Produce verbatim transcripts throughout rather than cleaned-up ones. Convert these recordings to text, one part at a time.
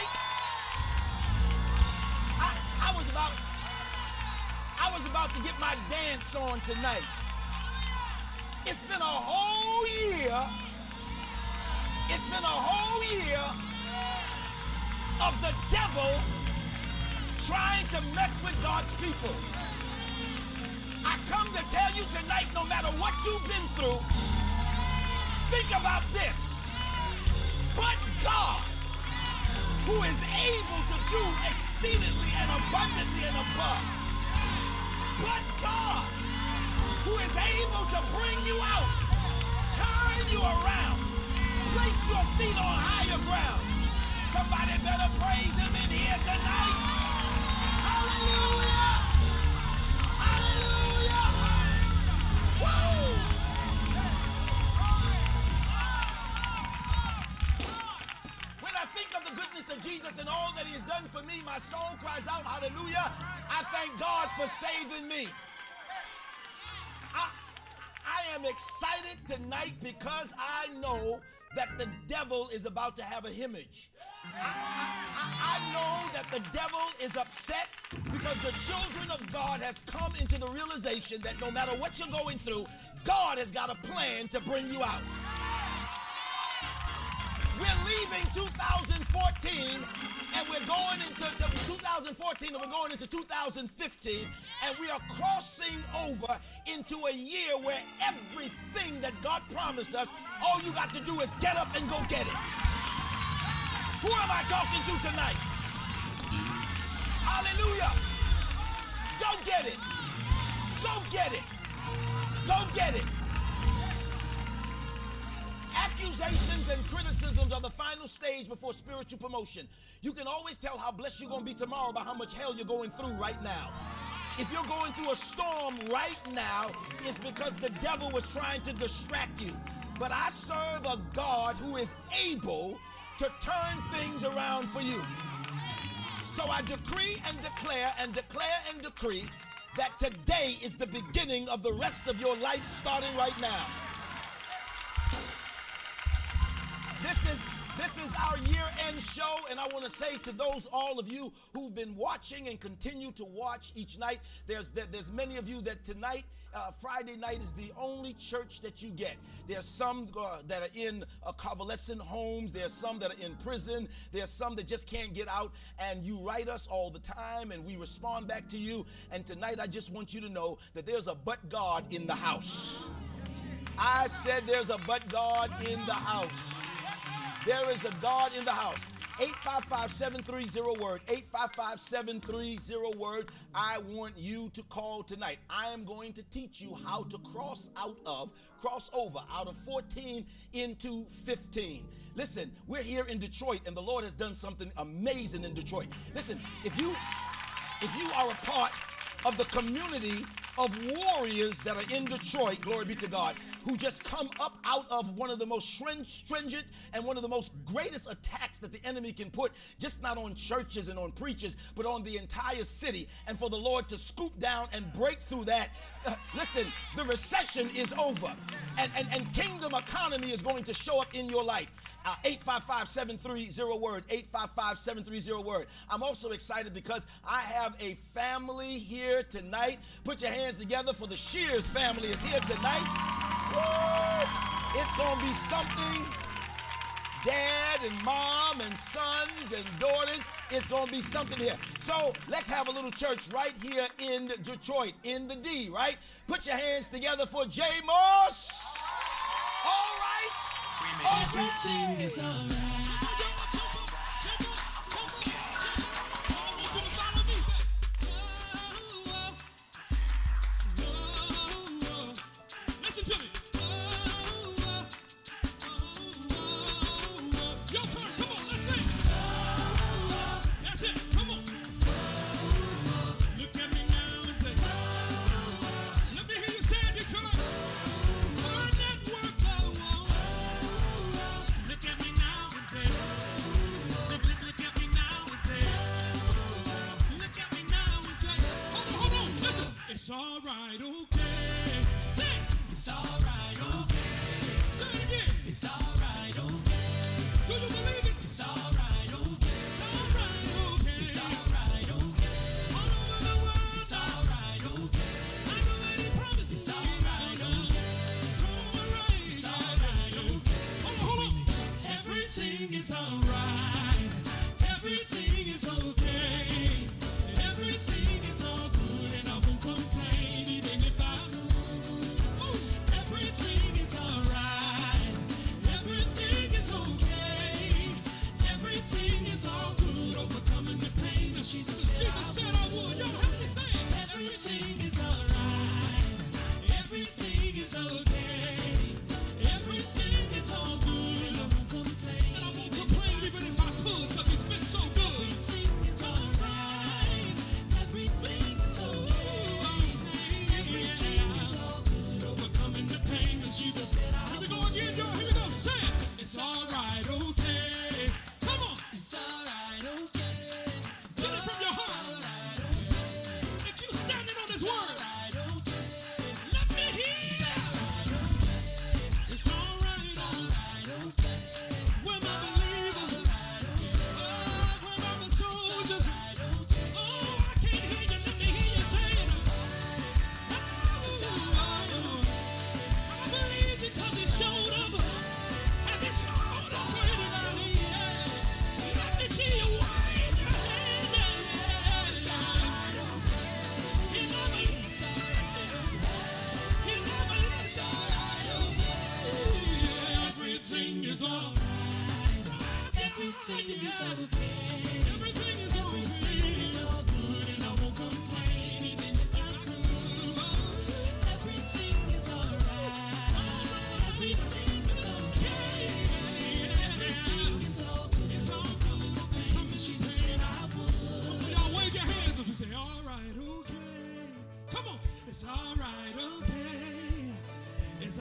late. I, I was about, I was about to get my dance on tonight. It's been a whole year. It's been a whole year of the devil trying to mess with God's people. I come to tell you tonight, no matter what you've been through, think about this. But God, who is able to do exceedingly and abundantly and above, but God, who is able to bring you out, turn you around, place your feet on higher ground. Somebody better praise him in here tonight. Hallelujah! Hallelujah! Woo! When I think of the goodness of Jesus and all that he has done for me, my soul cries out, hallelujah. I thank God for saving me. I, I am excited tonight because I know that the devil is about to have a hemorrhage. I, I, I know that the devil is upset because the children of God has come into the realization that no matter what you're going through, God has got a plan to bring you out. We're leaving two thousand fourteen and we're going into two thousand fourteen and we're going into two thousand fifteen, and we are crossing over into a year where everything that God promised us, all you got to do is get up and go get it. Who am I talking to tonight? Hallelujah. Go get it. Go get it. Go get it. Accusations and criticisms are the final stage before spiritual promotion. You can always tell how blessed you're going to be tomorrow by how much hell you're going through right now. If you're going through a storm right now, it's because the devil was trying to distract you. But I serve a God who is able to turn things around for you. So I decree and declare and declare and decree that today is the beginning of the rest of your life starting right now. This is, this is our year-end show, and I want to say to those, all of you who've been watching and continue to watch each night, there's, there, there's many of you that tonight, uh, Friday night is the only church that you get. There's some uh, that are in uh, convalescent homes. There's some that are in prison. There's some that just can't get out, and you write us all the time, and we respond back to you. And tonight, I just want you to know that there's a but God in the house. I said there's a but God in the house. There is a God in the house. eight five five, seven three zero, word. eight five five, seven three zero, word. I want you to call tonight. I am going to teach you how to cross out of, cross over, out of fourteen into fifteen. Listen, we're here in Detroit, and the Lord has done something amazing in Detroit. Listen, if you, if you are a part of the community of warriors that are in Detroit, glory be to God, who just come up out of one of the most stringent and one of the most greatest attacks that the enemy can put, just not on churches and on preachers, but on the entire city. And for the Lord to scoop down and break through that, uh, listen, the recession is over. And, and, and kingdom economy is going to show up in your life. Uh, eight five five, seven three zero, word. eight five five, seven three zero, word. I'm also excited because I have a family here tonight. Put your hands together for the Shears family is here tonight. Woo! It's going to be something. Dad and mom and sons and daughters, it's going to be something here. So let's have a little church right here in Detroit, in the D, right? Put your hands together for J. Moss. All right. Okay. Everything is all right. Thank you.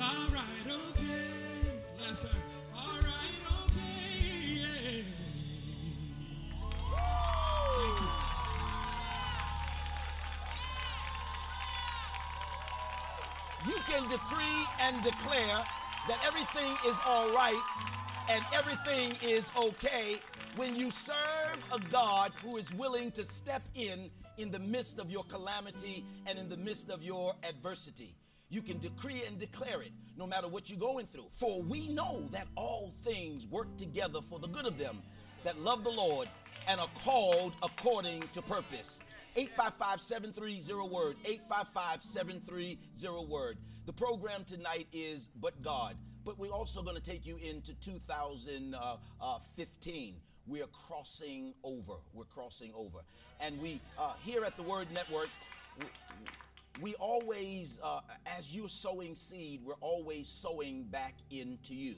All right, okay. Last time. All right, okay. Yeah. Thank you. You can decree and declare that everything is all right and everything is okay when you serve a God who is willing to step in in the midst of your calamity and in the midst of your adversity. You can decree and declare it no matter what you're going through. For we know that all things work together for the good of them that love the Lord and are called according to purpose. eight five five, seven three zero, W O R D. eight five five, seven three zero, W O R D. The program tonight is But God. But we're also going to take you into two thousand fifteen. We are crossing over. We're crossing over. And we, uh, here at the Word Network, we, we always, uh, as you're sowing seed, we're always sowing back into you.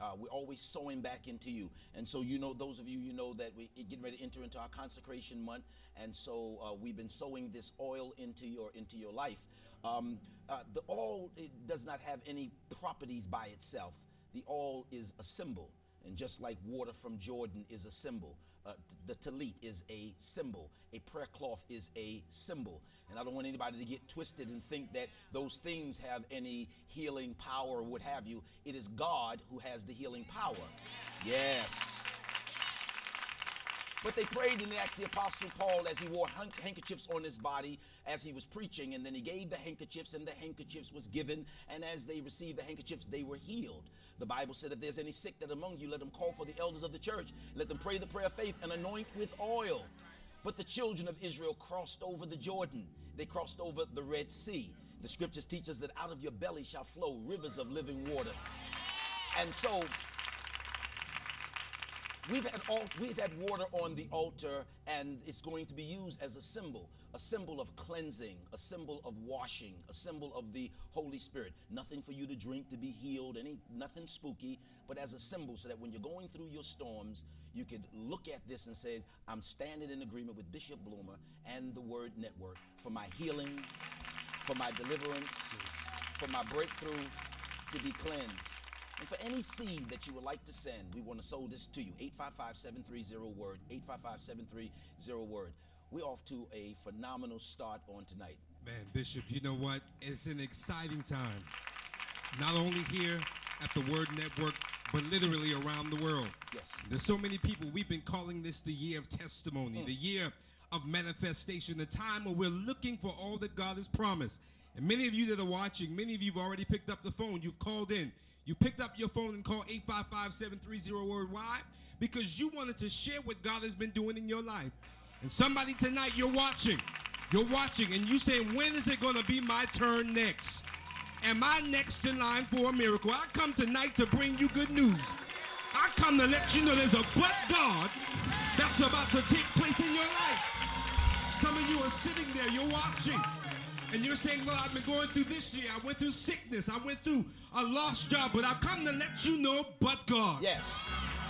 Uh, we're always sowing back into you. And so, you know, those of you, you know that we're getting ready to enter into our consecration month. And so uh, we've been sowing this oil into your into your life. Um, uh, the oil it does not have any properties by itself. The oil is a symbol. And just like water from Jordan is a symbol, uh, the tallit is a symbol. A prayer cloth is a symbol. And I don't want anybody to get twisted and think that those things have any healing power or what have you. It is God who has the healing power. Yes. But they prayed and they asked the Apostle Paul as he wore handkerchiefs on his body as he was preaching. And then he gave the handkerchiefs and the handkerchiefs was given. And as they received the handkerchiefs, they were healed. The Bible said, if there's any sick that among you, let them call for the elders of the church. Let them pray the prayer of faith and anoint with oil. But the children of Israel crossed over the Jordan. They crossed over the Red Sea. The scriptures teach us that out of your belly shall flow rivers of living waters. And so We've had, all, we've had water on the altar, and it's going to be used as a symbol, a symbol of cleansing, a symbol of washing, a symbol of the Holy Spirit. Nothing for you to drink to be healed, any, nothing spooky, but as a symbol so that when you're going through your storms, you could look at this and say, I'm standing in agreement with Bishop Bloomer and the Word Network for my healing, for my deliverance, for my breakthrough to be cleansed. And for any seed that you would like to send, we want to sow this to you. eight five five, seven three zero, W O R D. eight five five, seven three zero, W O R D. We're off to a phenomenal start on tonight. Man, Bishop, you know what? It's an exciting time. Not only here at the Word Network, but literally around the world. Yes. There's so many people. We've been calling this the year of testimony, mm. the year of manifestation, the time where we're looking for all that God has promised. And many of you that are watching, many of you have already picked up the phone. You've called in. You picked up your phone and called eight five five, seven three zero, W O R D. Why? Because you wanted to share what God has been doing in your life. And somebody tonight, you're watching. You're watching, and you're saying, when is it going to be my turn next? Am I next in line for a miracle? I come tonight to bring you good news. I come to let you know there's a but God that's about to take place in your life. Some of you are sitting there, you're watching. And you're saying, Lord, I've been going through this year. I went through sickness. I went through a lost job. But I've come to let you know, but God. Yes.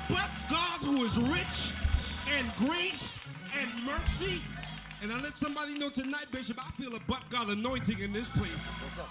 But God, who is rich in grace and mercy. And I let somebody know tonight, Bishop, I feel a but God anointing in this place. Yes, sir.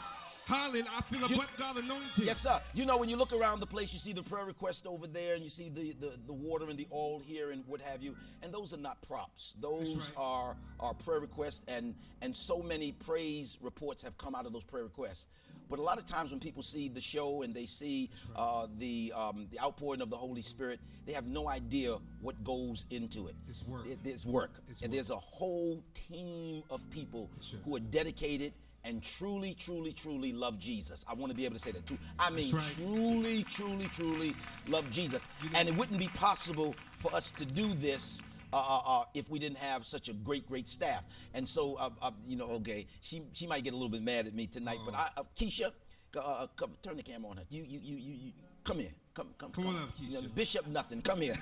Hallelujah, I feel a you, but God anointing. Yes, sir. You know, when you look around the place, you see the prayer request over there, and you see the, the, the water and the oil here and what have you. And those are not props. Those That's right. are, are prayer requests, and, and so many praise reports have come out of those prayer requests. But a lot of times when people see the show and they see uh, the, um, the outpouring of the Holy Spirit, they have no idea what goes into it. It's work. It, it's work. It's and work. There's a whole team of people sure. who are dedicated and truly, truly, truly love Jesus. I want to be able to say that too. I mean, right. truly, truly, truly love Jesus. You know, and it wouldn't be possible for us to do this uh, uh, if we didn't have such a great, great staff. And so, uh, uh, you know, okay, she she might get a little bit mad at me tonight, uh, but I, uh, Keisha, uh, come, turn the camera on her. You, you, you, you, you come here. Come, come, come, come on up, Keisha. You know, Bishop, nothing. Come here.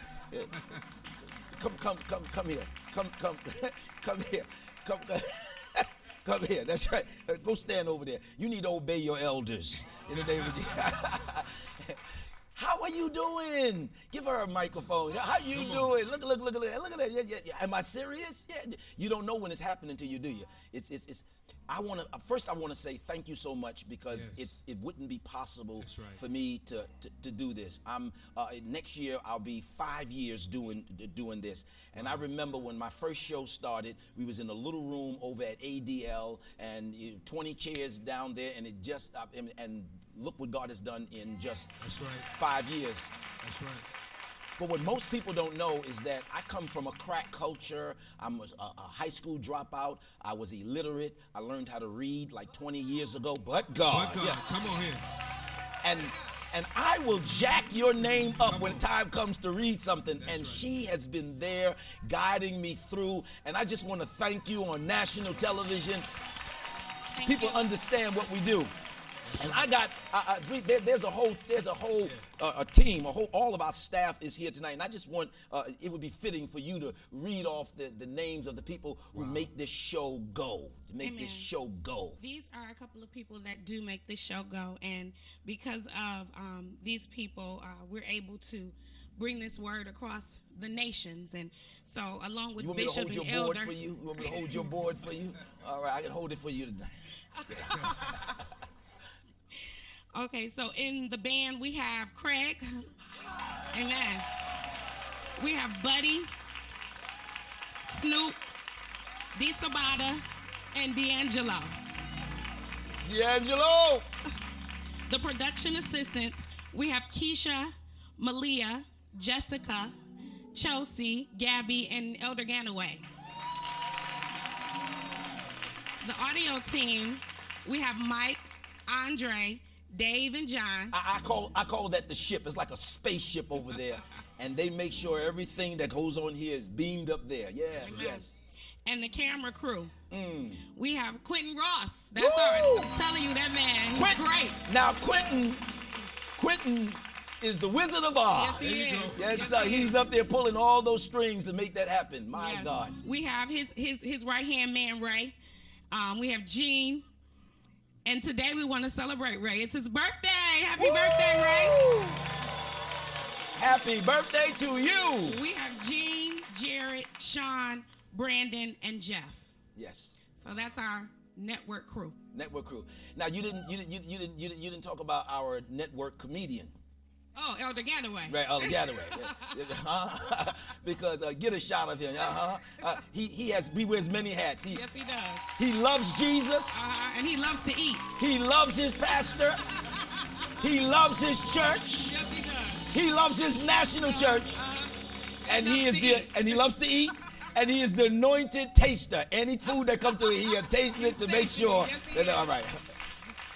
come, come, come, come here. Come, come, come here. Come. Uh, Come here. That's right. Uh, go stand over there. You need to obey your elders in the name of Jesus. How are you doing? Give her a microphone. How you Come doing? On. Look, look, look, look, look at that. Yeah, yeah, yeah. Am I serious? Yeah. You don't know when it's happening to you, do you? It's, it's, it's. I want to first I want to say thank you so much, because yes. it, it wouldn't be possible right. for me to, to, to do this. I'm uh, next year I'll be five years doing doing this. And wow. I remember when my first show started, we was in a little room over at A D L, and you know, twenty chairs down there, and it just uh, and, and look what God has done in just That's right. five years. That's right. But what most people don't know is that I come from a crack culture. I'm a, a high school dropout. I was illiterate. I learned how to read like twenty years ago. But God, but God. Yeah. Come on here. And and I will jack your name up come when on. Time comes to read something. That's and right. she has been there guiding me through. And I just want to thank you on national television. Thank people you. Understand what we do. And I got, I, I, there, there's a whole, there's a whole uh, a team, a whole, all of our staff is here tonight. And I just want, uh, it would be fitting for you to read off the, the names of the people who wow. make this show go, to make Amen. This show go. These are a couple of people that do make this show go. And because of um, these people, uh, we're able to bring this word across the nations. And so along with Bishop and Elder. You want me to hold your board for you? You want me to hold your board for you? All right, I can hold it for you tonight. Okay, so in the band we have Craig, amen. We have Buddy, Snoop, DeSabata, and D'Angelo. D'Angelo! The production assistants, we have Keisha, Malia, Jessica, Chelsea, Gabby, and Elder Ganaway. The audio team, we have Mike, Andre, Dave and John. I, I call I call that the ship. It's like a spaceship over there, and they make sure everything that goes on here is beamed up there. Yes, Amen. Yes. And the camera crew. Mm. We have Quentin Ross. That's all. I'm telling you, that man. He's Quentin. Great. Now Quentin, Quentin is the Wizard of Oz. Yes, he is. Yes, yes uh, he he's is. Up there pulling all those strings to make that happen. My yes. God. We have his his his right hand man Ray. Um, we have Gene. And today we want to celebrate Ray. It's his birthday. Happy Woo! Birthday, Ray. Happy birthday to you. We have Gene, Jared, Sean, Brandon, and Jeff. Yes. So that's our network crew. Network crew. Now you didn't you didn't you, you didn't you didn't you didn't talk about our network comedian. Oh, Elder Ganaway. Right, Elder Ganaway. Because uh, get a shot of him. Uh-huh. Uh, he he has he wears many hats. He, yes, he does. He loves Jesus. Uh, and he loves to eat. He loves his pastor. He loves his church. Yes, he does. He loves his national church. Uh, and he is the eat. and he loves to eat. And he is the anointed taster. Any food that comes to him, he'll taste it to make sure. Yes, that, all right.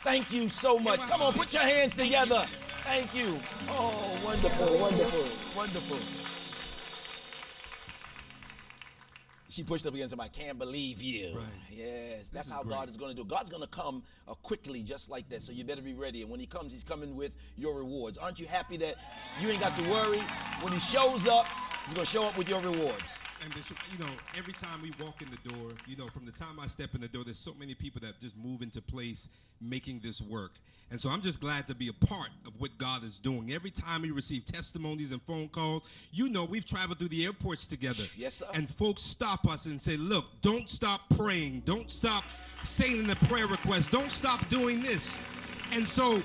Thank you so much. Come on, put your hands together. Thank you. Oh, wonderful, wonderful, wonderful. She pushed up against him. I can't believe you. Right. Yes, that's how great. God is going to do. God's going to come uh, quickly, just like that. So you better be ready. And when He comes, He's coming with your rewards. Aren't you happy that you ain't got to worry? When He shows up, He's going to show up with your rewards. And Bishop, you know, every time we walk in the door, you know, from the time I step in the door, there's so many people that just move into place making this work. And so I'm just glad to be a part of what God is doing. Every time we receive testimonies and phone calls, you know, we've traveled through the airports together. Yes, sir. And folks stop us and say, look, don't stop praying. Don't stop saying the prayer request. Don't stop doing this. And so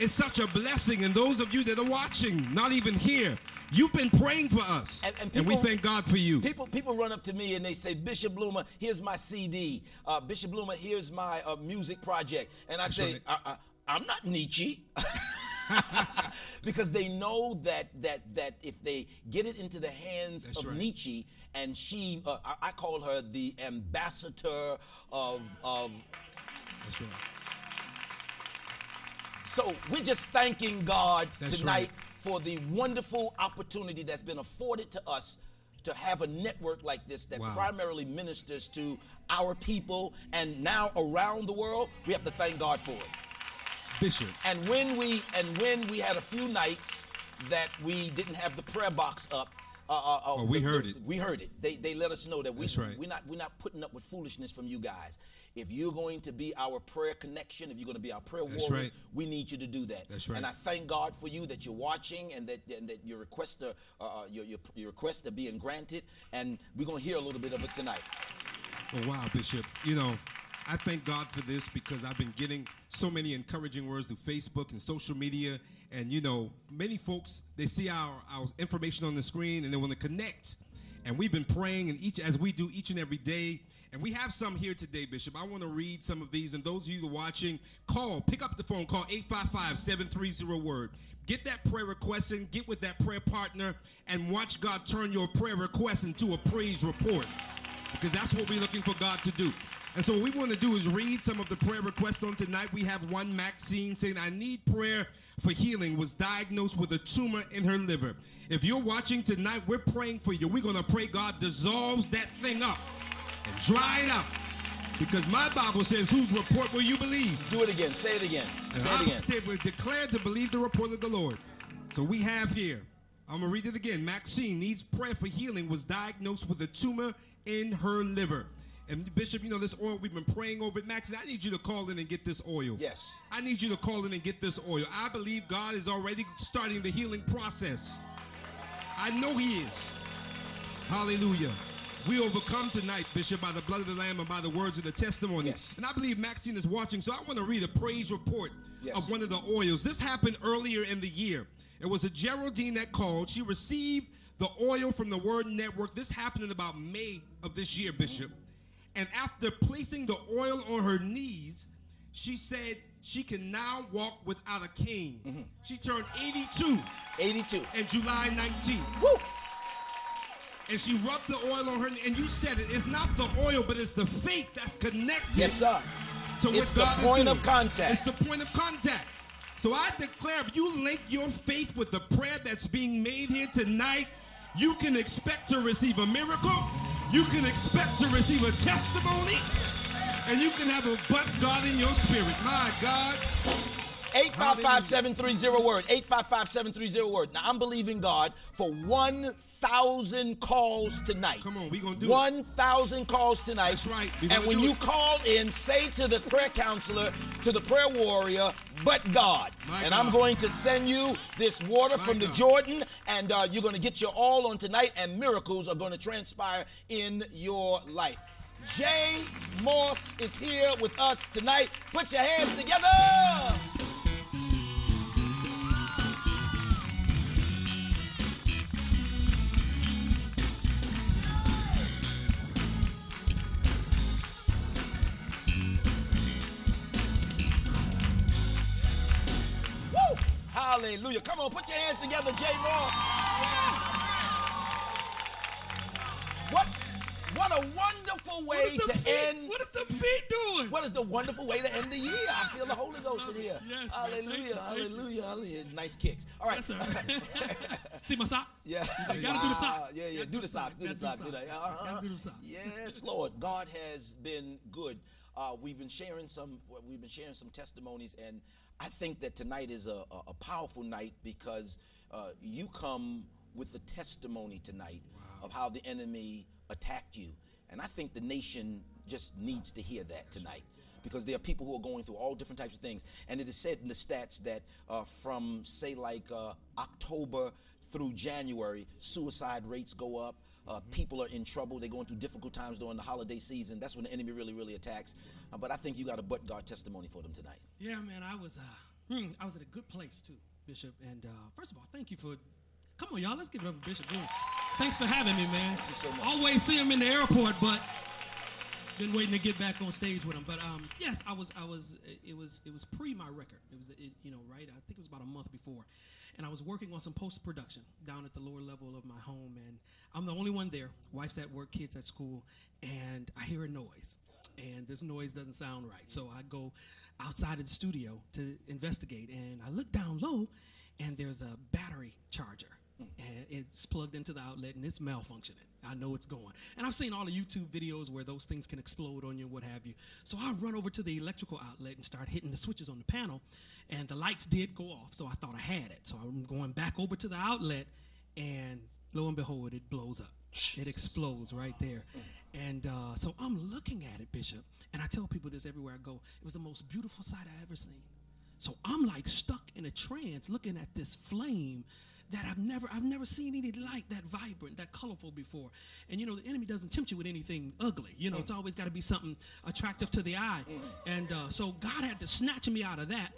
it's such a blessing. And those of you that are watching, not even here, you've been praying for us, and, and, people, and we thank God for you. People people run up to me and they say, Bishop Bloomer, here's my C D. Uh, Bishop Bloomer, here's my uh, music project. And I That's say, right. I, I, I'm not Neechy. Because they know that that that if they get it into the hands That's of right. Neechy, and she, uh, I, I call her the ambassador of... of That's right. So we're just thanking God That's tonight. Right. for the wonderful opportunity that's been afforded to us to have a network like this that wow. primarily ministers to our people and now around the world. We have to thank God for it. Bishop. And when we and when we had a few nights that we didn't have the prayer box up, Uh, uh, uh, oh, we the, heard the, it. We heard it. They they let us know that we right. we're not we're not putting up with foolishness from you guys. If you're going to be our prayer connection, if you're going to be our prayer warriors, right. we need you to do that. That's right. And I thank God for you that you're watching and that and that your requests are uh, your, your your requests are being granted. And we're going to hear a little bit of it tonight. Oh, wow, Bishop. You know, I thank God for this because I've been getting so many encouraging words through Facebook and social media. And, you know, many folks, they see our, our information on the screen and they want to connect. And we've been praying and each as we do each and every day. And we have some here today, Bishop. I want to read some of these. And those of you watching, call. Pick up the phone. Call eight five five, seven three zero, W O R D. Get that prayer request in. Get with that prayer partner. And watch God turn your prayer request into a praise report. Because that's what we're looking for God to do. And so what we want to do is read some of the prayer requests on tonight. We have one, Maxine, saying, I need prayer for healing. Was diagnosed with a tumor in her liver. If you're watching tonight, we're praying for you. We're going to pray God dissolves that thing up and dry it up. Because my Bible says, whose report will you believe? Do it again. Say it again. Say it again. I was declared to believe the report of the Lord. So we have here. I'm going to read it again. Maxine needs prayer for healing. Was diagnosed with a tumor in her liver. And Bishop, you know, this oil, we've been praying over it. Max, I need you to call in and get this oil. Yes. I need you to call in and get this oil. I believe God is already starting the healing process. I know he is. Hallelujah. We overcome tonight, Bishop, by the blood of the Lamb and by the words of the testimony. Yes. And I believe Maxine is watching, so I want to read a praise report yes. of one of the oils. This happened earlier in the year. It was a Geraldine that called. She received the oil from the Word Network. This happened in about May of this year, Bishop. And after placing the oil on her knees, she said she can now walk without a cane. Mm-hmm. She turned eighty-two. eighty-two. And July nineteenth. Woo! And she rubbed the oil on her, and you said it. It's not the oil, but it's the faith that's connected. Yes, sir. To it's what God the point is doing. Of contact. It's the point of contact. So I declare, if you link your faith with the prayer that's being made here tonight, you can expect to receive a miracle. You can expect to receive a testimony, and you can have a but God in your spirit. My God. eight five five, seven three zero, W O R D. eight five five, seven three zero, W O R D. Now, I'm believing God for one thousand calls tonight. Come on, we're going to do one thousand calls tonight. That's right. And when you it. call in, say to the prayer counselor, to the prayer warrior, but God. My and God. I'm going to send you this water My from God. the Jordan, and uh, you're going to get your all on tonight, and miracles are going to transpire in your life. J. Moss is here with us tonight. Put your hands together. Woo! Hallelujah. Come on, put your hands together, J. Moss. Yeah. What? What a wonderful way to feet? end. What is the feet doing? What is the wonderful way to end the year? I feel the Holy Ghost in here. Yes, hallelujah, man, you, hallelujah, hallelujah. Nice kicks. All right. Yes, sir. See my socks? Yeah. You gotta wow. do the socks. Yeah, yeah. Do, do the socks. Do the socks. Do that. Uh-huh. Do the socks. Yes, Lord. God has been good. Uh, we've been sharing some. We've been sharing some testimonies, and I think that tonight is a, a, a powerful night because uh, you come with the testimony tonight wow. of how the enemy attacked you. And I think the nation just needs to hear that tonight, because there are people who are going through all different types of things. And it is said in the stats that uh, from, say, like uh, October through January, suicide rates go up. Uh, mm-hmm. People are in trouble. They're going through difficult times during the holiday season. That's when the enemy really, really attacks. Uh, but I think you got a but God testimony for them tonight. Yeah, man, I was, uh, hmm, I was at a good place too, Bishop. And uh, first of all, thank you for. Come on, y'all. Let's give it up for Bishop Drew. Thanks for having me, man. Thank you so much. Always see him in the airport, but been waiting to get back on stage with him. But um, yes, I was, I was, it was, it was pre my record. It was, it, you know, right? I think it was about a month before, and I was working on some post production down at the lower level of my home, and I'm the only one there. Wife's at work, kids at school, and I hear a noise. And this noise doesn't sound right. So I go outside of the studio to investigate, and I look down low, and there's a battery charger. And it's plugged into the outlet, and it's malfunctioning. I know it's going. And I've seen all the YouTube videos where those things can explode on you, what have you. So I run over to the electrical outlet and start hitting the switches on the panel, and the lights did go off, so I thought I had it. So I'm going back over to the outlet, and lo and behold, it blows up. It explodes right there. And uh, so I'm looking at it, Bishop, and I tell people this everywhere I go. It was the most beautiful sight I ever seen. So I'm like stuck in a trance looking at this flame that I've never, I've never seen any light that vibrant, that colorful before. And, you know, the enemy doesn't tempt you with anything ugly. You know, mm. it's always got to be something attractive to the eye. Mm. And uh, so God had to snatch me out of that.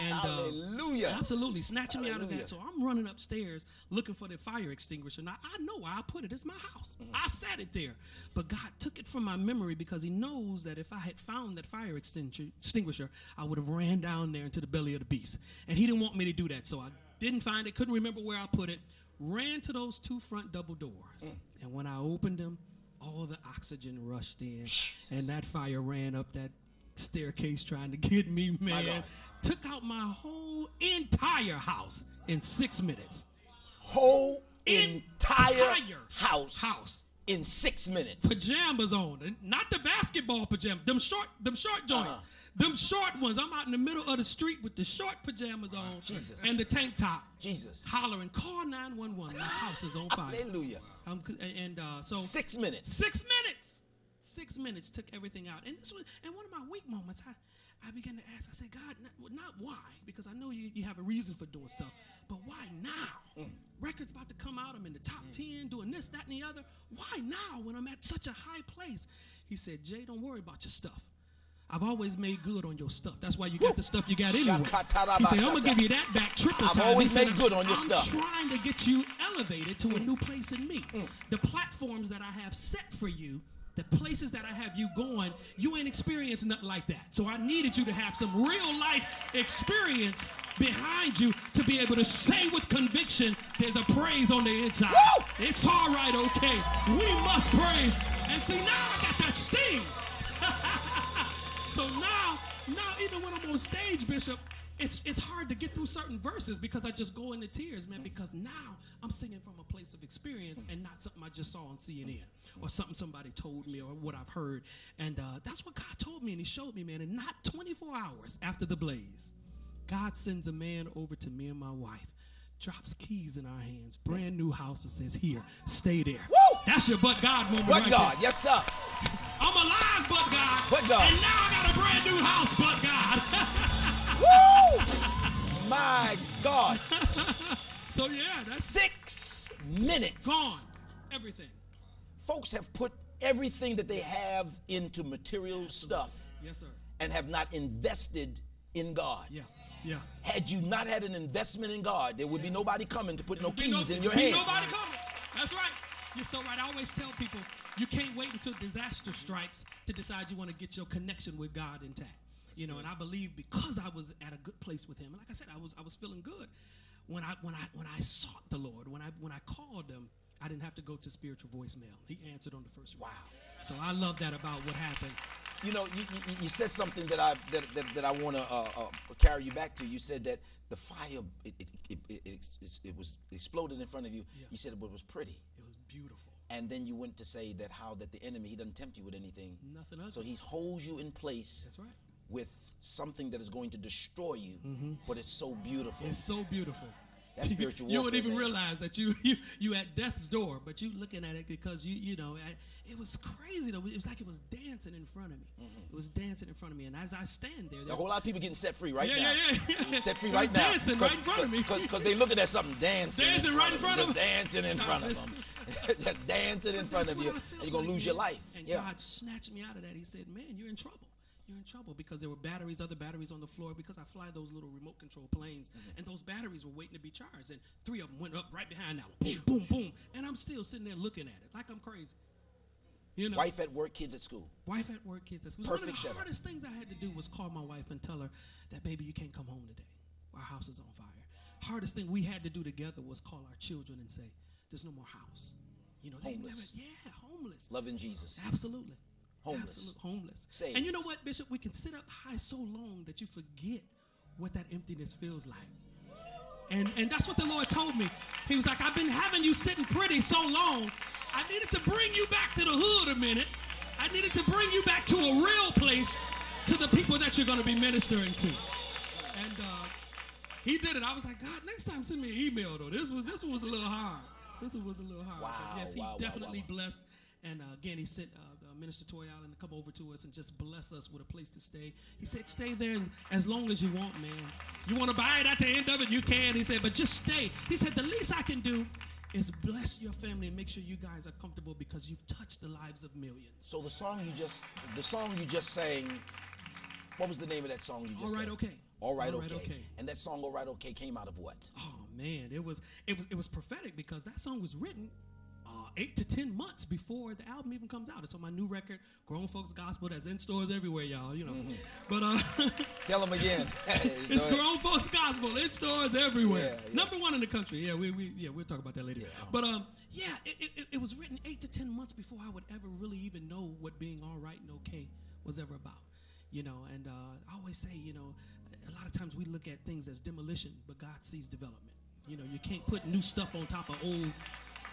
And, Hallelujah. Uh, absolutely, snatching Hallelujah. me out of that. So I'm running upstairs looking for the fire extinguisher. Now, I know where I put it. It's my house. Mm. I sat it there. But God took it from my memory because he knows that if I had found that fire extinguisher, I would have ran down there into the belly of the beast. And he didn't want me to do that. So I didn't find it, couldn't remember where I put it, ran to those two front double doors. Mm. And when I opened them, all the oxygen rushed in. Jesus. And that fire ran up that staircase trying to get me, man. Took out my whole entire house in six minutes. Whole entire, entire house. House. In six minutes. Pajamas on. Not the basketball pajamas. Them short, them short joints. Uh-huh. Them short ones. I'm out in the middle of the street with the short pajamas on. Jesus. And the tank top. Jesus. Hollering, call nine one one. My house is on fire. Hallelujah. Um, and uh, so. Six minutes. Six minutes. Six minutes took everything out. And this was, and one of my weak moments, I, I began to ask, I said, God, not, not why, because I know you, you have a reason for doing stuff, but why now? Mm. Records about to come out, I'm in the top mm. ten, doing this, that, and the other. Why now when I'm at such a high place? He said, Jay, don't worry about your stuff. I've always made good on your stuff. That's why you got the stuff you got anyway. He said, I'm going to give you that back triple time. I've always made good on your stuff. I'm trying to get you elevated to a new place in me. Mm. The platforms that I have set for you, the places that I have you going, you ain't experienced nothing like that. So I needed you to have some real life experience behind you to be able to say with conviction, there's a praise on the inside. Woo! It's all right, okay. We must praise. And see, now I got that sting. So now, now even when I'm on stage, Bishop, It's, it's hard to get through certain verses because I just go into tears, man, because now I'm singing from a place of experience and not something I just saw on C N N or something somebody told me or what I've heard. And uh, that's what God told me, and he showed me, man. And not twenty-four hours after the blaze, God sends a man over to me and my wife, drops keys in our hands, brand new house, and says, here, stay there. Woo! That's your but God moment but right God, there. Yes, sir. I'm alive, but God. But God. And now I got a brand new house, but God. Woo! My God. So, yeah, that's six minutes. Gone. Everything. Folks have put everything that they have into material stuff. Yes, sir. And have not invested in God. Yeah. Yeah. Had you not had an investment in God, there would be nobody coming to put there no keys no, in your hand. Nobody coming. That's right. You're so right. I always tell people, you can't wait until disaster strikes to decide you want to get your connection with God intact. You know, and I believe because I was at a good place with him, and like I said, I was I was feeling good. When I when I when I sought the Lord, when I when I called him, I didn't have to go to spiritual voicemail. He answered on the first round. Wow! So I love that about what happened. You know, you, you, you said something that I that that, that I want to uh, uh, carry you back to. You said that the fire it it it, it, it, it, it was exploded in front of you. Yeah. You said it was pretty. It was beautiful. And then you went to say that how that the enemy he doesn't tempt you with anything. Nothing else. So he holds you in place. That's right. With something that is going to destroy you, mm-hmm. but it's so beautiful. It's so beautiful. That's spiritual warfare. You wouldn't even man. realize that you you you at death's door, but you looking at it because you you know I, it was crazy though. It was like it was dancing in front of me. Mm-hmm. It was dancing in front of me, and as I stand there, there a whole lot of people getting set free right yeah, now. Yeah, yeah, yeah. Set free it right was now. Dancing right in front of me. Because they looking at something dancing. Dancing right in front of them. Dancing in front of them. Just dancing in front of you. And you're gonna lose your life. And yeah. God snatched me out of that. He said, "Man, you're in trouble." You're in trouble because there were batteries, other batteries on the floor because I fly those little remote control planes mm-hmm. and those batteries were waiting to be charged and three of them went up right behind that one. Boom, boom, boom. And I'm still sitting there looking at it like I'm crazy. You know, wife at work, kids at school. Wife at work, kids at school. Perfect. One of the shepherd. hardest things I had to do was call my wife and tell her that, baby, you can't come home today. Our house is on fire. Hardest thing we had to do together was call our children and say, there's no more house. You know, homeless. They never, yeah, homeless. Loving Jesus. Absolutely. Homeless. Absolute homeless. Saved. And you know what, Bishop? We can sit up high so long that you forget what that emptiness feels like. And and that's what the Lord told me. He was like, I've been having you sitting pretty so long. I needed to bring you back to the hood a minute. I needed to bring you back to a real place to the people that you're going to be ministering to. And uh, he did it. I was like, God, next time send me an email, though. This was, this was a little hard. This was a little hard. Wow, but yes, he wow, definitely wow, wow. blessed. And uh, again, he sent... Uh, uh, Minister Toy Allen to come over to us and just bless us with a place to stay. He said, stay there and, as long as you want, man. You want to buy it at the end of it? You can. He said, but just stay. He said, the least I can do is bless your family and make sure you guys are comfortable because you've touched the lives of millions. So the song you just, the song you just sang, what was the name of that song you just sang? All Right, Okay. All Right, All Right, Okay. Okay. And that song, All Right, Okay, came out of what? Oh, man, it was it was, it was prophetic because that song was written uh, eight to ten months before the album even comes out. It's on my new record, Grown Folks Gospel, that's in stores everywhere, y'all, you know. Mm-hmm. But uh, tell them again. It's Grown Folks Gospel, in stores everywhere. Yeah, yeah. Number one in the country. Yeah, we, we, yeah, we'll talk about that later. Yeah. But, um, yeah, it, it, it was written eight to ten months before I would ever really even know what being all right and okay was ever about. You know, and uh, I always say, you know, a lot of times we look at things as demolition, but God sees development. You know, you can't put new stuff on top of old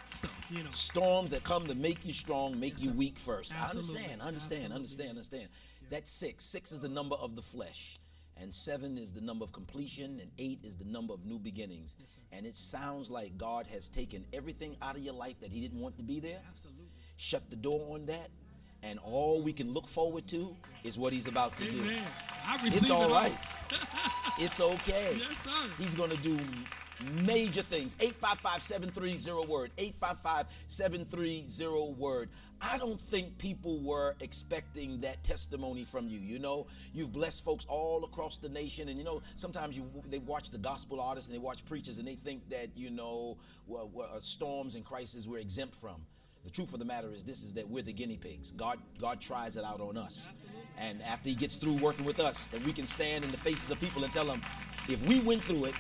stuff, you know. Storms that come to make you strong, make yes, you sir. weak first. Absolutely. I understand, understand, Absolutely. understand, understand. Yeah. That's six. Six is the number of the flesh. And seven is the number of completion, and eight is the number of new beginnings. Yes, and it sounds like God has taken everything out of your life that he didn't want to be there. Absolutely. Shut the door on that. And all we can look forward to is what he's about to Amen. do. I it's all right. It's okay. Yes, sir. He's going to do major things. eight five five, seven three zero, word. eight five five, seven three zero, word. I don't think people were expecting that testimony from you. You know, you've blessed folks all across the nation. And, you know, sometimes you they watch the gospel artists and they watch preachers and they think that, you know, well, well, storms and crises we're exempt from. The truth of the matter is this, is that we're the guinea pigs. God, God tries it out on us. Absolutely. And after he gets through working with us, then we can stand in the faces of people and tell them, if we went through it,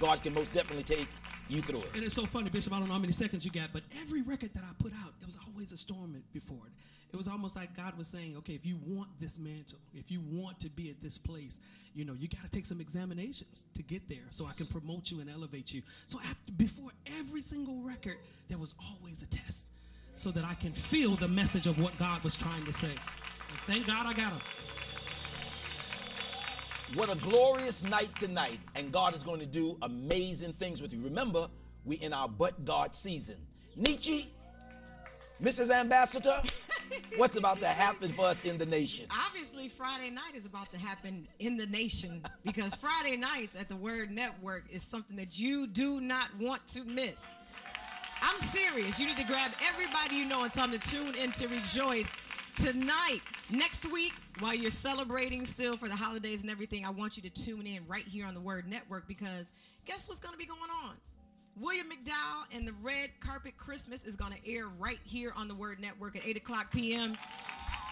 God can most definitely take you through it. And it's so funny, Bishop, I don't know how many seconds you got, but every record that I put out, there was always a storm before it. It was almost like God was saying, okay, if you want this mantle, if you want to be at this place, you know, you got to take some examinations to get there so I can promote you and elevate you. So after, before every single record, there was always a test, so that I can feel the message of what God was trying to say. And thank God I got him. What a glorious night tonight, and God is going to do amazing things with you. Remember, we're in our But God season. Neechy, Missus Ambassador, what's about to happen for us in the nation? Obviously, Friday night is about to happen in the nation, because Friday nights at the Word Network is something that you do not want to miss. I'm serious. You need to grab everybody you know and tell them to tune in to rejoice tonight. Next week, while you're celebrating still for the holidays and everything, I want you to tune in right here on the Word Network, because guess what's going to be going on? William McDowell and the Red Carpet Christmas is going to air right here on the Word Network at eight o'clock p m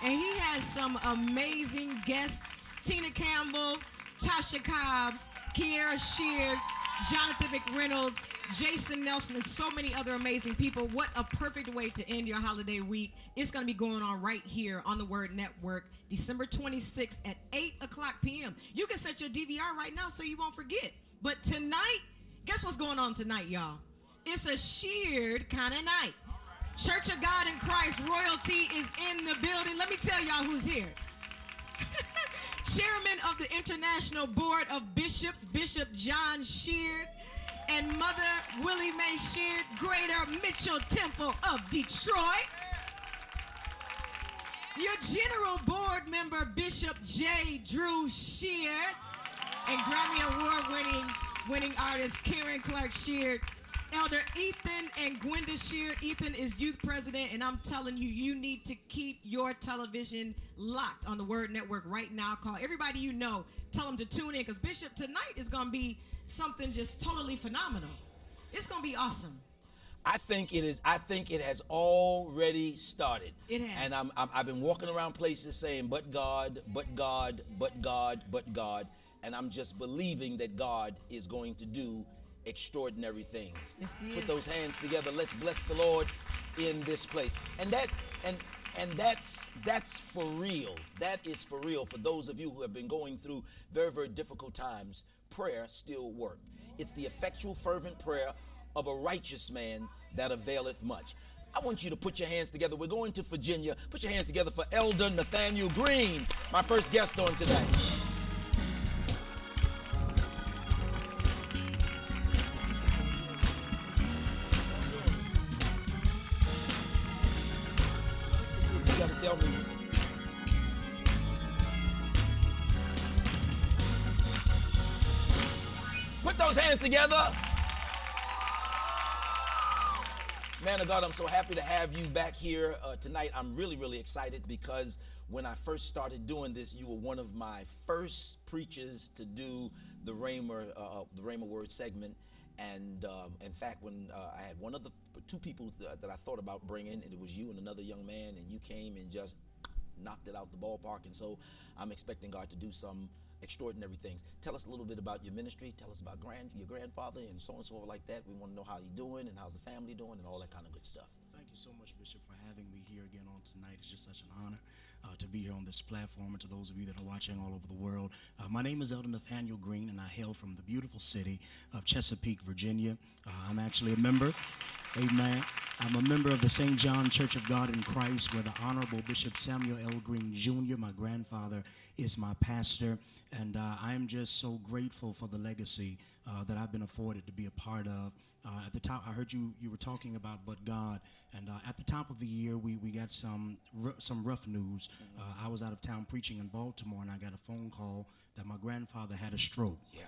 And he has some amazing guests, Tina Campbell, Tasha Cobbs, Kiara Sheard, Jonathan McReynolds, Jason Nelson, and so many other amazing people. What a perfect way to end your holiday week. It's going to be going on right here on the Word Network, December twenty-sixth at eight o'clock p m You can set your D V R right now so you won't forget. But tonight, guess what's going on tonight, y'all? It's a Sheard kind of night. Church of God in Christ royalty is in the building. Let me tell y'all who's here. Chairman of the International Board of Bishops, Bishop John Sheard, and Mother Willie Mae Sheard, Greater Mitchell Temple of Detroit. Your General Board Member, Bishop J. Drew Sheard, and Grammy Award-winning winning artist Karen Clark Sheard. Elder Ethan and Gwenda Sheard. Ethan is youth president, and I'm telling you, you need to keep your television locked on the Word Network right now. Call everybody you know. Tell them to tune in, because Bishop, tonight is going to be something just totally phenomenal. It's going to be awesome. I think it is. I think it has already started. It has. And I'm, I'm, I've been walking around places saying, but God, but God, but God, but God. And I'm just believing that God is going to do extraordinary things. Yes, yes. Put those hands together. Let's bless the Lord in this place. And that's and and that's that's for real. That is for real. For those of you who have been going through very, very difficult times, prayer still works. It's the effectual, fervent prayer of a righteous man that availeth much. I want you to put your hands together. We're going to Virginia. Put your hands together for Elder Nathaniel Green, my first guest on today. y'all be. Put those hands together. Man of God, I'm so happy to have you back here uh, tonight. I'm really, really excited because when I first started doing this, you were one of my first preachers to do the Rhema, uh, the Rhema Word segment. And um, in fact, when uh, I had one of the two people th that I thought about bringing, and it was you and another young man, and you came and just knocked it out the ballpark. And so I'm expecting God to do some extraordinary things. Tell us a little bit about your ministry. Tell us about grand your grandfather and so on and so forth like that. We want to know how he's doing and how's the family doing and all that kind of good stuff. Thank you so much, Bishop, for having me here again on tonight. It's just such an honor uh, to be here on this platform, and to those of you that are watching all over the world. Uh, my name is Elder Nathaniel Green, and I hail from the beautiful city of Chesapeake, Virginia. Uh, I'm actually a member. Amen. I'm a member of the Saint John Church of God in Christ, where the Honorable Bishop Samuel L. Green, Junior, my grandfather, is my pastor. And uh, I'm just so grateful for the legacy uh, that I've been afforded to be a part of. Uh, at the top, I heard you you were talking about but God, and uh, at the top of the year, we, we got some, r some rough news. Uh, I was out of town preaching in Baltimore, and I got a phone call that my grandfather had a stroke. Yeah.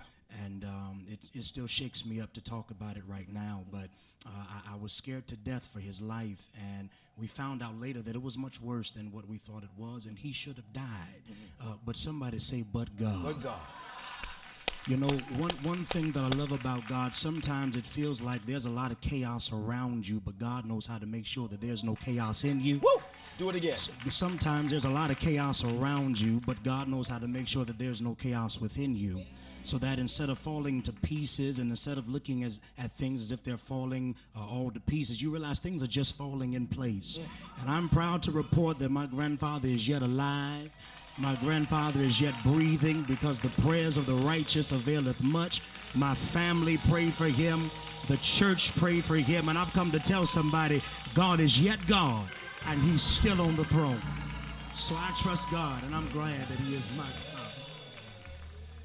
And um, it, it still shakes me up to talk about it right now, but uh, I, I was scared to death for his life, and we found out later that it was much worse than what we thought it was, and he should have died. Mm-hmm. uh, but somebody say, but God. But God. You know, one, one thing that I love about God, sometimes it feels like there's a lot of chaos around you, but God knows how to make sure that there's no chaos in you. Woo! Do it again. Sometimes there's a lot of chaos around you, but God knows how to make sure that there's no chaos within you. So that instead of falling to pieces, and instead of looking as, at things as if they're falling uh, all to pieces, you realize things are just falling in place. Yeah. And I'm proud to report that my grandfather is yet alive. My grandfather is yet breathing, because the prayers of the righteous availeth much. My family prayed for him. The church prayed for him. And I've come to tell somebody, God is yet God, and he's still on the throne. So I trust God, and I'm glad that he is my God.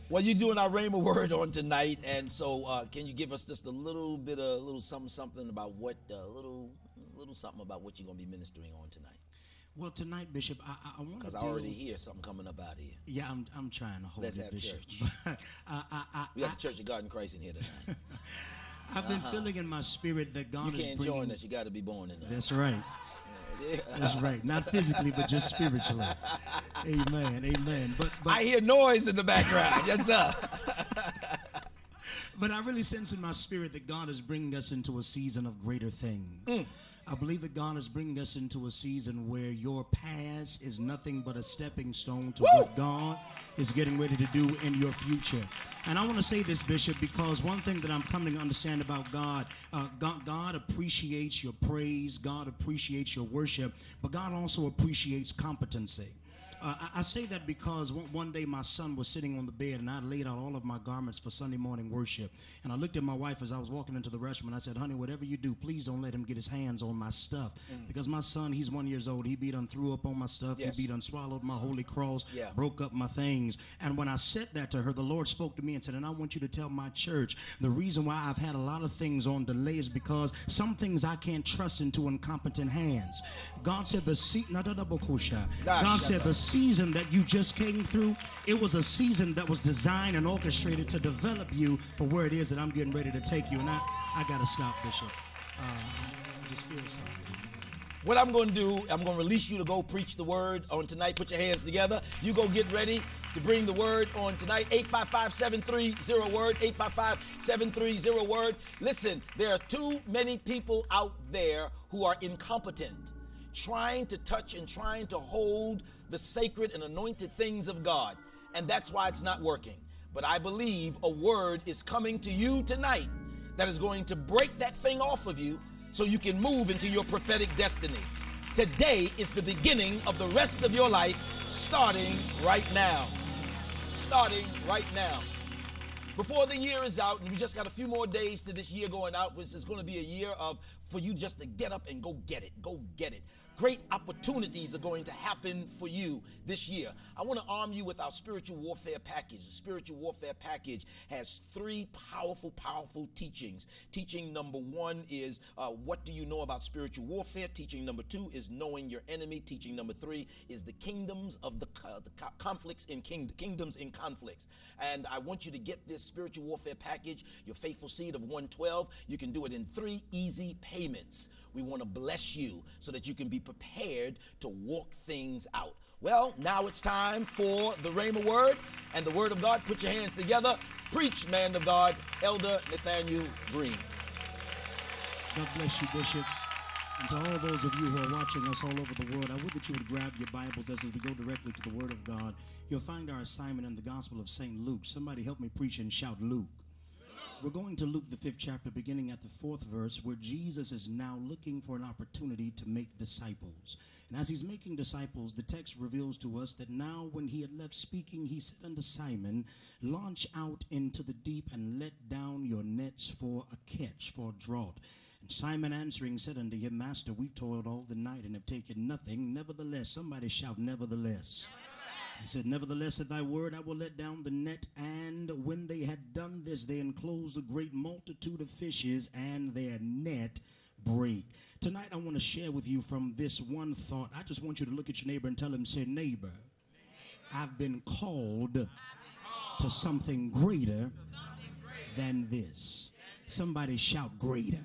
Well, you're doing our Rhema Word on tonight, and so uh, can you give us just a little bit, a little something, something about what, a uh, little, little something about what you're going to be ministering on tonight? Well, tonight, Bishop, I, I want to because I already hear something coming up out here. Yeah, I'm, I'm trying to hold Let's it, have Bishop. Church. But I, I, I, we got I, the Church of God in Christ in here tonight. I've uh-huh. been feeling in my spirit that God you is bringing. You can't join us. You got to be born in us. That's right. That's right. Not physically, but just spiritually. Amen. Amen. But, but I hear noise in the background. Yes, sir. But I really sense in my spirit that God is bringing us into a season of greater things. Mm. I believe that God is bringing us into a season where your past is nothing but a stepping stone to Woo! What God is getting ready to do in your future. And I want to say this, Bishop, because one thing that I'm coming to understand about God, uh, God, God appreciates your praise, God appreciates your worship, but God also appreciates competency. Uh, I, I say that because one, one day my son was sitting on the bed, and I laid out all of my garments for Sunday morning worship. And I looked at my wife as I was walking into the restroom, and I said, honey, whatever you do, please don't let him get his hands on my stuff. Mm. Because my son, he's one year old. He beat and threw up on my stuff. Yes. He beat and swallowed my holy cross, yeah. broke up my things. And when I said that to her, the Lord spoke to me and said, and I want you to tell my church the reason why I've had a lot of things on delay is because some things I can't trust into incompetent hands. God said the seat, not a double kosher. God said the season that you just came through, it was a season that was designed and orchestrated to develop you for where it is that I'm getting ready to take you. And I, I got to stop, Bishop. Uh, I just feel something. What I'm going to do, I'm going to release you to go preach the word on tonight. Put your hands together. You go get ready to bring the word on tonight. eight five five, seven three zero, W O R D. eight five five, seven three zero, W O R D. Listen, there are too many people out there who are incompetent, trying to touch and trying to hold the sacred and anointed things of God. And that's why it's not working. But I believe a word is coming to you tonight that is going to break that thing off of you so you can move into your prophetic destiny. Today is the beginning of the rest of your life, starting right now. Starting right now. before the year is out, and we just got a few more days to this year going out, which is going to be a year of for you just to get up and go get it. Go get it. Great opportunities are going to happen for you this year. I want to arm you with our spiritual warfare package. The spiritual warfare package has three powerful, powerful teachings. Teaching number one is uh, what do you know about spiritual warfare? Teaching number two is knowing your enemy. Teaching number three is the kingdoms of the, uh, the co conflicts in king kingdoms in conflicts. And I want you to get this spiritual warfare package, your faithful seed of one twelve. You can do it in three easy payments. We want to bless you so that you can be prepared to walk things out. Well, now it's time for the Rhema Word and the Word of God. Put your hands together. Preach, man of God, Elder Nathaniel Green. God bless you, Bishop. And to all those of you who are watching us all over the world, I would that you would grab your Bibles as we go directly to the Word of God. You'll find our assignment in the Gospel of Saint Luke. Somebody help me preach and shout Luke. We're going to Luke, the fifth chapter, beginning at the fourth verse, where Jesus is now looking for an opportunity to make disciples. And as he's making disciples, the text reveals to us that now when he had left speaking, he said unto Simon, launch out into the deep and let down your nets for a catch, for a draught. And Simon answering said unto him, Master, we've toiled all the night and have taken nothing. Nevertheless, somebody shout, nevertheless. He said, nevertheless, at thy word I will let down the net. And when they had done this, they enclosed a great multitude of fishes, and their net brake. Tonight I want to share with you from this one thought. I just want you to look at your neighbor and tell him, say, neighbor, I've been called to something greater than this. Somebody shout greater.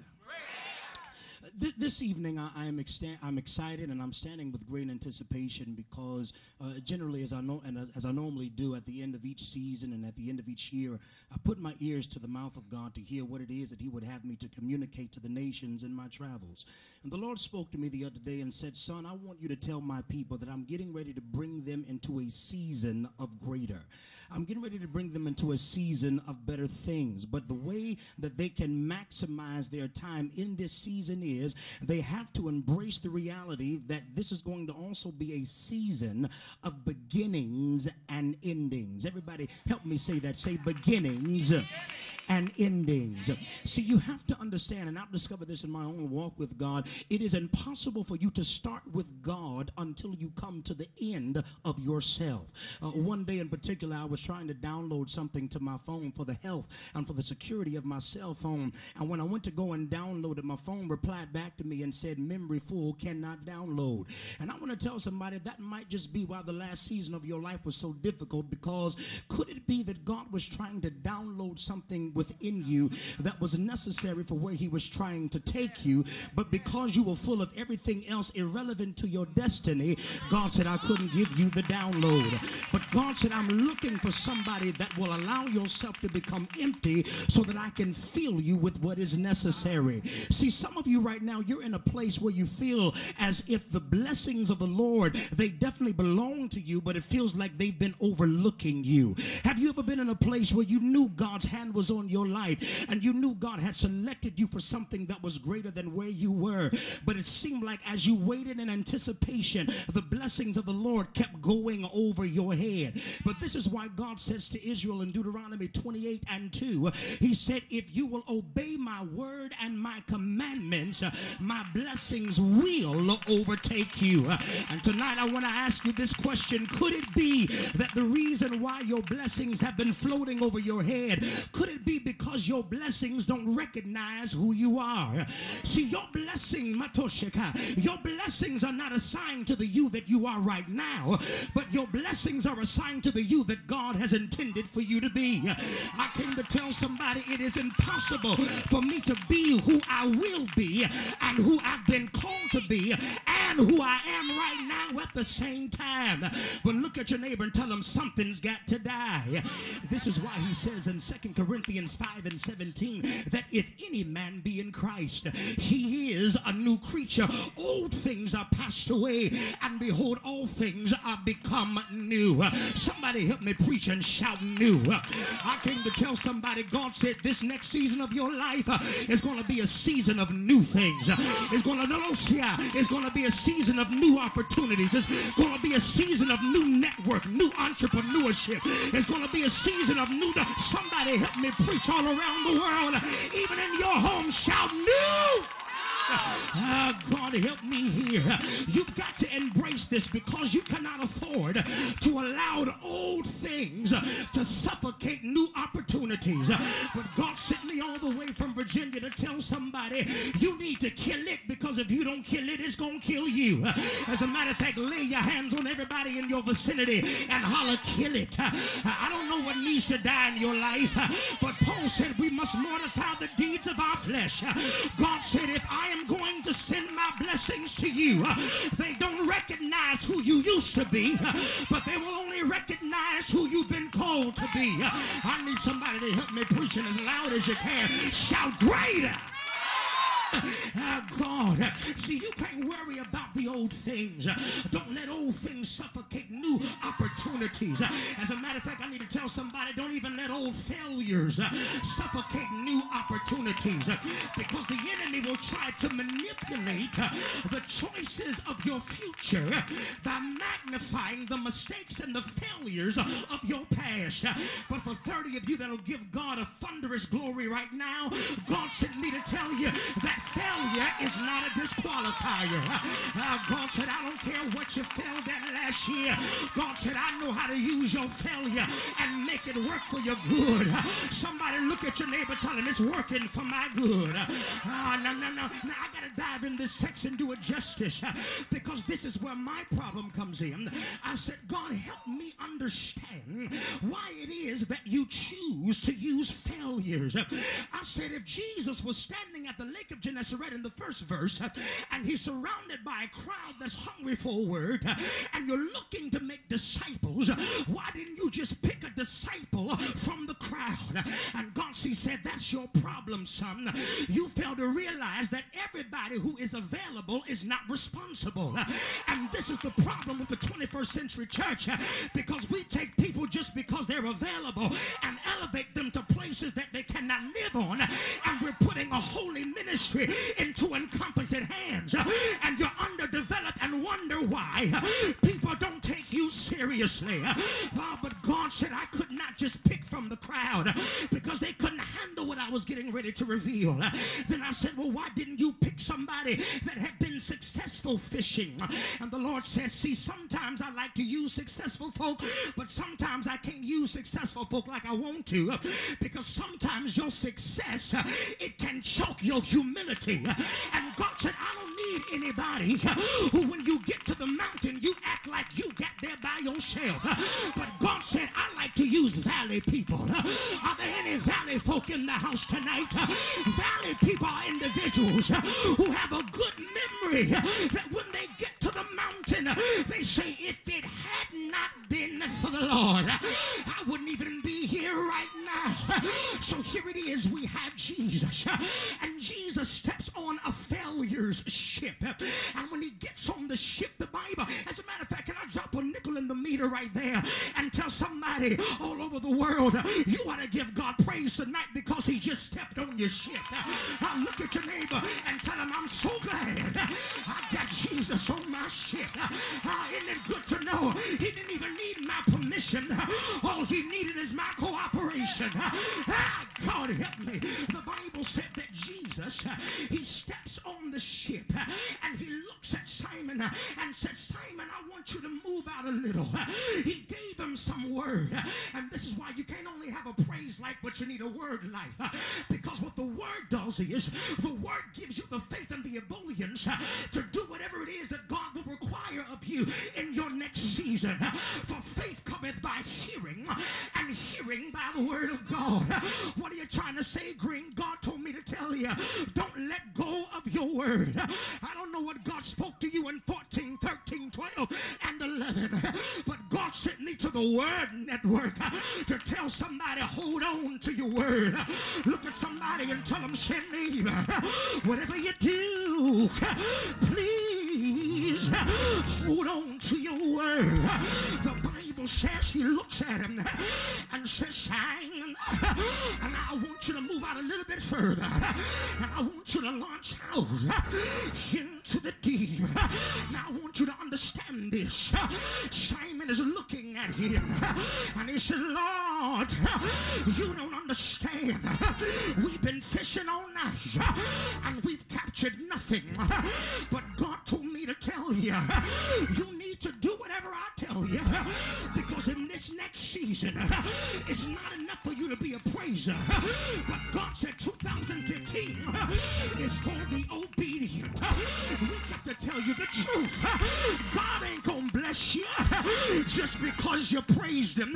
This evening, I, I am I'm excited, and I'm standing with great anticipation because uh, generally, as I know and as I normally do at the end of each season and at the end of each year, I put my ears to the mouth of God to hear what it is that he would have me to communicate to the nations in my travels. And the Lord spoke to me the other day and said, son, I want you to tell my people that I'm getting ready to bring them into a season of greater. I'm getting ready to bring them into a season of better things. But the way that they can maximize their time in this season is Is they have to embrace the reality that this is going to also be a season of beginnings and endings. Everybody help me say that. Say beginnings and endings. See, you have to understand, and I've discovered this in my own walk with God, it is impossible for you to start with God until you come to the end of yourself. Uh, one day in particular, I was trying to download something to my phone for the health and for the security of my cell phone, and when I went to go and download it, my phone replied back to me and said, memory full, cannot download. And I want to tell somebody that might just be why the last season of your life was so difficult, because could it be that God was trying to download something within you that was necessary for where he was trying to take you, but because you were full of everything else irrelevant to your destiny, God said, I couldn't give you the download. But God said, I'm looking for somebody that will allow yourself to become empty so that I can fill you with what is necessary. See, some of you right right now, you're in a place where you feel as if the blessings of the Lord, they definitely belong to you, but it feels like they've been overlooking you. Have you ever been in a place where you knew God's hand was on your life and you knew God had selected you for something that was greater than where you were, but it seemed like as you waited in anticipation, the blessings of the Lord kept going over your head? But this is why God says to Israel in Deuteronomy twenty-eight and two, he said, if you will obey my word and my commandments, my blessings will overtake you. And tonight I want to ask you this question. Could it be that the reason why your blessings have been floating over your head, could it be because your blessings don't recognize who you are? See, your blessing, Matoshika, your blessings are not assigned to the you that you are right now, but your blessings are assigned to the you that God has intended for you to be. I came to tell somebody it is impossible for me to be who I will be and who I've been called to be and who I am right now at the same time. But look at your neighbor and tell him something's got to die. This is why he says in Second Corinthians five and seventeen that if any man be in Christ, he is a new creature. Old things are passed away, and behold, all things are become new. Somebody help me preach and shout new. I came to tell somebody, God said this next season of your life is going to be a season of new things. It's going to, no, no, see, Messiah. It's going to be a season of new opportunities. It's going to be a season of new network, new entrepreneurship. It's going to be a season of new... Somebody help me preach all around the world. Even in your home, shout new. Uh, God help me here. You've got to embrace this because you cannot afford to allow old things to suffocate new opportunities. But God sent me all the way from Virginia to tell somebody you need to kill it, because if you don't kill it, it's going to kill you. As a matter of fact, lay your hands on everybody in your vicinity and holler, kill it. I don't know what needs to die in your life, but Paul said we must mortify the deeds of our flesh. God said, if I am going to send my blessings to you, they don't recognize who you used to be, but they will only recognize who you've been called to be. I need somebody to help me preaching as loud as you can. Shout greater. Uh, God, see, you can't worry about the old things. Don't let old things suffocate new opportunities. As a matter of fact, I need to tell somebody, don't even let old failures suffocate new opportunities, because the enemy will try to manipulate the choices of your future by magnifying the mistakes and the failures of your past. But for thirty of you that'll give God a thunderous glory right now, God sent me to tell you that failure is not a disqualifier. Uh, God said, I don't care what you failed at last year. God said, I know how to use your failure and make it work for your good. Uh, somebody look at your neighbor, tell him it's working for my good. Uh, no, no, no. Now, I got to dive in this text and do it justice, uh, because this is where my problem comes in. I said, God, help me understand why it is that you choose to use failures. Uh, I said, if Jesus was standing at the lake of Gennesaret in the first verse, and he's surrounded by a crowd that's hungry for a word, and you're looking to make disciples, why didn't you just pick a disciple from the crowd? And God said, that's your problem, son. You fail to realize that everybody who is available is not responsible. And this is the problem with the twenty-first century church, because we take people just because they're available and elevate them to places that they cannot live on, and we're putting a holy ministry into incompetent hands, and you're underdeveloped and wonder why people don't take you seriously. Oh, but God said I could not just pick from the crowd because they couldn't handle what I was getting ready to reveal. Then I said, well, why didn't you pick somebody that had been successful fishing? And the Lord said, see, sometimes I like to use successful folk, but sometimes I can't use successful folk like I want to, because sometimes your success, it can choke your humility. And God said, I don't need anybody who, when you get to the mountain, you act like you got there by yourself. But God said, I like to use valley people. Are there any valley folk in the house tonight? Valley people are individuals who have a good memory, that when they get to the mountain, they say, if it had not been for the Lord, I wouldn't even be here right now. So here it is, we have Jesus, and Jesus steps on a failure's ship, and when he gets on the ship, the Bible, as a matter of fact, can I drop a nickel in the meter right there and tell somebody all over the world, you want to give God praise tonight because he just stepped on your ship. Now look at your neighbor and tell him, I'm so glad I got Jesus on my ship. Uh, isn't it good to know he didn't even need my permission? All he needed is my cooperation. Ah, God help me. The Bible said that Jesus, he steps on the ship and he looks at Simon and says, Simon, I want you to move out a little. He gave him some word. And this is why you can't only have a praise life, but you need a word life. Because what the word does is the word gives you the faith and the ebullience to do whatever it is that God will require of you in your next season. For faith cometh by hearing, and hearing by the word of God. What are you trying to say, Green? God told me to tell you, don't let go of your word. I don't know what God spoke to you in fourteen, thirteen, twelve, and eleven, but God sent me to the Word Network to tell somebody, hold on to your word. Look at somebody and tell them, send me, whatever you do, please hold on to your word. The says he looks at him and says, Simon, and I want you to move out a little bit further, and I want you to launch out into to the deep. Now I want you to understand this. Simon is looking at him and he says, Lord, you don't understand. We've been fishing all night and we've captured nothing. But God told me to tell you, you need to do whatever I tell you, because in this next season, it's not enough for you to be a praiser. But God said two thousand fifteen is for the obedient. We got to tell you the truth. God ain't going to bless you just because you praised him,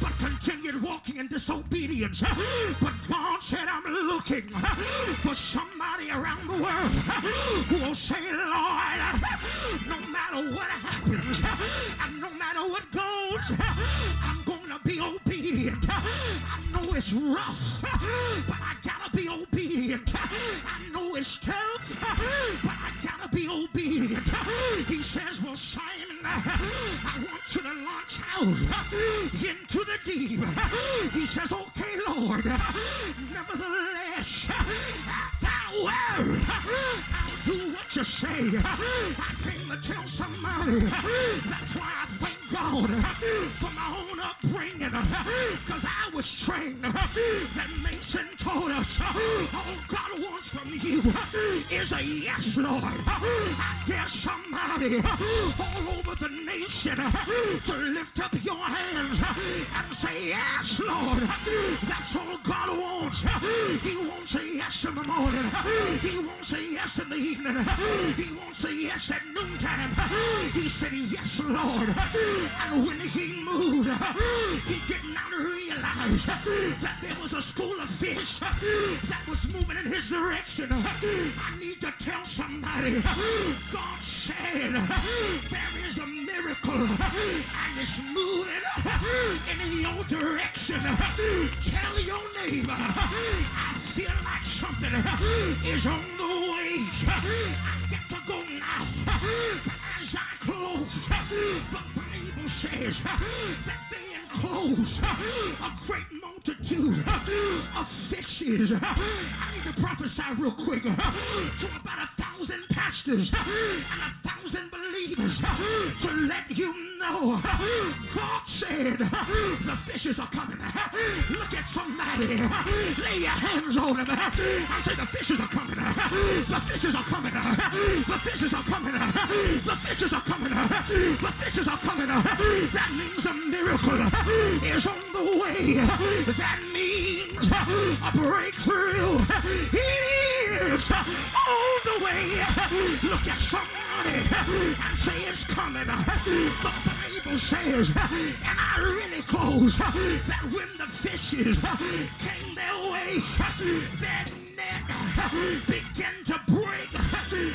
but continued walking in disobedience. But God said, I'm looking for somebody around the world who will say, Lord, no matter what happens and no matter what goes, I'm going to be obedient. I know it's rough, but I gotta be obedient. I know it's tough, but I gotta be obedient. He says, well, Simon, I want you to launch out into the deep. He says, okay, Lord, nevertheless, thou word, I'll do what you say. I came to tell somebody. That's why I thank God for my own upbringing, because I was trained that Mason told us all God wants from you is a yes, Lord. I dare somebody all over the nation to lift up your hands and say, yes, Lord. That's all God wants. He wants a yes in the morning. He wants a yes in the evening. He wants a yes at noontime. He said, yes, Lord. And when he moved, he did not realize that there was a school of fish that was moving in his direction. I need to tell somebody, God said there is a miracle and it's moving in your direction. Tell your neighbor, I feel like something is on the way. I got to go now. As I close, the Bible says that they enclose a great multitude of fishes. I need to prophesy real quick to about a thousand pastors and a thousand believers to let you know, God said the fishes are coming. Look at somebody, lay your hands on them and say, the fishes are coming, the fishes are coming, the fishes are coming, the fishes are coming, the fishes are coming. That means a miracle is on the way. That means a breakthrough, it is on the way. Look at somebody and say, it's coming. The Bible says, and I really close, that when the fishes came their way, their net began to break.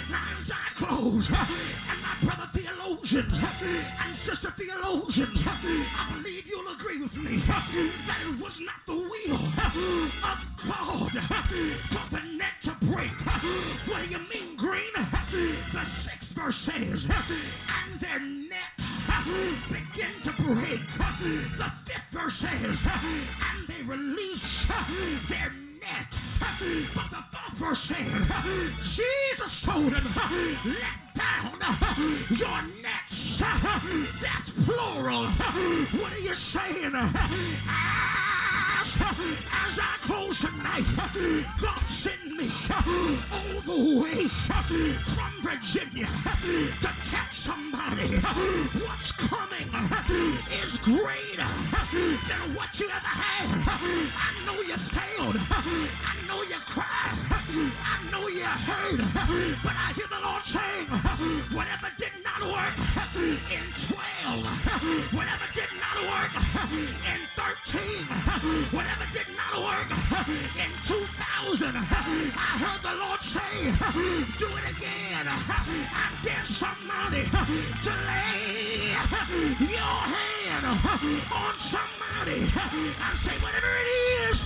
Now as I close, and my brother theologians and sister theologians, I believe you'll agree with me that it was not the will of God for the net to break. What do you mean, Green? The sixth verse says, and their net begin to break. The fifth verse says, and they release their net. But the fourth verse said, Jesus told him, let down your nets. That's plural. What are you saying? As, as I close tonight, God sent me all the way from Virginia to tell somebody what's coming is greater than what you ever had. I know you failed. I know you cried. I know you hurt. But I hear the Lord saying, whatever did not work in twelve, whatever did not work in thirteen, whatever did not work in two thousand, I heard the Lord say, do it again. I dare somebody to lay your hand on somebody and say, whatever it is,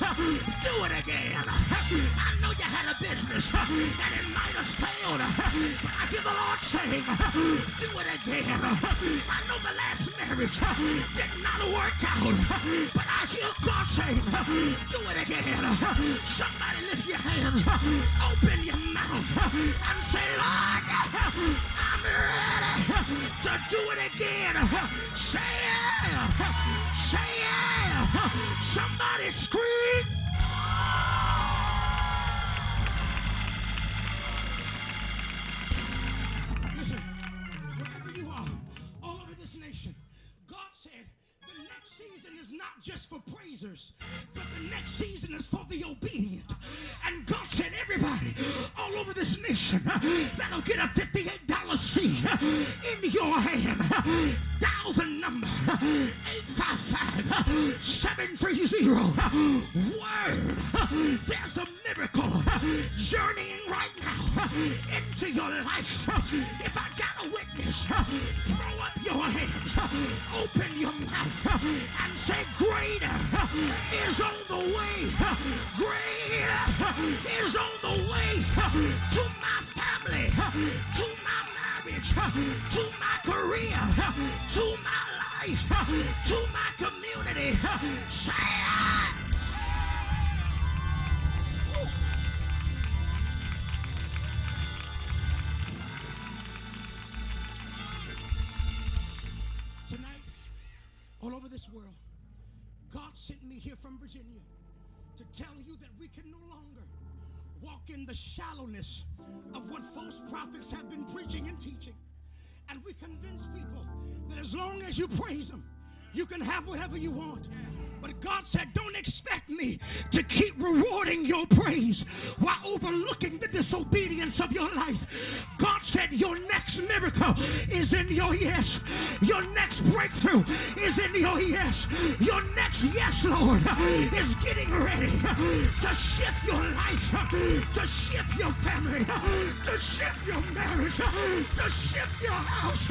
do it again. I know you had a business and it might have failed, but I hear the Lord saying, do it again. I know the last marriage did not work out, but I hear God saying, do it again. Somebody lift your hands, open your mouth, and say, Lord, I'm ready to do it again. Say yeah. Say yeah. Somebody scream. Listen, wherever you are, all over this nation, God said, the next season is not just for praisers, but the next season is for the obedient. And God said, everybody all over this nation that'll get a fifty-eight dollar seed in your hand, dial the number eight five five, seven three zero, word. There's a miracle journeying right now into your life. If I got a witness, throw up your hands, open your mouth, and say, greater is on the way. Greater is on the way to my family, to my marriage, to my career, to my life, to my community. Say it. All over this world, God sent me here from Virginia to tell you that we can no longer walk in the shallowness of what false prophets have been preaching and teaching. And we convince people that as long as you praise them, you can have whatever you want. But God said, don't expect me to keep rewarding your praise while overlooking the disobedience of your life. God said, your next miracle is in your yes. Your next breakthrough is in your yes. Your next yes, Lord, is getting ready to shift your life, to shift your family, to shift your marriage, to shift your house.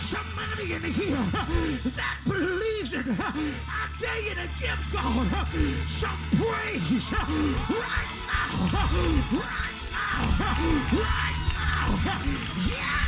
Somebody in here that believes it, I dare you to give God some praise right now, right now, right now. Yeah.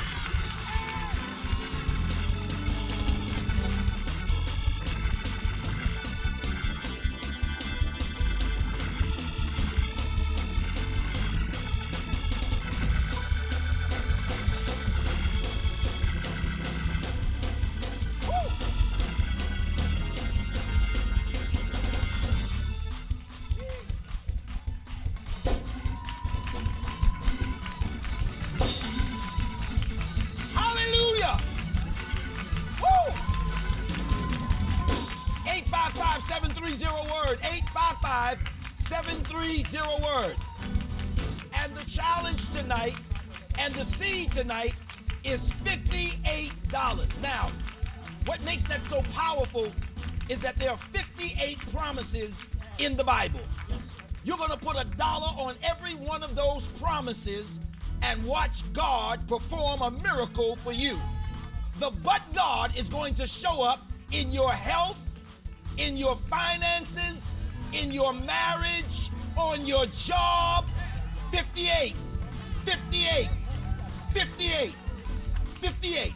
eight five five, seven three zero, word. And the challenge tonight and the seed tonight is fifty-eight dollars. Now, what makes that so powerful is that there are fifty-eight promises in the Bible. You're going to put a dollar on every one of those promises and watch God perform a miracle for you. The but God is going to show up in your health, in your finances, in your marriage, on your job. Fifty-eight, fifty-eight, fifty-eight, fifty-eight.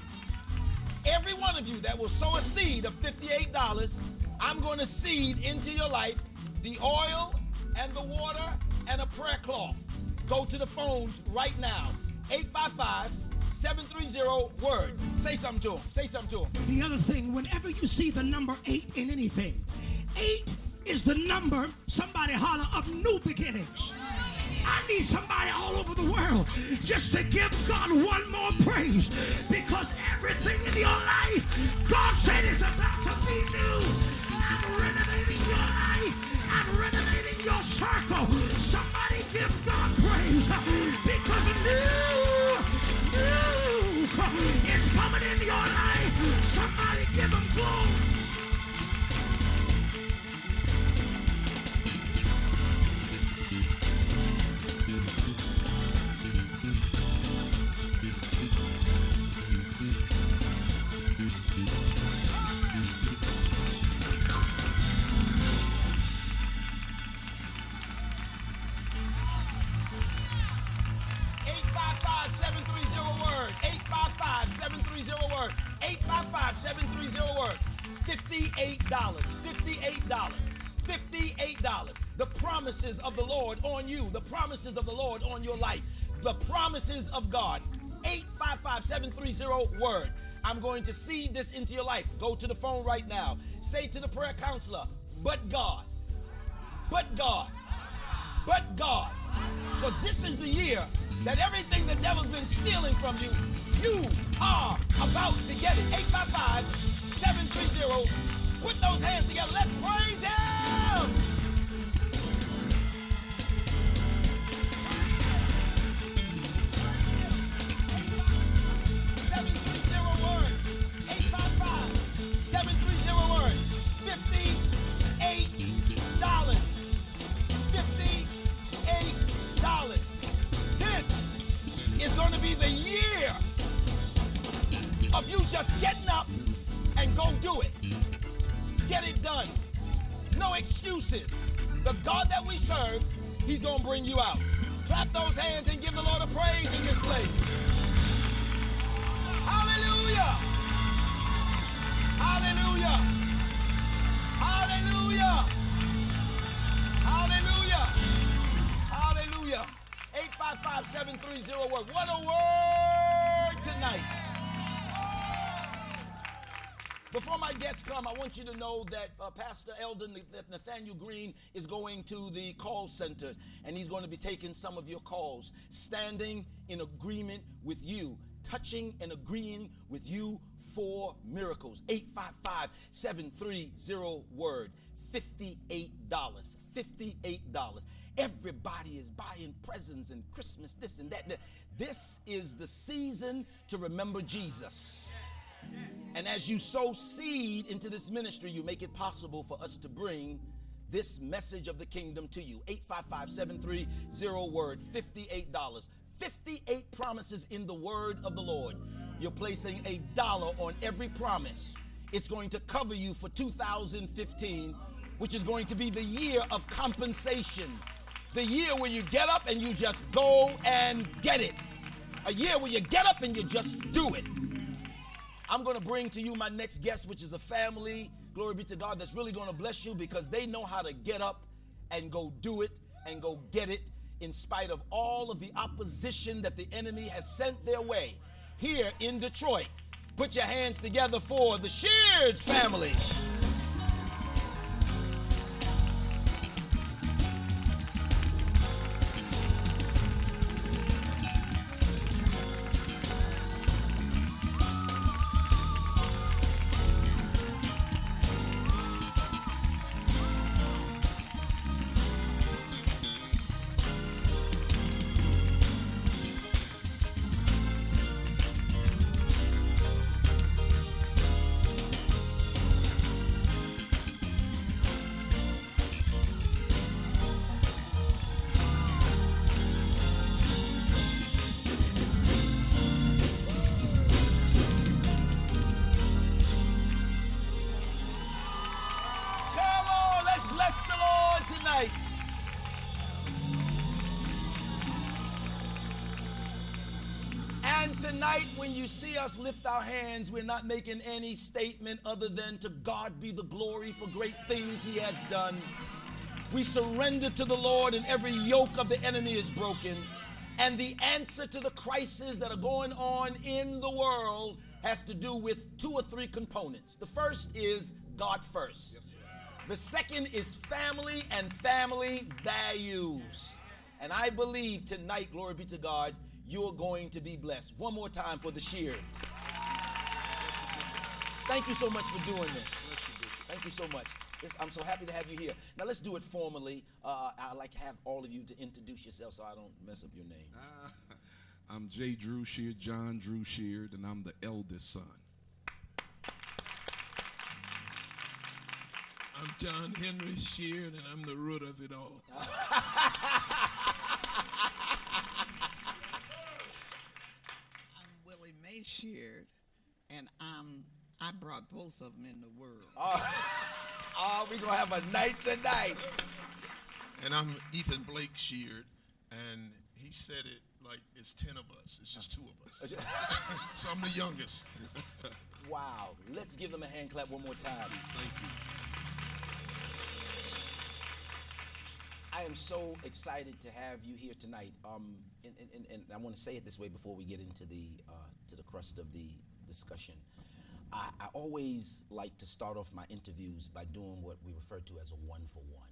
Every one of you that will sow a seed of fifty-eight dollars, I'm going to seed into your life the oil and the water and a prayer cloth. Go to the phones right now. Eight five five, seven three zero, word. Say something to them. Say something to them. The other thing, whenever you see the number eight in anything, eight is the number, somebody holler, of new beginnings. I need somebody all over the world just to give God one more praise, because everything in your life, God said, is about to be new. I'm renovating your life. I'm renovating your circle. Somebody give God praise, because new, new is coming in your life. Somebody give him glory. fifty-eight dollars, fifty-eight dollars, fifty-eight dollars. The promises of the Lord on you, the promises of the Lord on your life. the promises of God. eight five five, seven three zero, W O R D. I'm going to seed this into your life. Go to the phone right now. Say to the prayer counselor, but God, but God, but God. Because this is the year that everything the devil's been stealing from you, you are about to get it. eight five five, seven three zero. Put those hands together. Let's praise him. The God that we serve, he's going to bring you out. Clap those hands and give the Lord a praise in this place. Hallelujah! Hallelujah! Hallelujah! Hallelujah! Hallelujah! eight five five, seven three zero, W O R D. What a word tonight! Before my guests come, I want you to know that uh, Pastor Elder Nathaniel Green is going to the call center, and he's going to be taking some of your calls, standing in agreement with you, touching and agreeing with you for miracles. eight five five, seven three zero, W O R D. fifty-eight dollars. fifty-eight dollars. Everybody is buying presents and Christmas, this and that. This is the season to remember Jesus. And as you sow seed into this ministry, you make it possible for us to bring this message of the kingdom to you. eight five five, seven three zero, W O R D. fifty-eight dollars. fifty-eight promises in the word of the Lord. You're placing a dollar on every promise. It's going to cover you for two thousand fifteen, which is going to be the year of compensation. The year where you get up and you just go and get it. A year where you get up and you just do it. I'm going to bring to you my next guest, which is a family, glory be to God, that's really going to bless you because they know how to get up and go do it and go get it in spite of all of the opposition that the enemy has sent their way here in Detroit. Put your hands together for the Sheard family. Us lift our hands. We're not making any statement other than to God be the glory for great things he has done. We surrender to the Lord and every yoke of the enemy is broken. And the answer to the crises that are going on in the world has to do with two or three components. The first is God first. The second is family and family values. And I believe tonight, glory be to God, you are going to be blessed. One more time for the Sheards. Thank you so much for doing this. Thank you so much. It's, I'm so happy to have you here. Now let's do it formally. Uh, I'd like to have all of you to introduce yourself so I don't mess up your name. Uh, I'm J. Drew Sheard, John Drew Sheard, and I'm the eldest son. I'm John Henry Sheard, and I'm the root of it all. Sheard, and I'm I brought both of them in the world. Oh, oh we're gonna have a night tonight. And I'm Ethan Blake Sheard, and he said it like it's ten of us. It's just two of us. So I'm the youngest. Wow. Let's give them a hand clap one more time. Thank you. I I am so excited to have you here tonight. Um, and, and, and I want to say it this way before we get into the uh, to the crust of the discussion. I, I always like to start off my interviews by doing what we refer to as a one for one.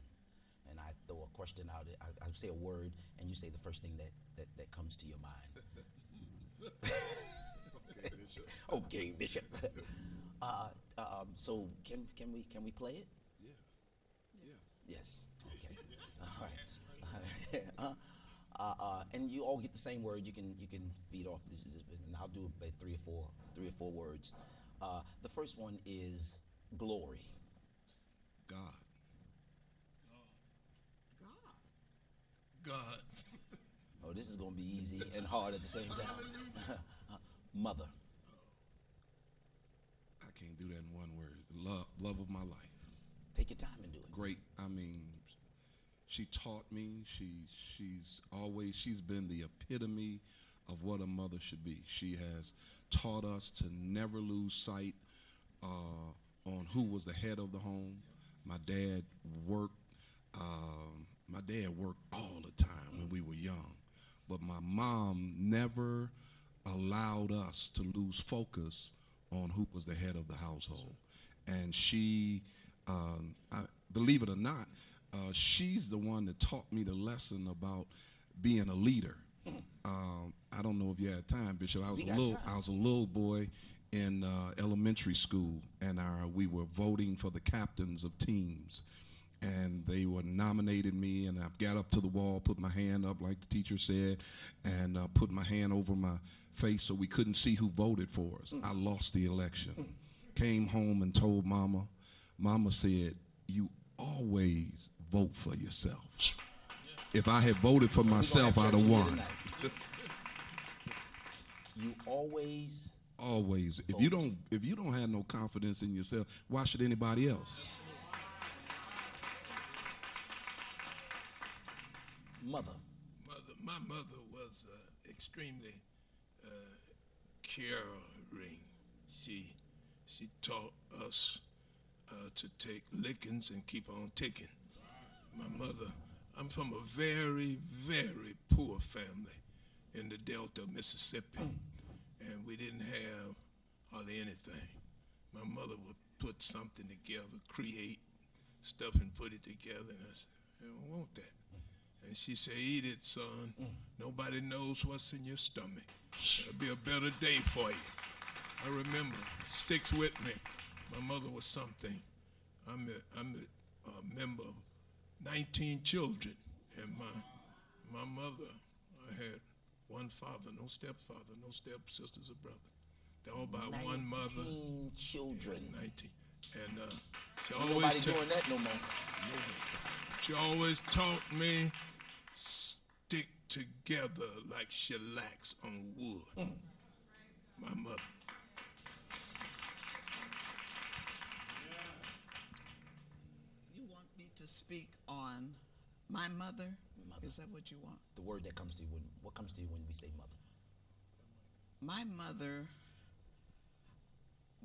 And I throw a question out, I, I say a word, and you say the first thing that, that, that comes to your mind. Okay, Bishop. Okay, Bishop. uh, um, so can can we can we play it? Yeah. Yes. Yes. Okay. All right. uh, uh, uh, and you all get the same word. You can you can feed off this, and I'll do about three or four three or four words. Uh, the first one is glory. God. God. Oh, this is going to be easy and hard at the same time. Mother. I can't do that in one word. Love, love of my life. Take your time and do it. Great. I mean, she taught me. She, she's always, she's been the epitome of what a mother should be. She has taught us to never lose sight uh, on who was the head of the home. My dad worked. Um, my dad worked all the time when we were young, but my mom never allowed us to lose focus on who was the head of the household. And she, um, I, believe it or not, uh, she's the one that taught me the lesson about being a leader. Um, I don't know if you had time, Bishop. I was a little, I was a little boy in uh, elementary school, and our we were voting for the captains of teams. And they were nominated me, and I got up to the wall, put my hand up like the teacher said, and uh, put my hand over my face so we couldn't see who voted for us. Mm. I lost the election. Mm. Came home and told Mama. Mama said, "You always vote for yourself." Yeah. If I had voted for myself, I'd have won. You always, always. Vote. If you don't, if you don't have no confidence in yourself, why should anybody else? Mother. Mother, my mother was uh, extremely uh, caring. She she taught us uh, to take lickings and keep on ticking. My mother, I'm from a very, very poor family in the Delta of Mississippi, and we didn't have hardly anything. My mother would put something together, create stuff and put it together, and I said, I don't want that. And she said, "Eat it, son. Mm. Nobody knows what's in your stomach. It'll be a better day for you." I remember. Sticks with me. My mother was something. I'm a, I'm a, a member of nineteen children. And my, my mother, I had one father, no stepfather, no stepsisters or brothers. They're all by one mother. nineteen children. Yeah, nineteen. And uh, she ain't always nobody doing that no more. No. She always taught me, stick together like shellacs on wood. Mm. My mother. You want me to speak on my mother? Mother. Is that what you want? The word that comes to you, when, what comes to you when we say mother? My mother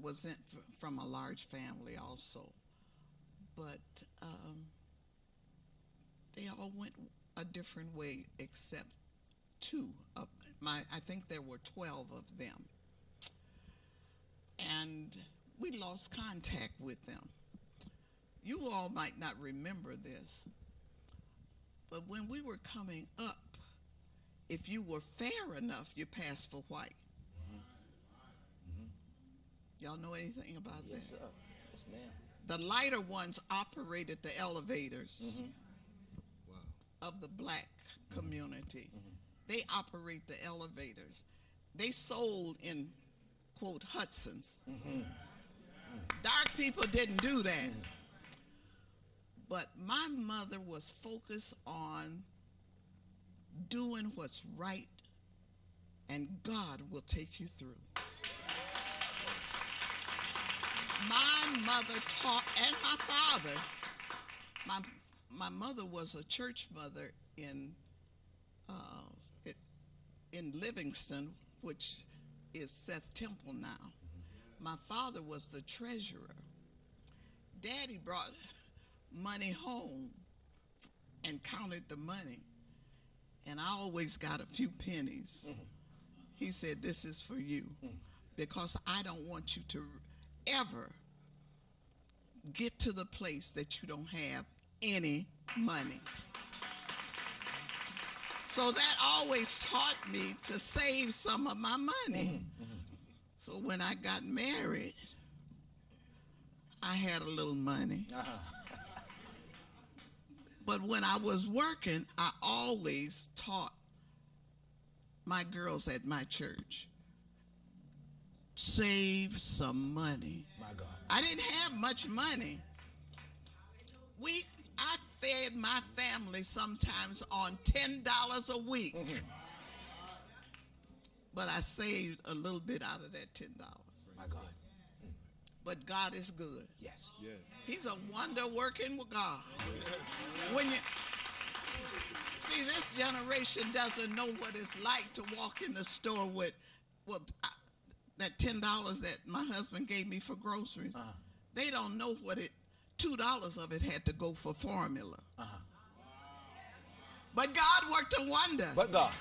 was in, from a large family also, but um, they all went a different way except two of my, I think there were twelve of them. And we lost contact with them. You all might not remember this, but when we were coming up, if you were fair enough, you passed for white. Mm-hmm. Y'all know anything about yes, that? Sir. Yes, ma'am. The lighter ones operated the elevators. Mm-hmm. Of the black community. Mm-hmm. They operate the elevators. They sold in, quote, Hudson's. Mm-hmm. Dark people didn't do that. Mm-hmm. But my mother was focused on doing what's right, and God will take you through. My mother taught, and my father, my My mother was a church mother in uh, in Livingston, which is Seth Temple now. My father was the treasurer. Daddy brought money home and counted the money, and I always got a few pennies. Mm-hmm. He said, this is for you, mm-hmm. because I don't want you to ever get to the place that you don't have any money. So that always taught me to save some of my money. Mm-hmm. So when I got married, I had a little money. Uh-huh. But when I was working, I always taught my girls at my church, save some money. My God. I didn't have much money. We, I fed my family sometimes on ten dollars a week. Mm-hmm. But I saved a little bit out of that ten dollars. My God. But God is good. Yes. Yes. He's a wonder-working God. Yes. When you see, this generation doesn't know what it's like to walk in the store with, well, I, that ten dollars that my husband gave me for groceries. Uh-huh. They don't know what it, two dollars of it had to go for formula. Uh-huh. But God worked a wonder. But God.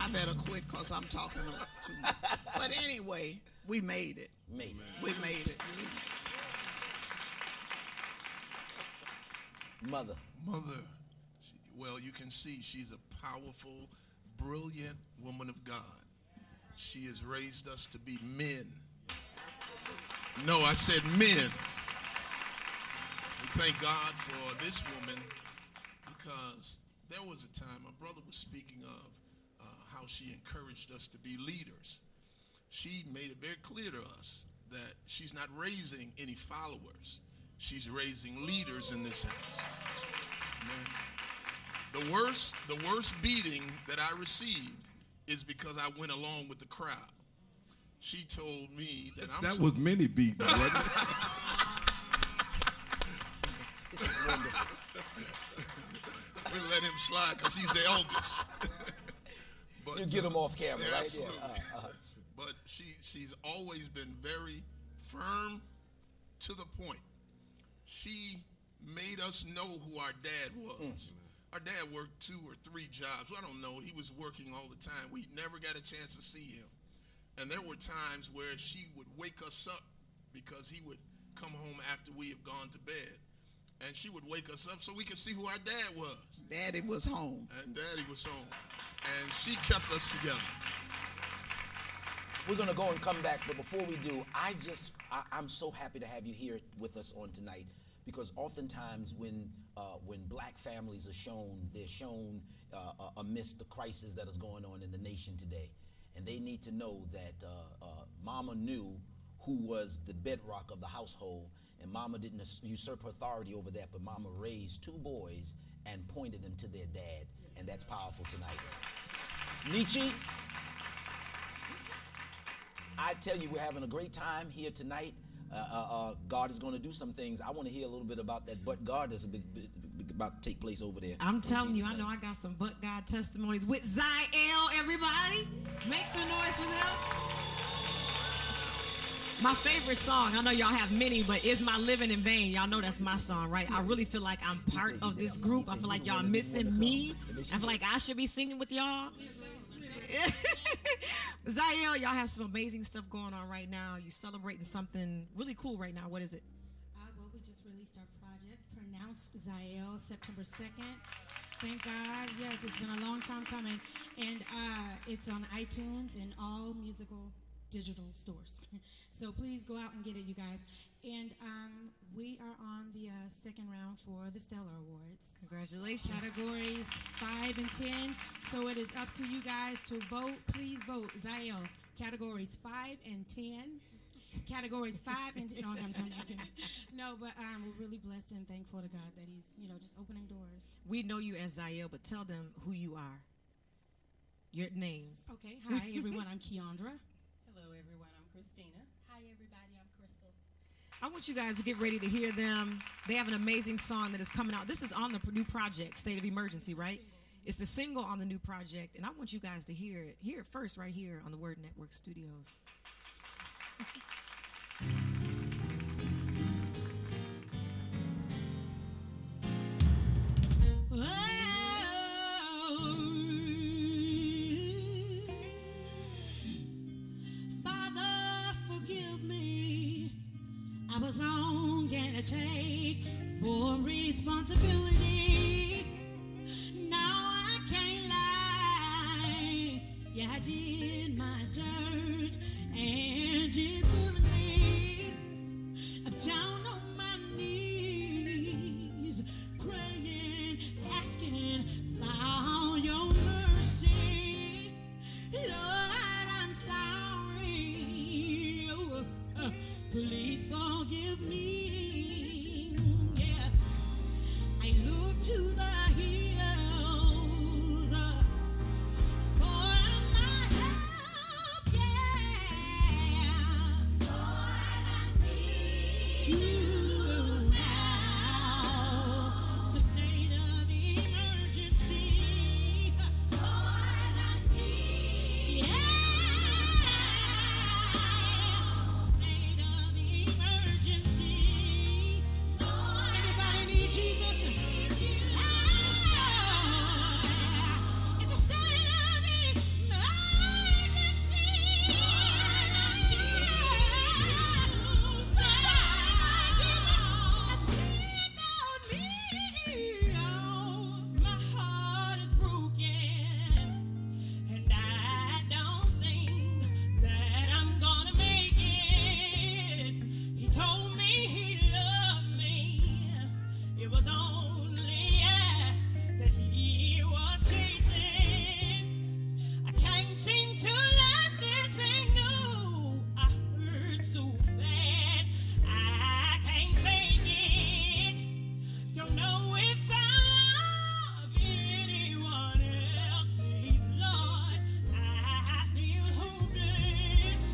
I better quit because I'm talking a lot too much. But anyway, we made it. Made it. We made it. Mother. Mother. She, well, you can see she's a powerful, brilliant woman of God. She has raised us to be men. No, I said men. We thank God for this woman, because there was a time my brother was speaking of how she encouraged us to be leaders. She made it very clear to us that she's not raising any followers. She's raising leaders in this house. Amen. The worst, the worst beating that I received is because I went along with the crowd. She told me that I'm... That so was many beatings, wasn't it? We let him slide because he's the eldest. But, you get them uh, off camera, yeah, right? Absolutely. Yeah. Uh, uh. But she, she's always been very firm, to the point. She made us know who our dad was. Mm. Our dad worked two or three jobs. Well, I don't know. He was working all the time. We never got a chance to see him. And there were times where she would wake us up, because he would come home after we have gone to bed. And she would wake us up so we could see who our dad was. Daddy was home. And Daddy was home. And she kept us together. We're going to go and come back, but before we do, I just, I, I'm so happy to have you here with us on tonight, because oftentimes when uh, when black families are shown, they're shown uh, amidst the crisis that is going on in the nation today. And they need to know that uh, uh, Mama knew who was the bedrock of the household, and Mama didn't usurp her authority over that, but Mama raised two boys and pointed them to their dad, and that's powerful tonight. Neechy, I tell you, we're having a great time here tonight. Uh, uh, uh, God is going to do some things. I want to hear a little bit about that, but God is about to take place over there. I'm telling you, I know I got some but God testimonies with Z'iel, everybody. Make some noise for them. My favorite song, I know y'all have many, but it's my Living in Vain. Y'all know that's my song, right? I really feel like I'm part of this group. I feel like y'all missing me. I feel like I should be singing with y'all. Z'iel, y'all have some amazing stuff going on right now. You're celebrating something really cool right now. What is it? Uh, well, we just released our project, Pronounced Z'iel, September second. Thank God. Yes, it's been a long time coming. And uh, it's on iTunes and all musical digital stores. So please go out and get it, you guys. And um, we are on the uh, second round for the Stellar Awards. Congratulations. Categories five and ten. So it is up to you guys to vote. Please vote Z'iel. Categories five and ten. Categories five and ten. No, I'm, I'm just kidding. No, but um, we're really blessed and thankful to God that He's, you know, just opening doors. We know you as Z'iel, but tell them who you are. Your names. Okay. Hi, everyone. I'm Keandra. Hello, everyone. I'm Christina. Hi, everybody. I'm Crystal. I want you guys to get ready to hear them. They have an amazing song that is coming out. This is on the new project, State of Emergency, right? Single. It's the single on the new project, and I want you guys to hear it. Hear it first right here on the Word Network Studios. take full responsibility. Now I can't lie. Yeah, I did my dirt and did willingly. I'm down on my knees, praying, asking for your mercy. Lord, I'm sorry. Oh, please forgive me. Yeah, I look to the hills uh, for my help. Yeah, Lord, I need you now. It's a state of emergency. Lord, I need. Yeah, it's a state of emergency. Anybody need Jesus? Ah, it's a state of emergency. Somebody need Jesus. I see about me. My heart is broken. And I don't think that I'm gonna make it. He told me he loved me. It was only air that he was chasing. I can't seem to let this thing go. I hurt so bad. I can't fake it. Don't know if I love anyone else. Please, Lord, I feel hopeless.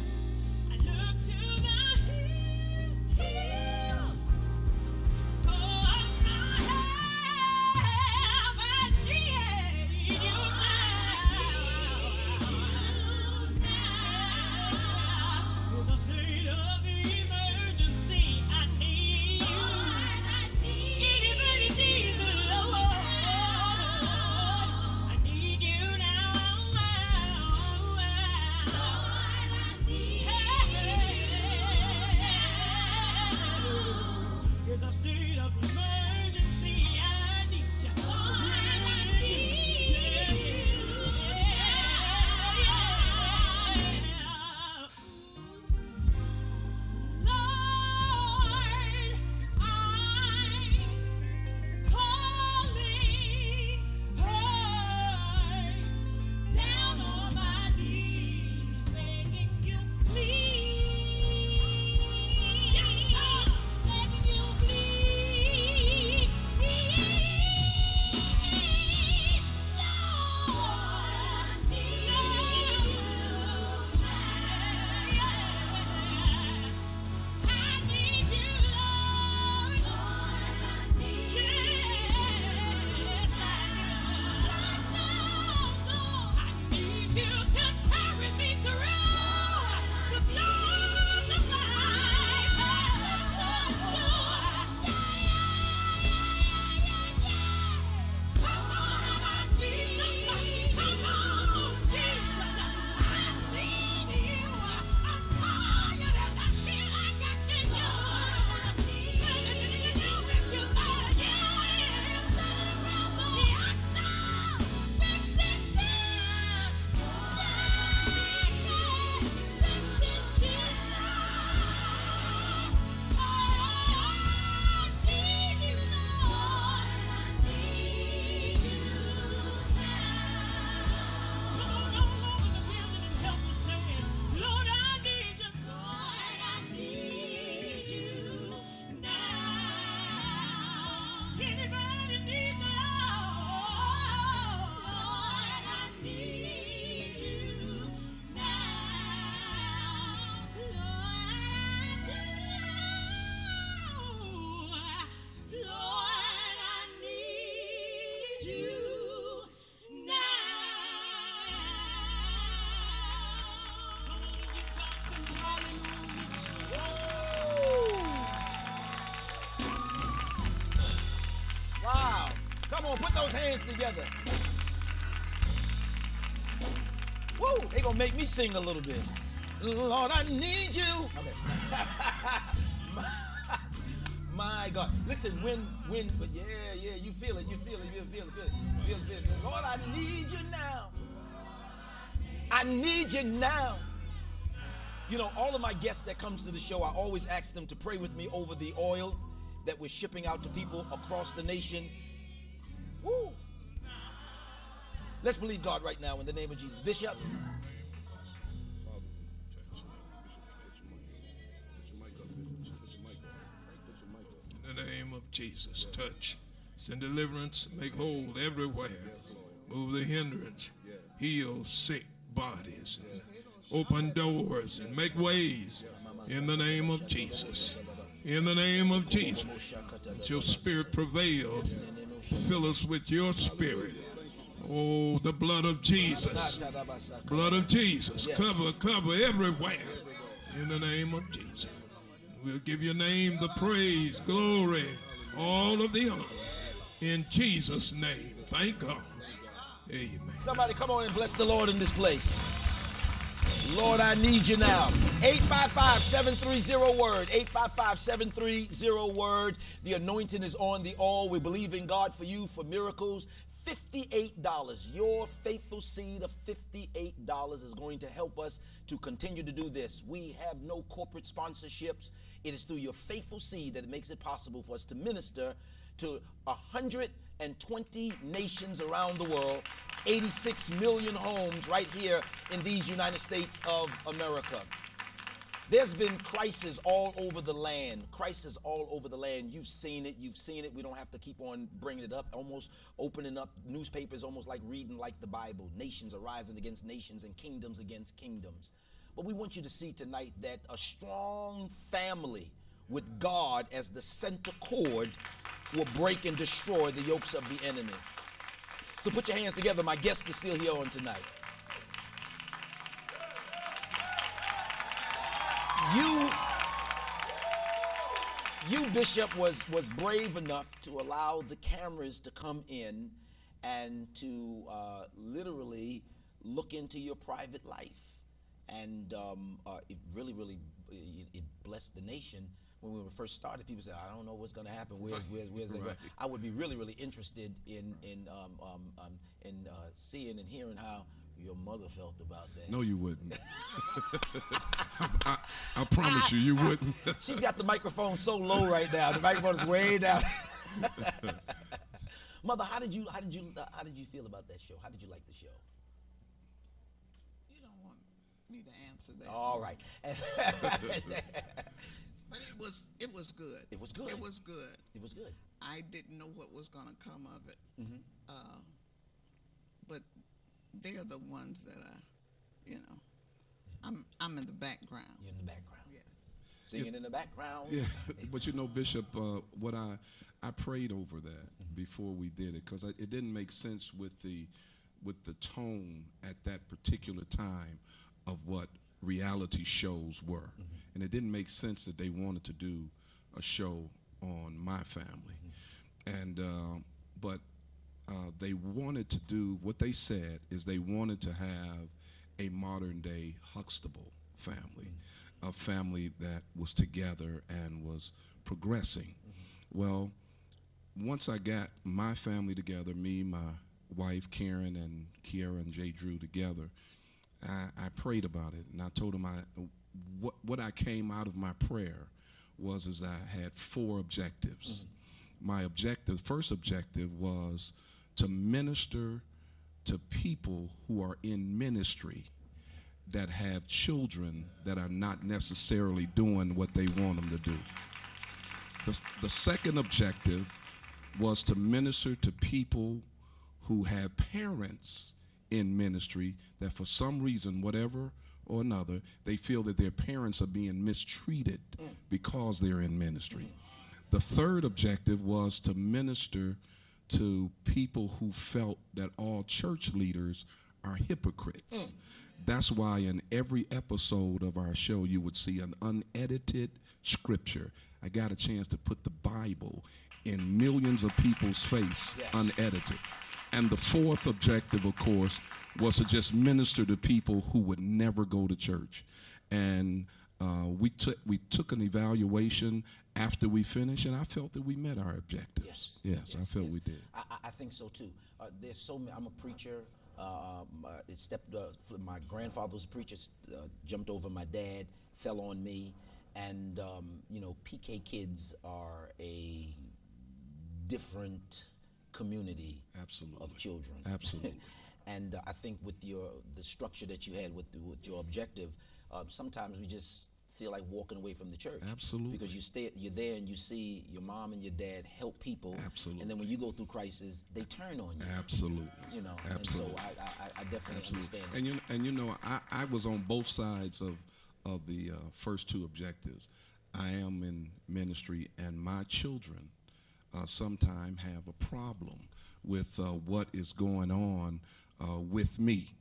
I look to the hills for my help. I need you now. It's a state of emergency. I need you. Anybody need the Lord? I need you now. I need you. There's a state of emergency. I need you. I need you. Lord, I'm calling her down on my knees, begging you, please. Yes, sir. Begging you, please. Lord, I need you now. I need you, Lord. Lord, I need you. Yes, I know. I need you to carry me through the storms of life. Oh, come on, Jesus. Come on, Jesus. I need you. I'm tired and I feel like I can't go. I need you. If you love me, if you love me, I saw this is love. This is love. I need you, Lord. I need you now. Lord, I'm alone in the wilderness, help me sing. Lord, I need you. Lord, I need you now. Anybody need the Lord? Lord, I need you now. Lord, I do. Lord, I need you now. Come on, give God some hallelujah. Wow. Come on, put those hands together. Woo, they gonna make me sing a little bit. Lord, I need you. Okay. My God. Listen, when, when, but yeah, yeah, you feel it, you feel it, you feel it, feel it, feel it, feel it. Lord, I need you now. I need you now. You know, all of my guests that comes to the show, I always ask them to pray with me over the oil that we're shipping out to people across the nation. Woo. Let's believe God right now in the name of Jesus. Bishop. In the name of Jesus, touch, send deliverance, make whole everywhere, move the hindrance, heal sick bodies, open doors and make ways in the name of Jesus, in the name of Jesus. Let your spirit prevail, fill us with your spirit. Oh, the blood of Jesus, blood of Jesus, cover, cover everywhere in the name of Jesus. We'll give your name the praise, glory, all of the honor. In Jesus' name, thank God. Amen. Somebody come on and bless the Lord in this place. Lord, I need you now. eight five five, seven three zero, W O R D. eight five five, seven three zero, W O R D. The anointing is on the all. We believe in God for you, for miracles. fifty-eight dollars, your faithful seed of fifty-eight dollars is going to help us to continue to do this. We have no corporate sponsorships. It is through your faithful seed that it makes it possible for us to minister to one hundred twenty nations around the world, eighty-six million homes right here in these United States of America. There's been crisis all over the land, crisis all over the land. You've seen it. You've seen it. We don't have to keep on bringing it up, almost opening up newspapers, almost like reading like the Bible. Nations are rising against nations and kingdoms against kingdoms. But we want you to see tonight that a strong family with God as the center cord will break and destroy the yokes of the enemy. So put your hands together. My guests are still here on tonight. You, you Bishop, was, was brave enough to allow the cameras to come in and to uh, literally look into your private life. And um, uh, it really, really, it, it blessed the nation. When we were first started, people said, I don't know what's going to happen. Where's, where's, where's right. it going? I would be really, really interested in, right. in, um, um, um, in uh, seeing and hearing how your mother felt about that. No, you wouldn't. I, I, I promise you, you wouldn't. She's got the microphone so low right now. The microphone is way down. Mother, how did you, how did you, how did you feel about that show? How did you like the show? You don't want me to answer that. All right. But it was, it was good. It was good. It was good. It was good. I didn't know what was going to come of it. Mm-hmm. uh, but. They're the ones that are, you know, I'm I'm in the background. You're in the background. Yes. Singing yeah. in the background. Yeah. But you know, Bishop, uh, what I I prayed over that mm-hmm. before we did it, because it didn't make sense with the with the tone at that particular time of what reality shows were, mm-hmm. and it didn't make sense that they wanted to do a show on my family, mm-hmm. and uh, but. Uh, they wanted to do, what they said is they wanted to have a modern day Huxtable family, mm-hmm. a family that was together and was progressing. Mm-hmm. Well, once I got my family together, me, my wife, Karen, and Kiara and J. Drew together, I, I prayed about it, and I told them I, what, what I came out of my prayer was is I had four objectives. Mm-hmm. My objective, first objective was to minister to people who are in ministry that have children that are not necessarily doing what they want them to do. The, the second objective was to minister to people who have parents in ministry that for some reason, whatever or another, they feel that their parents are being mistreated mm. because they're in ministry. The third objective was to minister to people who felt that all church leaders are hypocrites. Mm. That's why in every episode of our show you would see an unedited scripture. I got a chance to put the Bible in millions of people's face, yes. unedited. And the fourth objective, of course, was to just minister to people who would never go to church. And Uh, we took we took an evaluation after we finished, and I felt that we met our objectives. Yes, yes, yes I felt yes. we did. I, I think so too. Uh, there's so many. I'm a preacher. Uh, my, it stepped. Uh, my grandfather was a preacher. Uh, jumped over my dad. Fell on me, and um, you know, P K kids are a different community Absolutely. Of children. Absolutely. And uh, I think with your the structure that you had with the, with your objective, uh, sometimes we just feel like walking away from the church. Absolutely. Because you stay, you're there and you see your mom and your dad help people. Absolutely. And then when you go through crisis, they turn on you. Absolutely. You know. Absolutely. And so I, I, I definitely Absolutely. Understand. And you and you know I, I was on both sides of of the uh, first two objectives. I am in ministry, and my children uh, sometimes have a problem with uh, what is going on uh, with me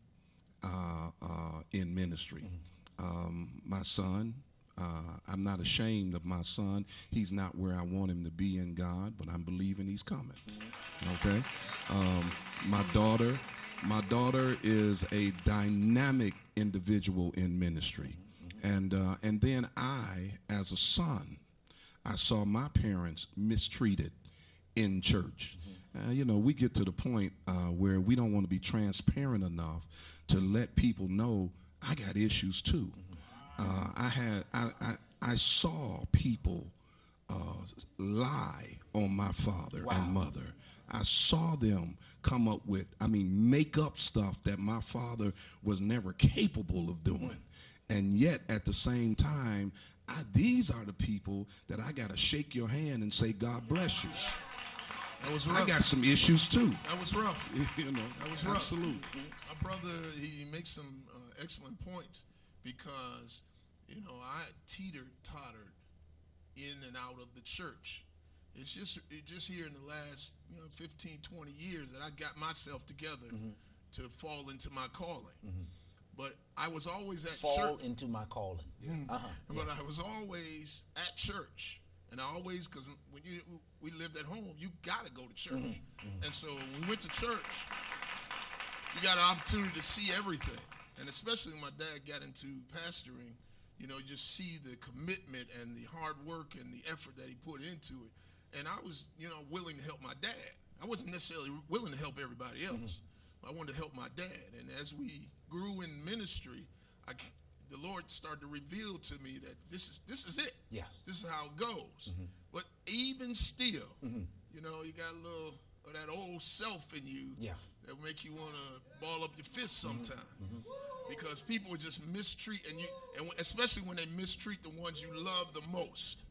uh, uh, in ministry. Mm-hmm. um, my son, uh, I'm not ashamed of my son. He's not where I want him to be in God, but I'm believing he's coming. Mm-hmm. Okay? Um, my daughter, my daughter is a dynamic individual in ministry. And uh, and then I, as a son, I saw my parents mistreated in church. Mm-hmm. uh, you know, we get to the point uh, where we don't want to be transparent enough to let people know I got issues too. Mm-hmm. Uh, I had I, I I saw people uh, lie on my father wow. and mother. I saw them come up with I mean make up stuff that my father was never capable of doing. Mm-hmm. And yet, at the same time, I, these are the people that I got to shake your hand and say, God bless you. That was rough. I got some issues, too. That was rough. you know, that was rough. Absolutely. My brother, he makes some uh, excellent points because, you know, I teeter-tottered in and out of the church. It's just, it just here in the last you know, fifteen, twenty years that I got myself together mm-hmm. to fall into my calling. Mm-hmm. But I was always at Fall church. Fall into my calling. Yeah. Uh-huh. But yeah. I was always at church. And I always, because when you we lived at home, you got to go to church. Mm-hmm. Mm-hmm. And so when we went to church, you got an opportunity to see everything. And especially when my dad got into pastoring, you know, you just see the commitment and the hard work and the effort that he put into it. And I was, you know, willing to help my dad. I wasn't necessarily willing to help everybody else. Mm-hmm. I wanted to help my dad. And as we grew in ministry, I, the Lord started to reveal to me that this is this is it. Yes. This is how it goes. Mm-hmm. But even still, mm-hmm. you know, you got a little of that old self in you yeah. that will make you want to ball up your fist mm-hmm. sometime. Mm-hmm. Because people just mistreat, and you, and especially when they mistreat the ones you love the most.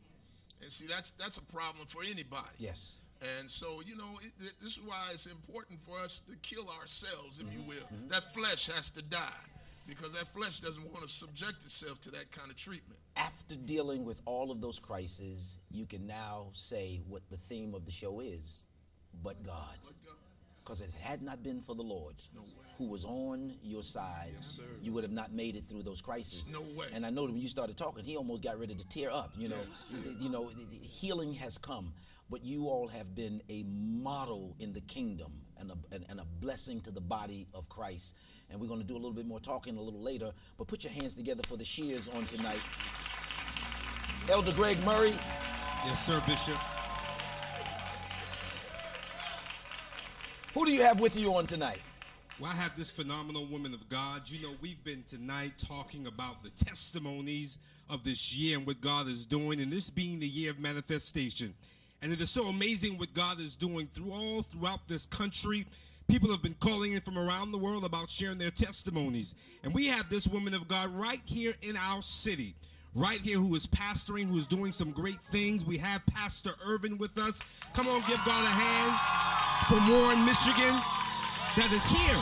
And see, that's that's a problem for anybody. Yes. And so, you know, it, this is why it's important for us to kill ourselves, if you will. Mm-hmm. That flesh has to die because that flesh doesn't want to subject itself to that kind of treatment. After dealing with all of those crises, you can now say what the theme of the show is, but God. Because if it had not been for the Lord, no who was on your side, yes, you would have not made it through those crises. No way. And I know that when you started talking, he almost got ready to tear up. You know, yeah. you know, healing has come. But you all have been a model in the kingdom and a, and, and a blessing to the body of Christ. And we're going to do a little bit more talking a little later, but put your hands together for the Sheards on tonight. Elder Greg Murray. Yes, sir, Bishop. Who do you have with you on tonight? Well, I have this phenomenal woman of God. You know, we've been tonight talking about the testimonies of this year and what God is doing, and this being the year of manifestation. And it is so amazing what God is doing through all throughout this country. People have been calling in from around the world about sharing their testimonies. And we have this woman of God right here in our city, right here who is pastoring, who is doing some great things. We have Pastor Irvin with us. Come on, give God a hand from Warren, Michigan, that is here.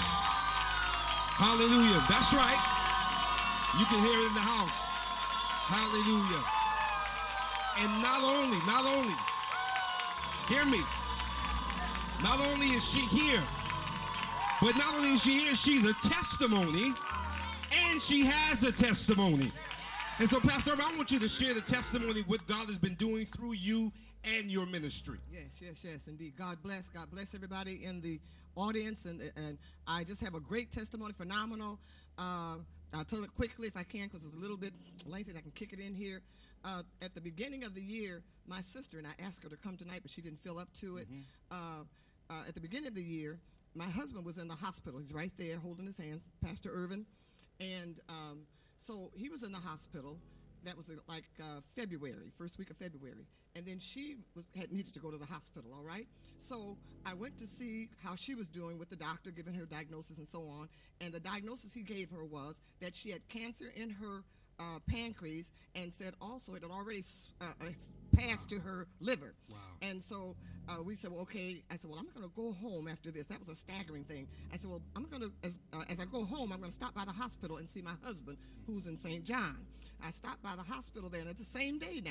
Hallelujah. That's right. You can hear it in the house. Hallelujah. And not only, not only. Hear me. Not only is she here, but not only is she here, she's a testimony, and she has a testimony. And so, Pastor, I want you to share the testimony of what God has been doing through you and your ministry. Yes, yes, yes, indeed. God bless. God bless everybody in the audience, and, and I just have a great testimony, phenomenal uh, I'll tell it quickly if I can, because it's a little bit lengthy and I can kick it in here. Uh, at the beginning of the year, my sister, and I asked her to come tonight, but she didn't feel up to it. Mm-hmm. uh, uh, at the beginning of the year, my husband was in the hospital. He's right there holding his hands, Pastor Irvin. And um, so he was in the hospital. That was like uh, February, first week of February. And then she was, had needed to go to the hospital, all right? So I went to see how she was doing with the doctor, giving her diagnosis and so on. And the diagnosis he gave her was that she had cancer in her uh, pancreas, and said also it had already uh, passed wow. to her liver. Wow. And so uh, we said, well, okay. I said, well, I'm going to go home after this. That was a staggering thing. I said, well, I'm going to, as, uh, as I go home, I'm going to stop by the hospital and see my husband, who's in Saint John. I stopped by the hospital there, and it's the same day now.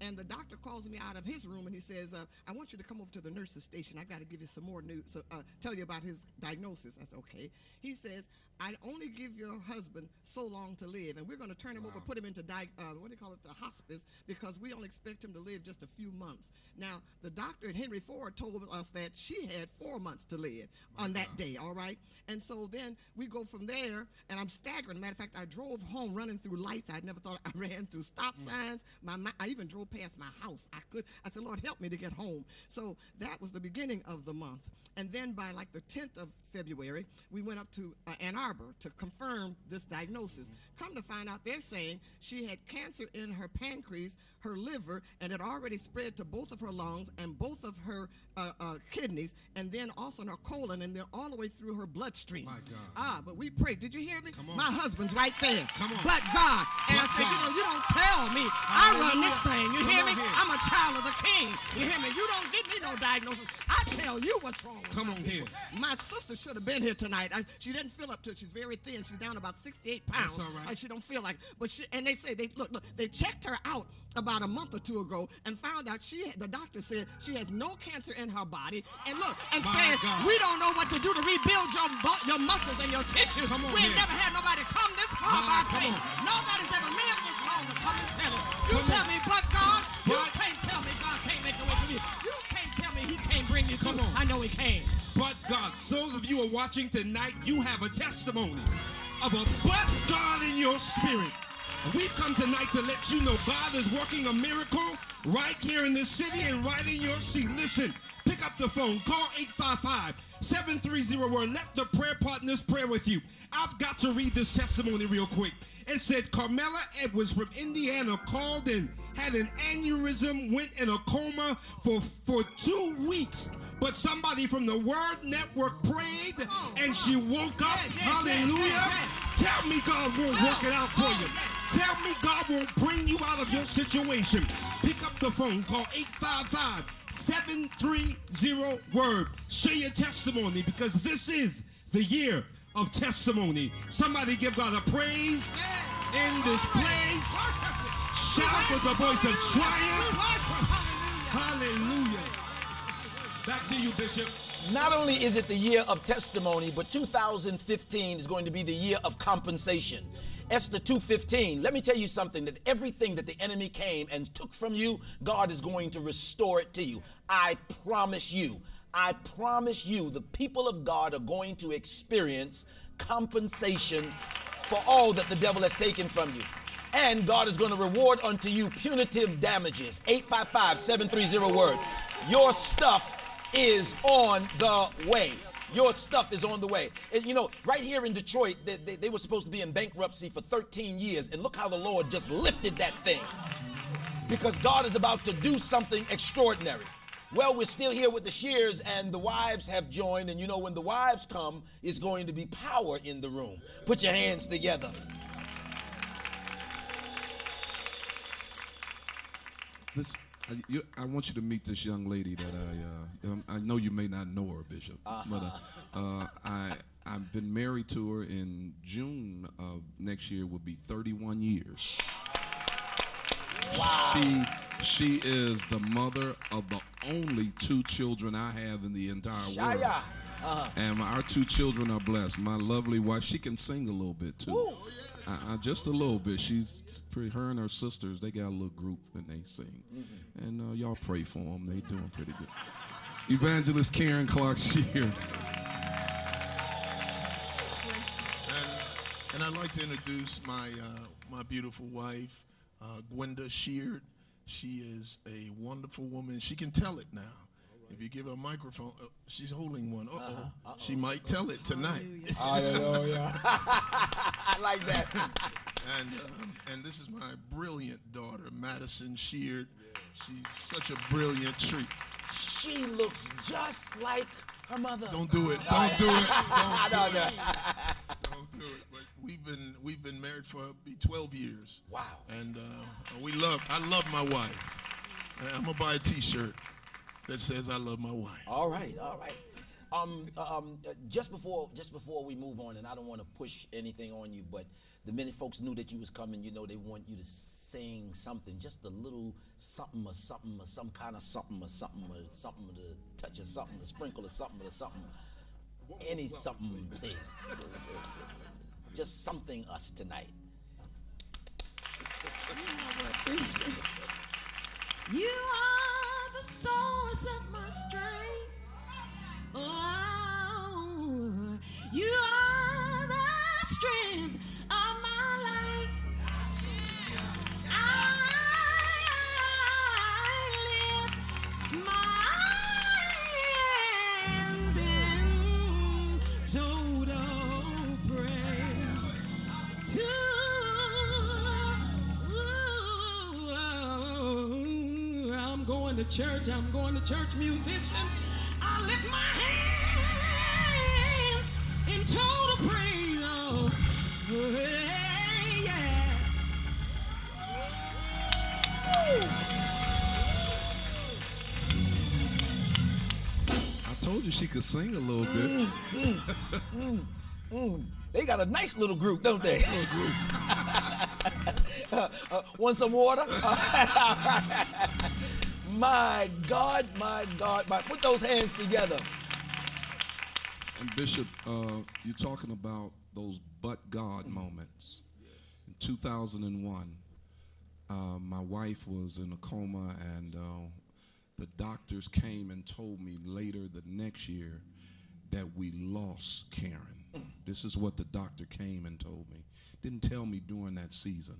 And the doctor calls me out of his room, and he says, uh, I want you to come over to the nurse's station. I got to give you some more news, so, uh, tell you about his diagnosis. I said, okay. He says, I only give your husband so long to live, and we're going to turn him Wow. over, put him into di- uh, what do you call it, the hospice, because we only expect him to live just a few months. Now, the doctor at Henry Ford told us that she had four months to live My on God. that day, all right? And so then we go from there, and I'm staggering. Matter of fact, I drove home running through lights. I'd never thought I ran through stop mm. signs. My, my I even drove past my house. I could. I said, Lord, help me to get home. So that was the beginning of the month. And then by like the tenth of February, we went up to uh, Ann Arbor to confirm this diagnosis. Mm-hmm. Come to find out, they're saying she had cancer in her pancreas, her liver, and it already spread to both of her lungs and both of her uh, uh, kidneys, and then also in her colon, and then all the way through her bloodstream. My God. Ah, but we prayed. Did you hear me? Come on. My husband's right there. Come on. But God. And I said, you know, you don't tell me. I run this thing. You hear me? I'm a child of the King. You hear me? You don't get me no diagnosis. I tell you what's wrong with Come on here. My sister should have been here tonight. I, she didn't feel up to it. She's very thin. She's down about sixty-eight pounds. That's all right. She don't feel like it. But she, and they say, they look, look, they checked her out about a month or two ago and found out she, the doctor said she has no cancer in her body. And look, and said, we don't know what to do to rebuild your, your muscles and your tissues. Come on we ain't here. Never had nobody come this far by faith. Nobody's ever lived this long to come and tell it. You come tell on. me, but God, you but can't tell me God can't make a way for me. You can't tell me he can't bring you come through. On. I know he can. But God, so those of you who are watching tonight, you have a testimony of a but God in your spirit. We've come tonight to let you know God is working a miracle right here in this city and right in your seat. Listen, pick up the phone, call eight five five, seven three zero word. Let the prayer partners pray with you. I've got to read this testimony real quick. It said Carmela Edwards from Indiana called and had an aneurysm, went in a coma for, for two weeks. But somebody from the Word Network prayed and she woke up. Hallelujah. Tell me God won't work it out for you. Tell me God won't bring you out of your situation. Pick up the phone. Call eight five five, seven three zero word. Share your testimony because this is the year of testimony. Somebody give God a praise in this place. Shout with the voice of triumph. Hallelujah. Back to you, Bishop. Not only is it the year of testimony, but two thousand fifteen is going to be the year of compensation. Esther two fifteen, let me tell you something, that everything that the enemy came and took from you, God is going to restore it to you. I promise you, I promise you, the people of God are going to experience compensation for all that the devil has taken from you. And God is going to reward unto you punitive damages. eight five five, seven three zero word. Your stuff is on the way. Your stuff is on the way. And you know, right here in Detroit, they, they, they were supposed to be in bankruptcy for thirteen years, and look how the Lord just lifted that thing, because God is about to do something extraordinary. Well, we're still here with the Sheards, and the wives have joined, and you know, when the wives come, it's going to be power in the room. Put your hands together. Listen. I, you, I want you to meet this young lady that I, uh, um, I know you may not know her, Bishop, uh-huh. but uh, uh, I, I've been married to her. In June of next year will be thirty-one years. Wow. She, she is the mother of the only two children I have in the entire Shia. world. Uh-huh. And our two children are blessed. My lovely wife, she can sing a little bit, too. Ooh. I, I, just a little bit. She's pretty, her and her sisters, they got a little group and they sing. Mm-hmm. And uh, y'all pray for them. They doing pretty good. Evangelist Karen Clark Sheard. And And I'd like to introduce my uh, my beautiful wife, uh, Gwenda Sheard. She is a wonderful woman. She can tell it now. Right. If you give her a microphone, uh, she's holding one. Uh-oh. Uh-huh. Uh-oh. She might tell it tonight. Hallelujah. I like that. and um, and this is my brilliant daughter, Madison Sheard. Yeah. She's such a brilliant treat. She looks just like her mother. Don't do it. Don't do it. Don't do it. Don't do it. But we've been we've been married for twelve years. Wow. And uh, we love. I love my wife. And I'm gonna buy a T-shirt that says I love my wife. All right. All right. Um. Um. Just before just before we move on, and I don't want to push anything on you, but the minute folks knew that you was coming, you know, they want you to sing something, just a little something or something or some kind of something or something or something to touch or something, a sprinkle or something or something, any something thing. Just something us tonight. You are the source of my strength. Oh, you are the strength of my life. I lift my hands in total praise to you. I'm going to church, I'm going to church, musician. I lift my hands in total praise. Oh, hey, yeah. I told you she could sing a little bit. Mm, mm, mm, mm. They got a nice little group, don't they? Nice little group. uh, uh, want some water? My God, my God, my, put those hands together. And Bishop, uh, you're talking about those but God moments. Yes. In two thousand one. Uh, my wife was in a coma, and uh, the doctors came and told me later the next year that we lost Karen. This is what the doctor came and told me. Didn't tell me during that season,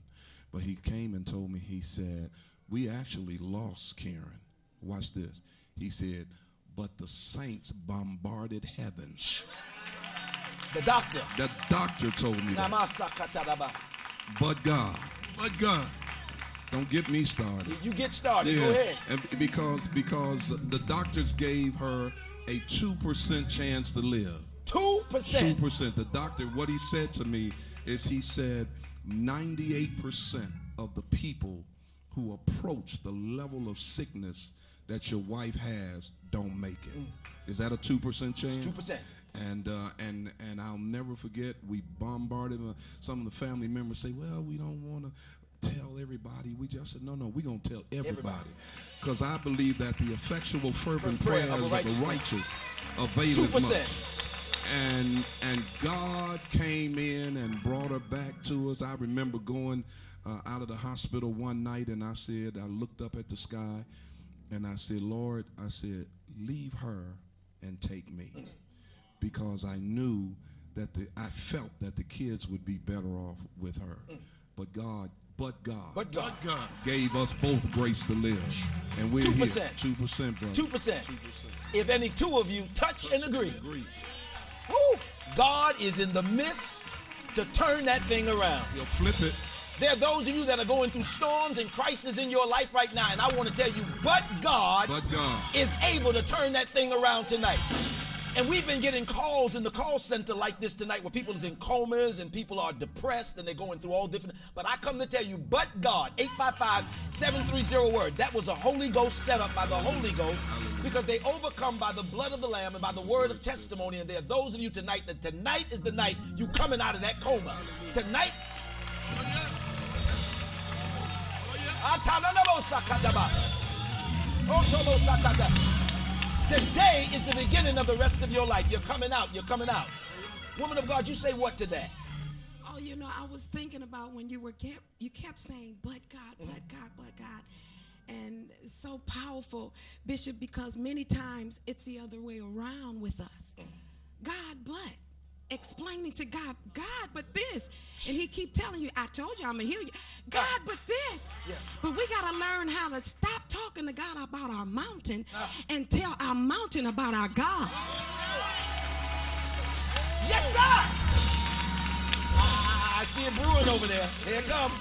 but he came and told me, he said, we actually lost Karen. Watch this. He said, but the saints bombarded heaven. The doctor. The doctor told me that. But God. But God. Don't get me started. You get started. Yeah. Go ahead. And because because the doctors gave her a two percent chance to live. Two percent. Two percent. The doctor, what he said to me is, he said ninety-eight percent of the people who approach the level of sickness that your wife has don't make it. Mm. Is that a two percent chance? Two percent. And uh, and and I'll never forget. We bombarded uh, some of the family members. Say, well, we don't want to tell everybody. We just said, no, no, we're going to tell everybody. Because I believe that the effectual, fervent prayers of the righteous availeth much. And, and God came in and brought her back to us. I remember going uh, out of the hospital one night, and I said, I looked up at the sky, and I said, Lord, I said, leave her and take me. Because I knew that the, I felt that the kids would be better off with her. But God But God, but God gave us both grace to live, and we're here. Two percent, brother. Two percent. If any two of you touch, touch and agree, and agree. Woo, God is in the midst to turn that thing around. He'll flip it. There are those of you that are going through storms and crises in your life right now, and I want to tell you, but God, but God is able to turn that thing around tonight. And we've been getting calls in the call center like this tonight, where people is in comas and people are depressed and they're going through all different. But I come to tell you, but God, eight five five, seven three zero, word. That was a Holy Ghost set up by the Holy Ghost, because they overcome by the blood of the Lamb and by the word of testimony. And there are those of you tonight that tonight is the night you coming out of that coma. Tonight. Today is the beginning of the rest of your life. You're coming out. You're coming out. Woman of God, you say what to that? Oh, you know, I was thinking about when you were kept, you kept saying, but God, but mm-hmm. God, but God. And it's so powerful, Bishop, because many times it's the other way around with us. Mm-hmm. God, but. explaining to God, God, but this. And he keep telling you, I told you I'm going to heal you. God, but this. Yeah. But we got to learn how to stop talking to God about our mountain uh. and tell our mountain about our God. Yes, sir. I see it brewing over there. Here it comes.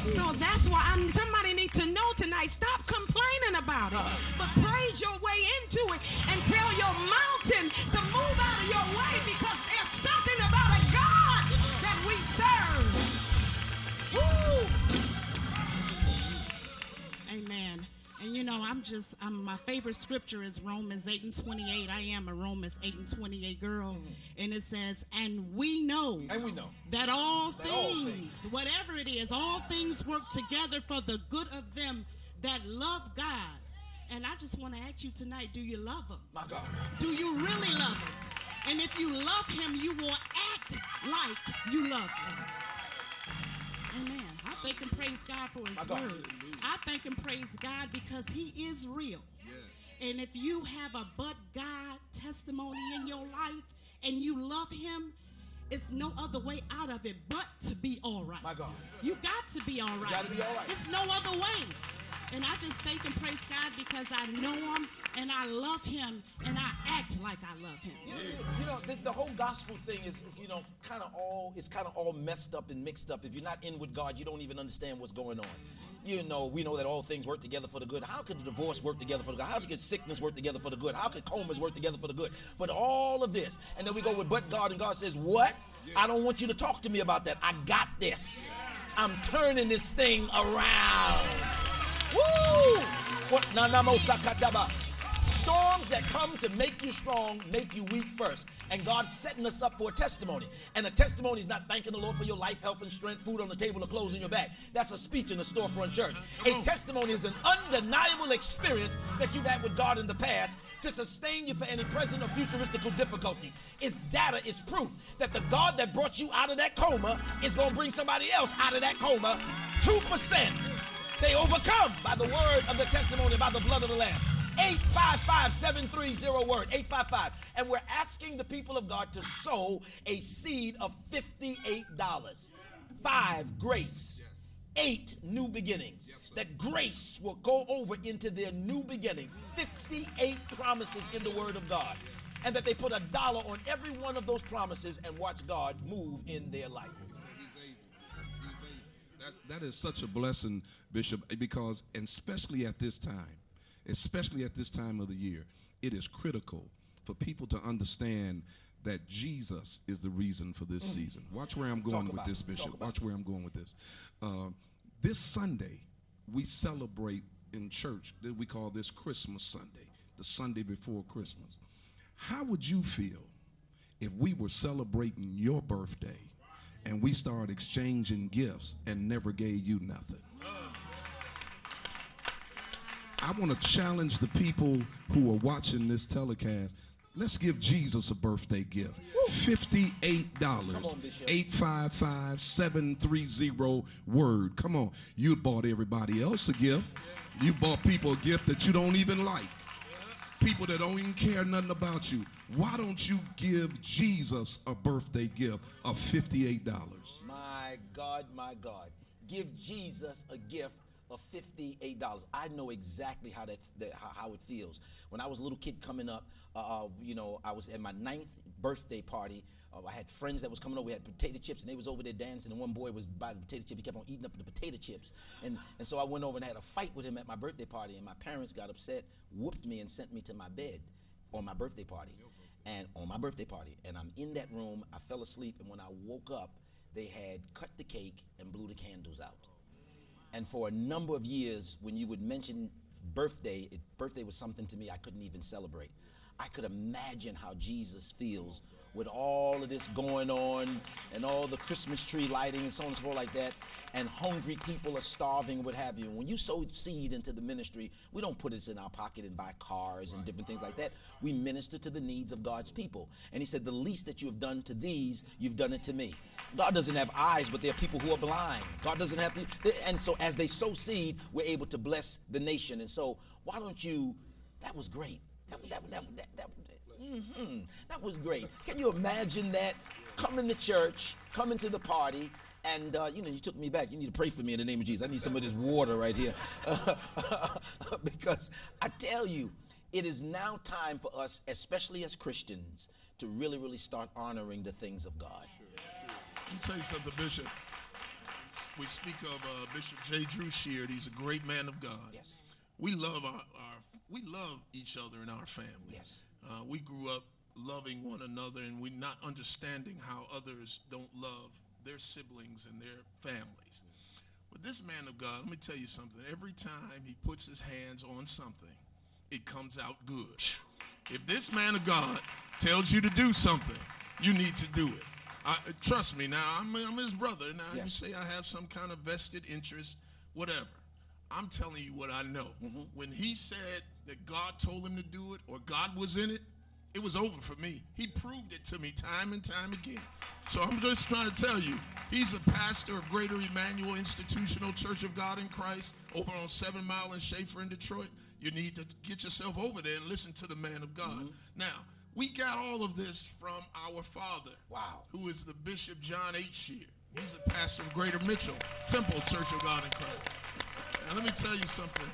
So that's why I'm, somebody needs to know tonight. Stop complaining about it, but praise your way into it and tell your mountain to move out of your way, because there's something about a God that we serve. Woo! Amen. And you know, I'm just, I'm, my favorite scripture is Romans eight and twenty-eight. I am a Romans eight and twenty-eight girl. And it says, and we know, and we know that all that things, all things, whatever it is, all things work together for the good of them that love God. And I just want to ask you tonight, do you love him? My God. Do you really love him? And if you love him, you will act like you love him. Amen. I thank and praise God for his word. Hallelujah. I thank and praise God because he is real. Yeah. And if you have a but God testimony in your life and you love him, it's no other way out of it but to be all right. My God. You got to be all right. You got to be all right. It's no other way. And I just thank and praise God because I know him and I love him and I act like I love him. You know, you know the, the whole gospel thing is, you know, kind of all, it's kind of all messed up and mixed up. If you're not in with God, you don't even understand what's going on. You know, we know that all things work together for the good. How could the divorce work together for the good? How could sickness work together for the good? How could comas work together for the good? But all of this, and then we go with but God, and God says, what? Yeah. I don't want you to talk to me about that. I got this. Yeah. I'm turning this thing around. Woo! Storms that come to make you strong make you weak first. And God's setting us up for a testimony. And a testimony is not thanking the Lord for your life, health, and strength, food on the table, or clothes on your back. That's a speech in a storefront church. A testimony is an undeniable experience that you've had with God in the past to sustain you for any present or futuristical difficulties. It's data, it's proof that the God that brought you out of that coma is going to bring somebody else out of that coma. two percent. They overcome by the word of the testimony, by the blood of the Lamb. eight five five, seven three zero, word. eight five five. And we're asking the people of God to sow a seed of fifty-eight dollars. Five, grace. Eight, new beginnings. That grace will go over into their new beginning. fifty-eight promises in the word of God. And that they put a dollar on every one of those promises and watch God move in their life. That, that is such a blessing, Bishop, because, and especially at this time, especially at this time of the year, it is critical for people to understand that Jesus is the reason for this mm. season. Watch where I'm going with this, Bishop. Watch where I'm going with this. Uh, this Sunday, we celebrate in church that we call this Christmas Sunday, the Sunday before Christmas. How would you feel if we were celebrating your birthday and we started exchanging gifts and never gave you nothing? I want to challenge the people who are watching this telecast. Let's give Jesus a birthday gift. fifty-eight dollars. eight five five, seven three zero, word. Come on. You bought everybody else a gift. You bought people a gift that you don't even like. People that don't even care nothing about you. Why don't you give Jesus a birthday gift of fifty-eight dollars? My God, my God. Give Jesus a gift of fifty-eight dollars. I know exactly how that, that how it feels. When I was a little kid coming up, uh, you know, I was at my ninth birthday party. Uh, I had friends that was coming over. We had potato chips, and they was over there dancing. And one boy was by the potato chip. He kept on eating up the potato chips. And, and so I went over and had a fight with him at my birthday party. And my parents got upset, whooped me, and sent me to my bed on my birthday party. And on my birthday party. And I'm in that room. I fell asleep. And when I woke up, they had cut the cake and blew the candles out. And for a number of years, when you would mention birthday, it, birthday was something to me I couldn't even celebrate. I could imagine how Jesus feels with all of this going on and all the Christmas tree lighting and so on and so forth like that, and hungry people are starving, what have you. When you sow seed into the ministry, we don't put it in our pocket and buy cars and different things like that. We minister to the needs of God's people. And he said, the least that you have done to these, you've done it to me. God doesn't have eyes, but there are people who are blind. God doesn't have to, and so as they sow seed, we're able to bless the nation. And so why don't you, that was great. That, that, that, that, that, Mm-hmm. That was great. Can you imagine that? Coming to church, coming to the party, and, uh, you know, you took me back. You need to pray for me in the name of Jesus. I need some of this water right here. Because I tell you, it is now time for us, especially as Christians, to really, really start honoring the things of God. Let me tell you something, Bishop. We speak of uh, Bishop J. Drew Sheard. He's a great man of God. Yes. We love our, our we love each other in our family. Yes. Uh, we grew up loving one another, and we're not understanding how others don't love their siblings and their families. But this man of God, let me tell you something. Every time he puts his hands on something, it comes out good. If this man of God tells you to do something, you need to do it. I, trust me. Now, I'm, I'm his brother. Now, yes. You say I have some kind of vested interest, whatever. I'm telling you what I know. Mm-hmm. When he said that God told him to do it or God was in it, it was over for me. He proved it to me time and time again. So I'm just trying to tell you, he's a pastor of Greater Emmanuel Institutional Church of God in Christ over on Seven Mile and Schaefer in Detroit. You need to get yourself over there and listen to the man of God. Mm-hmm. Now, we got all of this from our father, wow, who is the Bishop John H. Sheard. He's a pastor of Greater Mitchell Temple Church of God in Christ. And let me tell you something.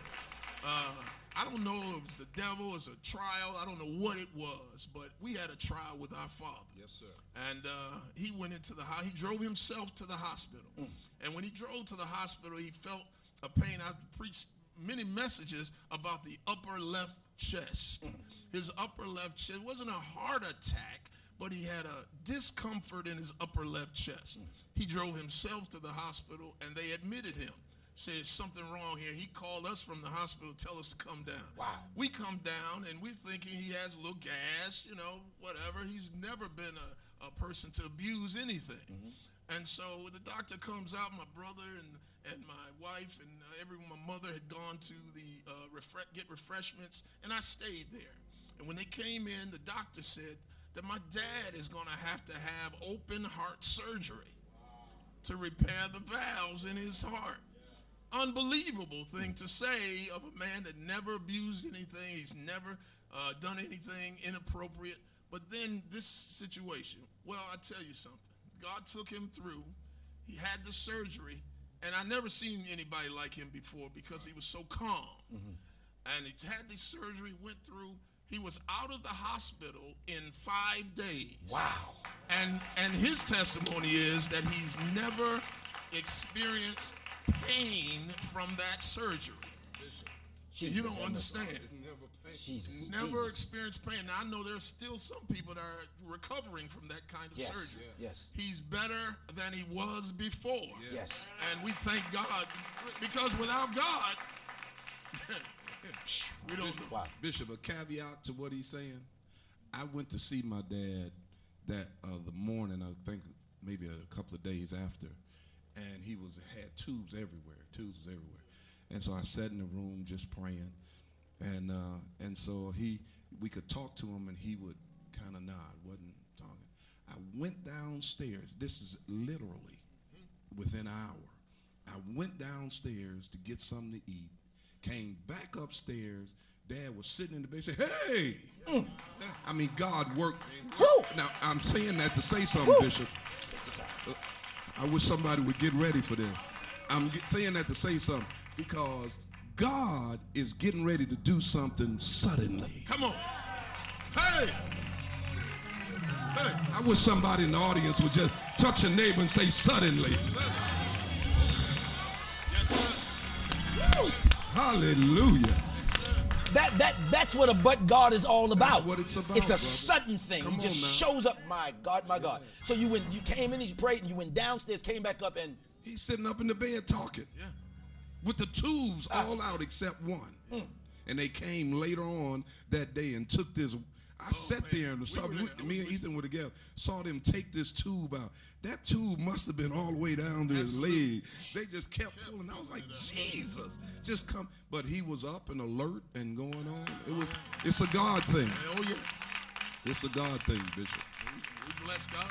Uh, I don't know if it was the devil, it was a trial. I don't know what it was, but we had a trial with our father. Yes, sir. And uh, he went into the hospital. He drove himself to the hospital. Mm. And when he drove to the hospital, he felt a pain. I preached many messages about the upper left chest. Mm. His upper left chest wasn't a heart attack, but he had a discomfort in his upper left chest. Mm. He drove himself to the hospital, and they admitted him. Said there's something wrong here. He called us from the hospital, tell us to come down. Wow. We come down, and we're thinking he has a little gas, you know, whatever. He's never been a, a person to abuse anything. Mm-hmm. And so the doctor comes out, my brother and, and my wife and everyone, my mother had gone to the uh, refre get refreshments, and I stayed there. And when they came in, the doctor said that my dad is going to have to have open heart surgery to repair the valves in his heart. Unbelievable thing to say of a man that never abused anything. He's never uh, done anything inappropriate. But then this situation, well, I tell you something. God took him through. He had the surgery, and I never seen anybody like him before because he was so calm. Mm-hmm. And he had the surgery, went through. He was out of the hospital in five days. Wow. And, and his testimony is that he's never experienced pain from that surgery. Jesus, you don't understand. Jesus, never Jesus. experienced pain. Now, I know there's still some people that are recovering from that kind of yes, surgery. Yes. He's better than he was before. Yes. And we thank God, because without God, we don't know. Wow. Bishop, a caveat to what he's saying. I went to see my dad that uh, the morning, I think maybe a couple of days after. And he was had tubes everywhere, tubes was everywhere. And so I sat in the room just praying. And uh, and so he, we could talk to him, and he would kind of nod, wasn't talking. I went downstairs. This is literally within an hour. I went downstairs to get something to eat, came back upstairs. Dad was sitting in the bed, said, hey. Mm. I mean, God worked. Woo. Now, I'm saying that to say something, Woo. Bishop. Uh, I wish somebody would get ready for this. I'm get, saying that to say something, because God is getting ready to do something suddenly. Come on. Hey. Hey. I wish somebody in the audience would just touch a neighbor and say suddenly. Suddenly. Yes, sir. Woo. Hallelujah. That, that, that's what a but God is all about. That's what it's about. It's a brother. Sudden thing. Come he just shows up, my God, my yeah. God. So you went, you came in and you prayed, and you went downstairs, came back up, and he's sitting up in the bed talking. Yeah. With the tubes uh, all out except one. Mm. And they came later on that day and took this. I oh, sat man. there and we saw there. We, me and Ethan were together. Saw them take this tube out. That tube must have been all the way down to Absolutely. his leg. They just kept pulling. I was like, Jesus, just come. But he was up and alert and going on. It was. It's a God thing. Oh yeah. It's a God thing, Bishop. We bless God.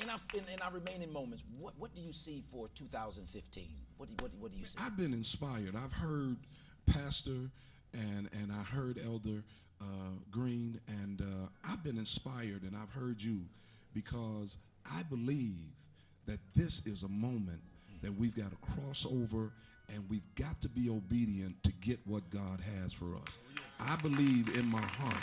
And I and, and I remain in moments. What What do you see for two thousand fifteen? What do, what do, what do you see? I've been inspired. I've heard Pastor, and and I heard Elder. uh, Green, and uh, I've been inspired, and I've heard you, because I believe that this is a moment that we've got to cross over, and we've got to be obedient to get what God has for us. I believe in my heart.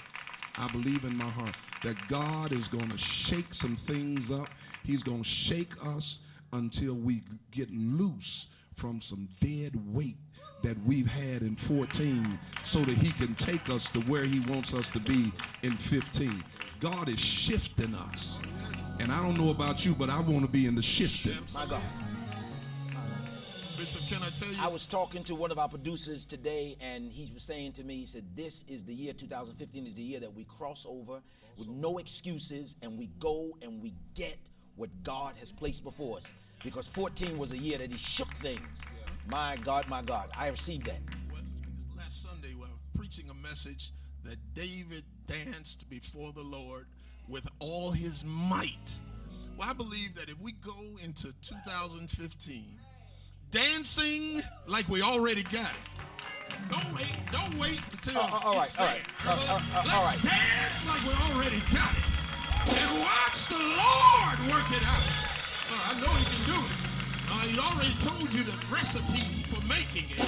I believe in my heart that God is going to shake some things up. He's going to shake us until we get loose from some dead weight that we've had in fourteen, so that he can take us to where he wants us to be in fifteen. God is shifting us. And I don't know about you, but I want to be in the shifting. My God. Bishop, can I tell you? I was talking to one of our producers today, and he was saying to me, he said, this is the year, two thousand fifteen is the year that we cross over with no excuses, and we go and we get what God has placed before us. Because fourteen was a year that he shook things. Yeah. My God, my God, I received that. Well, last Sunday, we were preaching a message that David danced before the Lord with all his might. Well, I believe that if we go into two thousand fifteen, dancing like we already got it. Don't wait, don't wait until uh, all right, it's all right, there. All right, uh, uh, Let's all right. dance like we already got it. And watch the Lord work it out. I know he can do it. Uh, he already told you the recipe for making it.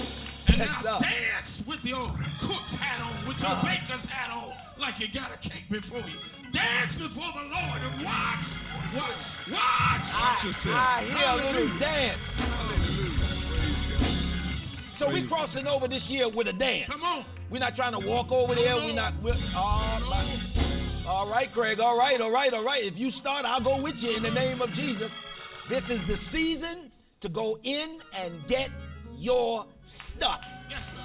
And that's now up. Dance with your cook's hat on, with your uh-huh. baker's hat on, like you got a cake before you. Dance before the Lord and watch, watch, watch. Watch yourself. I, I hear a little dance. Hallelujah. So we're crossing over this year with a dance. Come on. We're not trying to walk over Come there. On. We're not. We're, oh, my. All right, Craig. All right, all right, all right. If you start, I'll go with you in the name of Jesus. This is the season to go in and get your stuff. Yes, sir.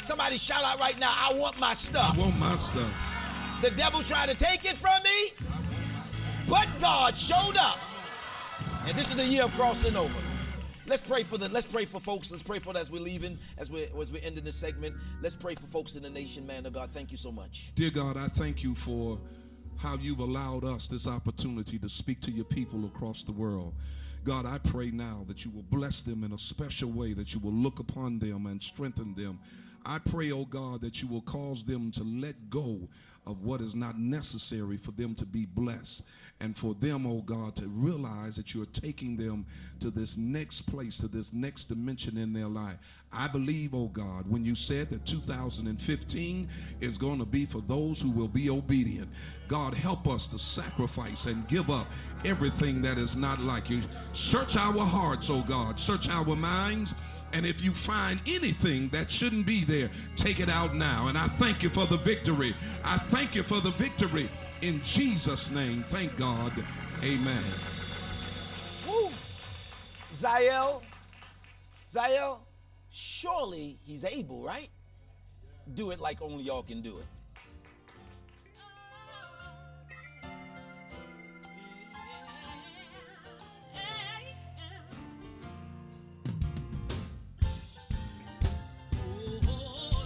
Somebody shout out right now, I want my stuff. I want my stuff. The devil tried to take it from me, but God showed up. And this is the year of crossing over. Let's pray for the, let's pray for folks. Let's pray for them as we're leaving, as we're, as we're ending this segment. Let's pray for folks in the nation, man of God. Thank you so much. Dear God, I thank you for how you've allowed us this opportunity to speak to your people across the world. God, I pray now that you will bless them in a special way, that you will look upon them and strengthen them. I pray, oh God, that you will cause them to let go of what is not necessary for them to be blessed, and for them, oh God, to realize that you are taking them to this next place, to this next dimension in their life. I believe, oh God, when you said that two thousand fifteen is going to be for those who will be obedient. God, help us to sacrifice and give up everything that is not like you. Search our hearts, oh God. Search our minds. And if you find anything that shouldn't be there, take it out now. And I thank you for the victory. I thank you for the victory. In Jesus' name, thank God. Amen. Woo. Z'iel, Z'iel, surely he's able, right? Do it like only y'all can do it. Oh,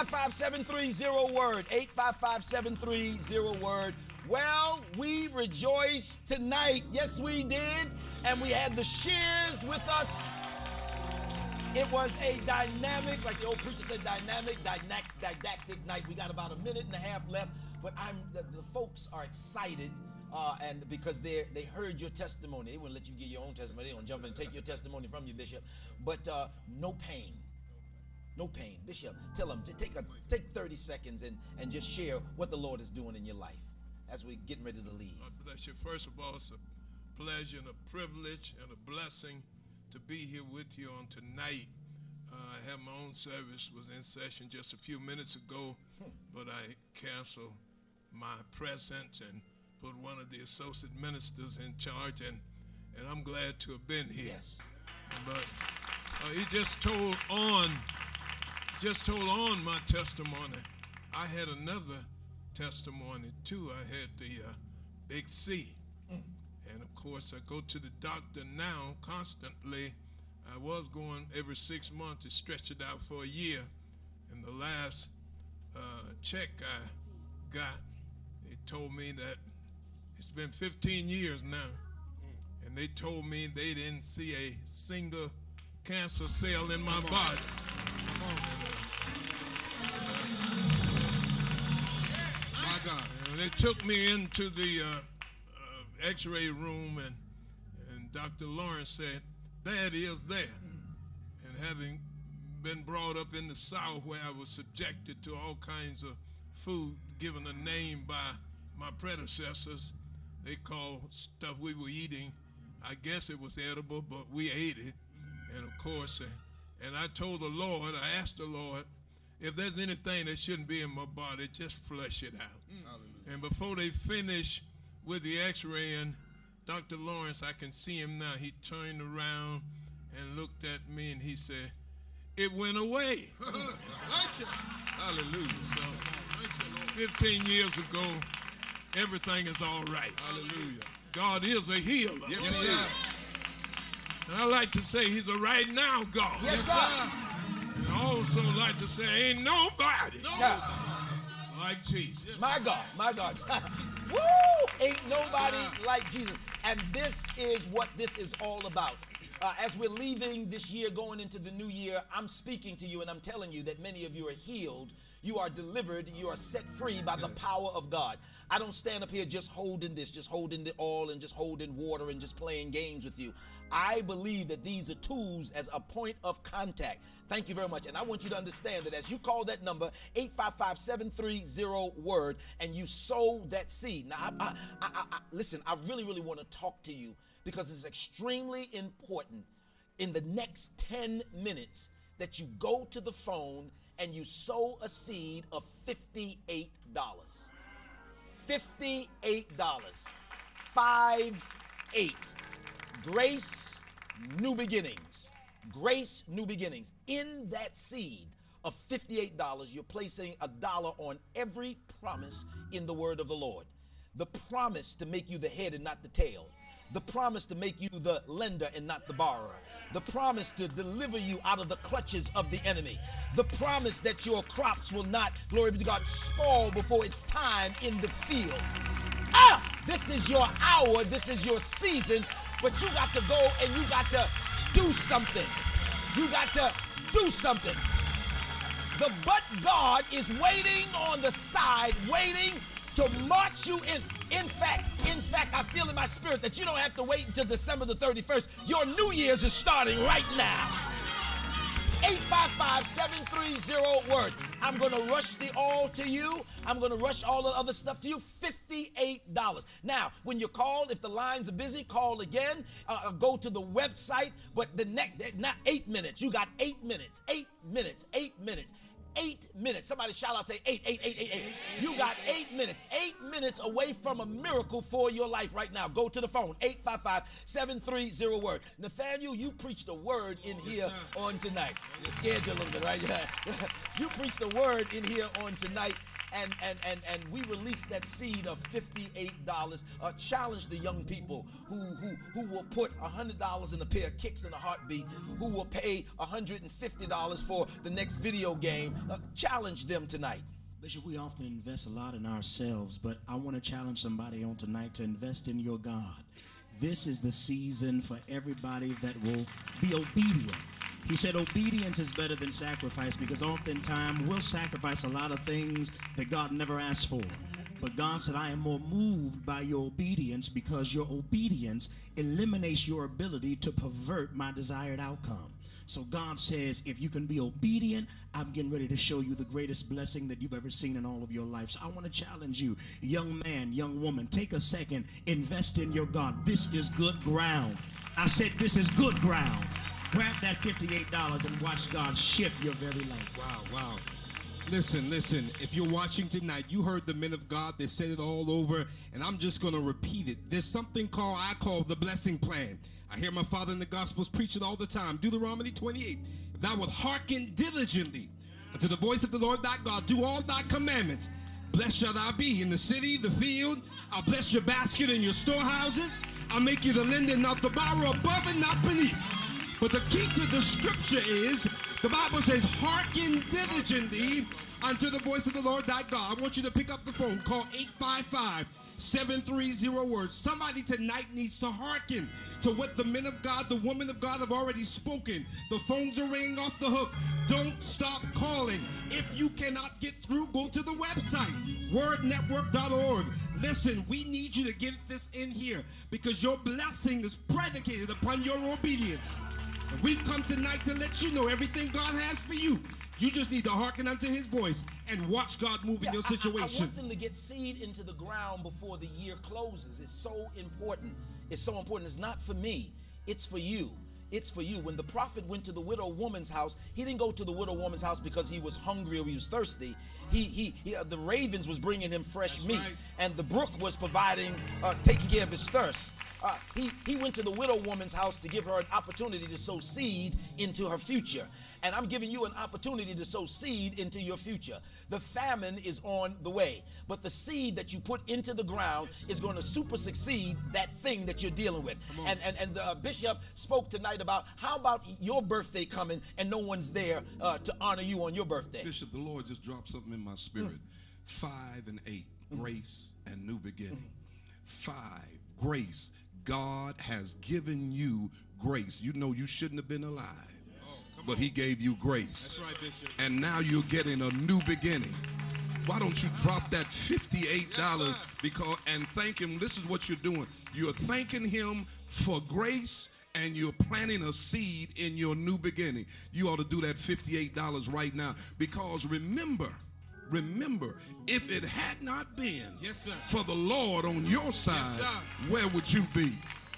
eight five five, seven three zero, word. eight five five, seven three zero, word. Well, we rejoiced tonight. Yes, we did. And we had the Sheards with us. It was a dynamic, like the old preacher said, dynamic, didactic night. We got about a minute and a half left, but I'm the, the folks are excited uh, and because they they heard your testimony. They wouldn't let you get your own testimony. They don't jump in and take your testimony from you, Bishop. But uh, no pain. No pain. Bishop, tell them, just take, a, take thirty seconds and, and just share what the Lord is doing in your life as we're getting ready to leave. God bless you. First of all, it's a pleasure and a privilege and a blessing to be here with you on tonight. Uh, I had my own service, was in session just a few minutes ago, hmm. but I canceled my presence and put one of the associate ministers in charge, and, and I'm glad to have been here. Yes. But uh, he just told on, just told on my testimony. I had another testimony too. I had the uh, Big C. Mm. And of course, I go to the doctor now constantly. I was going every six months to stretch it out for a year. And the last uh, check I got, they told me that it's been fifteen years now. Mm. And they told me they didn't see a single cancer cell in my body. My God. And they took me into the uh, X-ray room, and and Doctor Lawrence said, "That is there." Mm. And having been brought up in the South, where I was subjected to all kinds of food given a name by my predecessors, they called stuff we were eating. I guess it was edible, but we ate it. And of course, and, and I told the Lord, I asked the Lord, if there's anything that shouldn't be in my body, just flush it out. Mm. And before they finished with the X-ray, and Doctor Lawrence, I can see him now, he turned around and looked at me and he said, "It went away." Thank you. Hallelujah. So Thank you, Lord. fifteen years ago, everything is all right. Hallelujah. God is a healer. Yes, yes sir. sir. And I like to say he's a right now God. Yes, yes sir. And I also like to say ain't nobody no. like Jesus. Yes, my God, my God. Woo! Ain't nobody like Jesus. And this is what this is all about. Uh, as we're leaving this year, going into the new year, I'm speaking to you and I'm telling you that many of you are healed. You are delivered. You are set free by the power of God. I don't stand up here just holding this, just holding it all and just holding water and just playing games with you. I believe that these are tools as a point of contact. Thank you very much. And I want you to understand that as you call that number, eight five five, seven three zero, word, and you sow that seed. Now, I, I, I, I, listen, I really, really want to talk to you because it's extremely important in the next ten minutes that you go to the phone and you sow a seed of fifty-eight dollars. fifty-eight dollars. five eight. Grace, new beginnings. Grace, new beginnings. In that seed of fifty-eight dollars, you're placing a dollar on every promise in the word of the Lord. The promise to make you the head and not the tail. The promise to make you the lender and not the borrower. The promise to deliver you out of the clutches of the enemy. The promise that your crops will not, glory be to God, spoil before it's time in the field. Ah! This is your hour. This is your season. But you got to go and you got to do something. You got to do something. The but God is waiting on the side, waiting to march you in. In fact, in fact, I feel in my spirit that you don't have to wait until December the thirty-first. Your New Year's is starting right now. eight five five, seven three zero, word. I'm going to rush the all to you. I'm going to rush all the other stuff to you. fifty-eight dollars. Now, when you call, if the lines are busy, call again. Uh, go to the website. But the next, not eight minutes. You got eight minutes. Eight minutes. Eight minutes. Eight minutes. Somebody shout out, say eight, eight, eight, eight, eight. You got eight minutes. Eight minutes away from a miracle for your life right now. Go to the phone. eight five five, seven three zero, word. Nathaniel, you preached a word in here on tonight. Scared you a little bit, right? You preached a word in here on tonight. and, and, and, and we released that seed of fifty-eight dollars. Uh, challenge the young people who, who, who will put one hundred dollars in a pair of kicks in a heartbeat, who will pay one hundred fifty dollars for the next video game. Uh, challenge them tonight. Bishop, we often invest a lot in ourselves, but I want to challenge somebody on tonight to invest in your God. This is the season for everybody that will be obedient. He said obedience is better than sacrifice, because oftentimes we'll sacrifice a lot of things that God never asked for. But God said, I am more moved by your obedience, because your obedience eliminates your ability to pervert my desired outcome. So God says, if you can be obedient, I'm getting ready to show you the greatest blessing that you've ever seen in all of your life. So I want to challenge you, young man, young woman, take a second, invest in your God. This is good ground. I said this is good ground. Grab that fifty-eight dollars and watch God shift your very life. Wow, wow. Listen, listen, if you're watching tonight, you heard the men of God. They said it all over, and I'm just going to repeat it. There's something called, I call the blessing plan. I hear my father in the Gospels preach it all the time. Deuteronomy twenty-eight, thou wilt hearken diligently unto the voice of the Lord thy God, do all thy commandments. Blessed shall thou be in the city, the field. I'll bless your basket and your storehouses. I'll make you the lender, not the borrower, above and not beneath. But the key to the scripture is, the Bible says, hearken diligently unto the voice of the Lord thy God. I want you to pick up the phone, call eight five five, seven three zero, word. Somebody tonight needs to hearken to what the men of God, the women of God have already spoken. The phones are ringing off the hook. Don't stop calling. If you cannot get through, go to the website, word network dot org. Listen, we need you to get this in here, because your blessing is predicated upon your obedience. And we've come tonight to let you know everything God has for you. You just need to hearken unto his voice and watch God move yeah, in your situation. I, I, I want them to get seed into the ground before the year closes. It's so important. It's so important. It's not for me. It's for you. It's for you. When the prophet went to the widow woman's house, he didn't go to the widow woman's house because he was hungry or he was thirsty. He, he, he uh, the ravens was bringing him fresh That's meat, right. and the brook was providing, uh, taking care of his thirst. Uh, he, he went to the widow woman's house to give her an opportunity to sow seed into her future. And I'm giving you an opportunity to sow seed into your future. The famine is on the way, but the seed that you put into the ground is going to super succeed that thing that you're dealing with. And, and, and the bishop spoke tonight about, how about your birthday coming and no one's there uh, to honor you on your birthday? Bishop, the Lord just dropped something in my spirit. Mm. Five and eight, mm. grace and new beginning. Mm. Five, grace. God has given you grace. You know you shouldn't have been alive, yes. oh, but he gave you grace. That's right, Bishop. And now you're getting a new beginning. Why don't you drop that fifty-eight dollars yes, because and thank him? This is what you're doing. You're thanking him for grace, and you're planting a seed in your new beginning. You ought to do that fifty-eight dollars right now, because remember, Remember, if it had not been yes, sir. for the Lord on your side, yes, where would you be?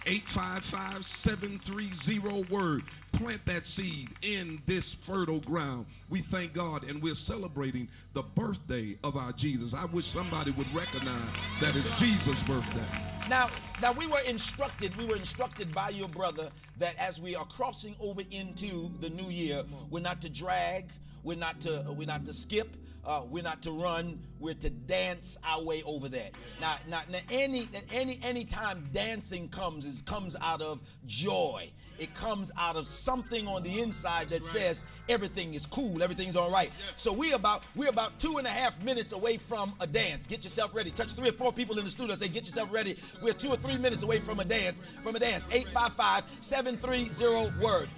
eight five five, seven three zero, word. Plant that seed in this fertile ground. We thank God, and we're celebrating the birthday of our Jesus. I wish somebody would recognize that it's Jesus' birthday. Now, now we were instructed, we were instructed by your brother that as we are crossing over into the new year, we're not to drag, we're not to, we're not to skip. Uh, we're not to run, we're to dance our way over that. Now, now, now any, any, any time dancing comes, it comes out of joy. It comes out of something on the inside that says everything is cool, everything's all right. So we about, we're about two and a half minutes away from a dance. Get yourself ready. Touch three or four people in the studio, say, get yourself ready. We're two or three minutes away from a dance, from a dance. eight five five, seven three zero, word.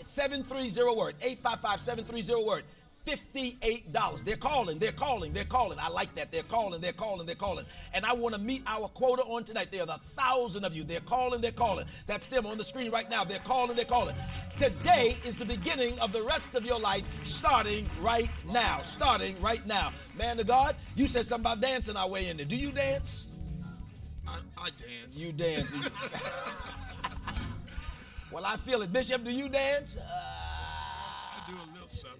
seven three zero, word. eight five five, seven three zero, word. fifty-eight dollars. They're calling, they're calling, they're calling. I like that. They're calling, they're calling, they're calling. And I want to meet our quota on tonight. There's a thousand of you. They're calling, they're calling. That's them on the screen right now. They're calling, they're calling. Today is the beginning of the rest of your life, starting right now. Starting right now. Man of God, you said something about dancing our way in there. Do you dance? I, I dance. You dance. Well, I feel it. Bishop, do you dance? Uh,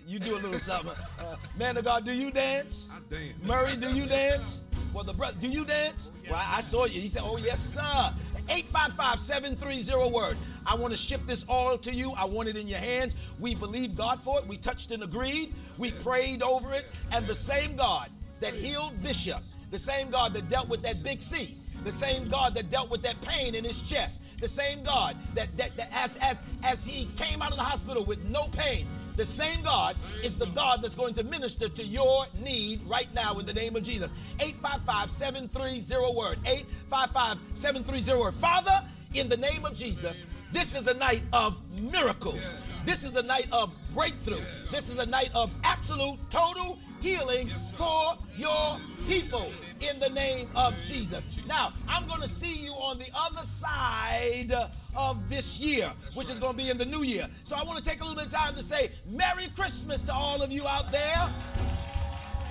You do a little something. Uh, man of God, do you dance? I dance. Murray, do you dance? Well, the brother, do you dance? Yes, well, I, I saw you. He said, oh, yes, sir. eight five five, seven three zero, word. I want to ship this oil to you. I want it in your hands. We believe God for it. We touched and agreed. We prayed over it. And the same God that healed Bishop, the same God that dealt with that big C, the same God that dealt with that pain in his chest, the same God that, that, that as, as, as he came out of the hospital with no pain, the same God is the God that's going to minister to your need right now in the name of Jesus. eight five five, seven three zero, word. eight five five, seven three zero, word. Father, in the name of Jesus, this is a night of miracles. This is a night of breakthroughs. This is a night of absolute, total healing for your people in the name of Jesus. Now, I'm going to see you on the other side of this year, which is going to be in the new year. So I want to take a little bit of time to say Merry Christmas to all of you out there.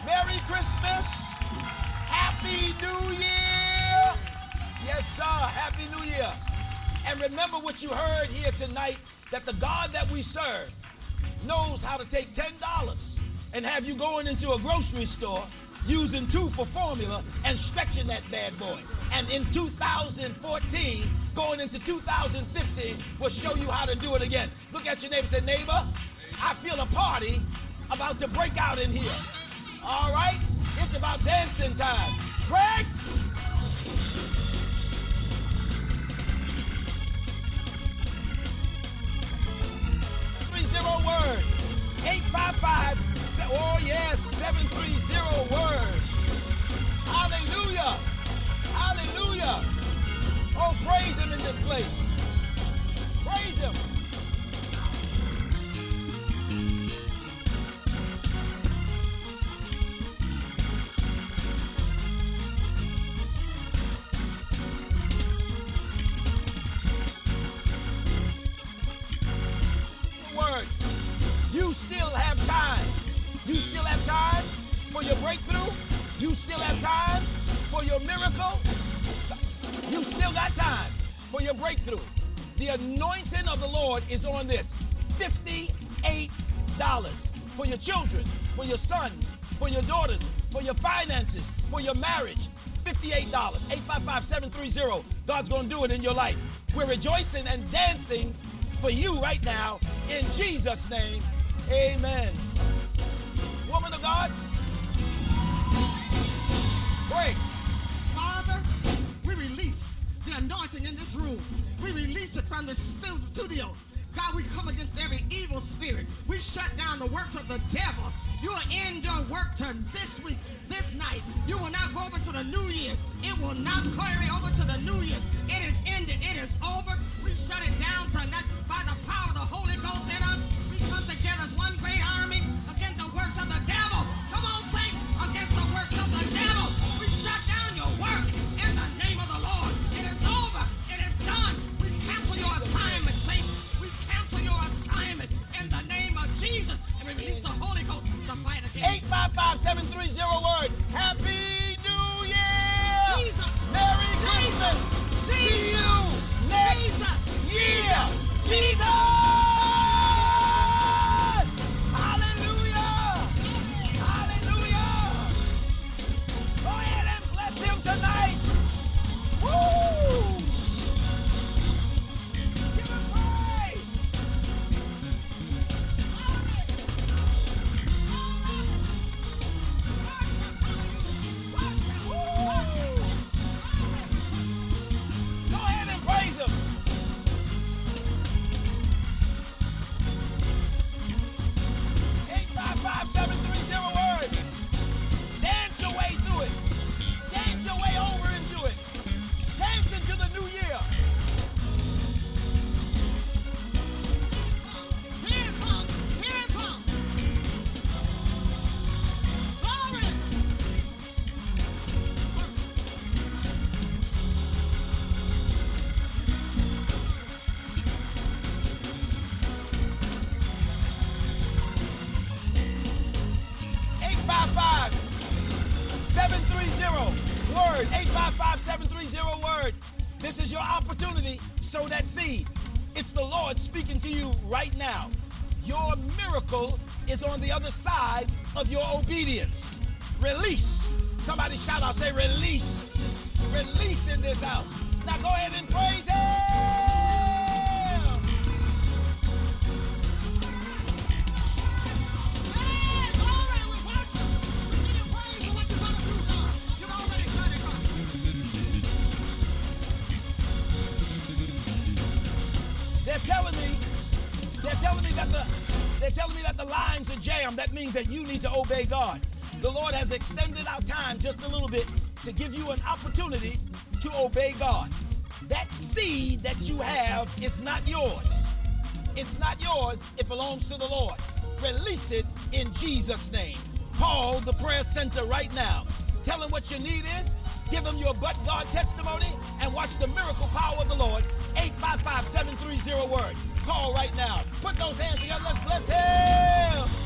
Merry Christmas. Happy New Year. Yes, sir. Happy New Year. And remember what you heard here tonight, that the God that we serve knows how to take ten dollars and have you going into a grocery store using two for formula and stretching that bad boy. And in two thousand fourteen, going into two thousand fifteen, we'll show you how to do it again. Look at your neighbor and say, neighbor, I feel a party about to break out in here. All right? It's about dancing time. Craig? Zero word. eight five five, oh yes, seven three zero word. Hallelujah. Hallelujah. Oh, praise him in this place. Praise him. You still have time. You still have time for your breakthrough. You still have time for your miracle. You still got time for your breakthrough. The anointing of the Lord is on this. fifty-eight dollars for your children, for your sons, for your daughters, for your finances, for your marriage. fifty-eight dollars. eight five five, seven three zero. God's going to do it in your life. We're rejoicing and dancing for you right now in Jesus' name. Amen. Woman of God. Pray. Father, we release the anointing in this room. We release it from the studio. God, we come against every evil spirit. We shut down the works of the devil. You will end your work to this week, this night. You will not go over to the new year. It will not carry over to the new year. It is ended. It is over. We shut it down tonight by the power of the Holy Ghost in us. Come together as one great army against the works of the devil. Come on, saints, against the works of the devil. We shut down your work in the name of the Lord. It is over. It is done. We cancel your assignment, saints. We cancel your assignment in the name of Jesus. And we release the Holy Ghost to fight against you. eight five five, seven three zero, word. Happy New Year. Jesus. Merry Christmas. Jesus. See you next year. Jesus. Tonight. Woo! Give him praise. Worship, worship, worship. Go ahead and praise him. eight five five, seven three zero, word. Dance your way through it. Dance your way over into it. Dance into the new year. Here it comes. Here it comes. Glory. eight five five, seven three zero. Word, eight five five, seven three zero, word. This is your opportunity. Sow that seed. It's the Lord speaking to you right now. Your miracle is on the other side of your obedience. Release. Somebody shout out, say release. Release in this house. Now go ahead and praise Him. Hey, glory, we worship. We give you praise for what you're They're telling me that the lines are jammed. That means that you need to obey God. The Lord has extended our time just a little bit to give you an opportunity to obey God. That seed that you have is not yours. It's not yours. It belongs to the Lord. Release it in Jesus' name. Call the prayer center right now. Tell them what your need is. Give them your but God testimony and watch the miracle power of the Lord. eight five five, seven three zero, word. Call right now. Put those hands together. Let's bless him.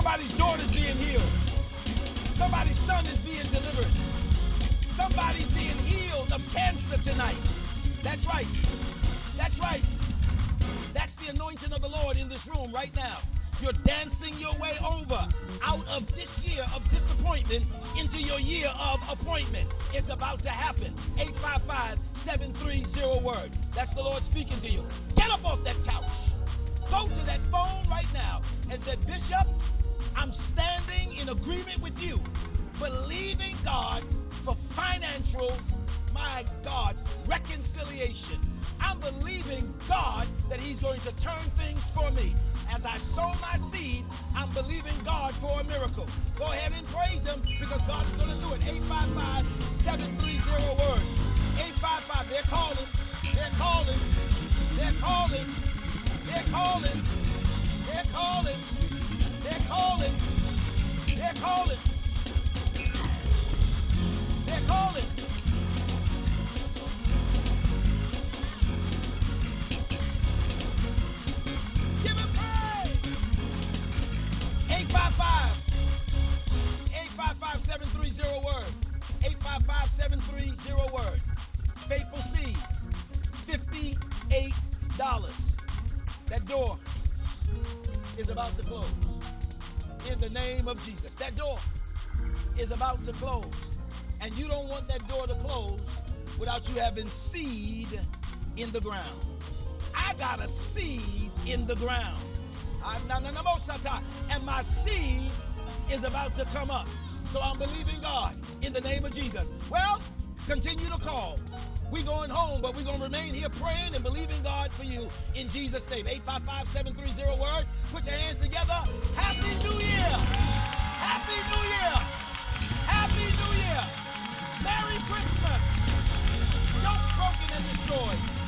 Somebody's daughter is being healed. Somebody's son is being delivered. Somebody's being healed of cancer tonight. That's right. That's right. That's the anointing of the Lord in this room right now. You're dancing your way over out of this year of disappointment into your year of appointment. It's about to happen. eight five five, seven three zero, word. That's the Lord speaking to you. Get up off that couch. Go to that phone right now and say, Bishop, I'm standing in agreement with you, believing God for financial, my God, reconciliation. I'm believing God that he's going to turn things for me. As I sow my seed, I'm believing God for a miracle. Go ahead and praise him because God is going to do it. eight five five, seven three zero, word. eight five five, they're calling, they're calling, they're calling, they're calling, they're calling. They're calling. They're calling. They're calling. Give him praise. eight five five, seven three zero, word. eight five five, seven three zero, word. Faithful seed. fifty-eight dollars. That door is about to close. In the name of Jesus. That door is about to close. And you don't want that door to close without you having seed in the ground. I got a seed in the ground. And my seed is about to come up. So I'm believing God in the name of Jesus. Well, continue to call. We're going home, but we're going to remain here praying and believing God for you in Jesus' name. eight five five, seven three zero, word. Put your hands together. Happy New Year. Happy New Year. Happy New Year. Merry Christmas. Yokes broken and destroyed.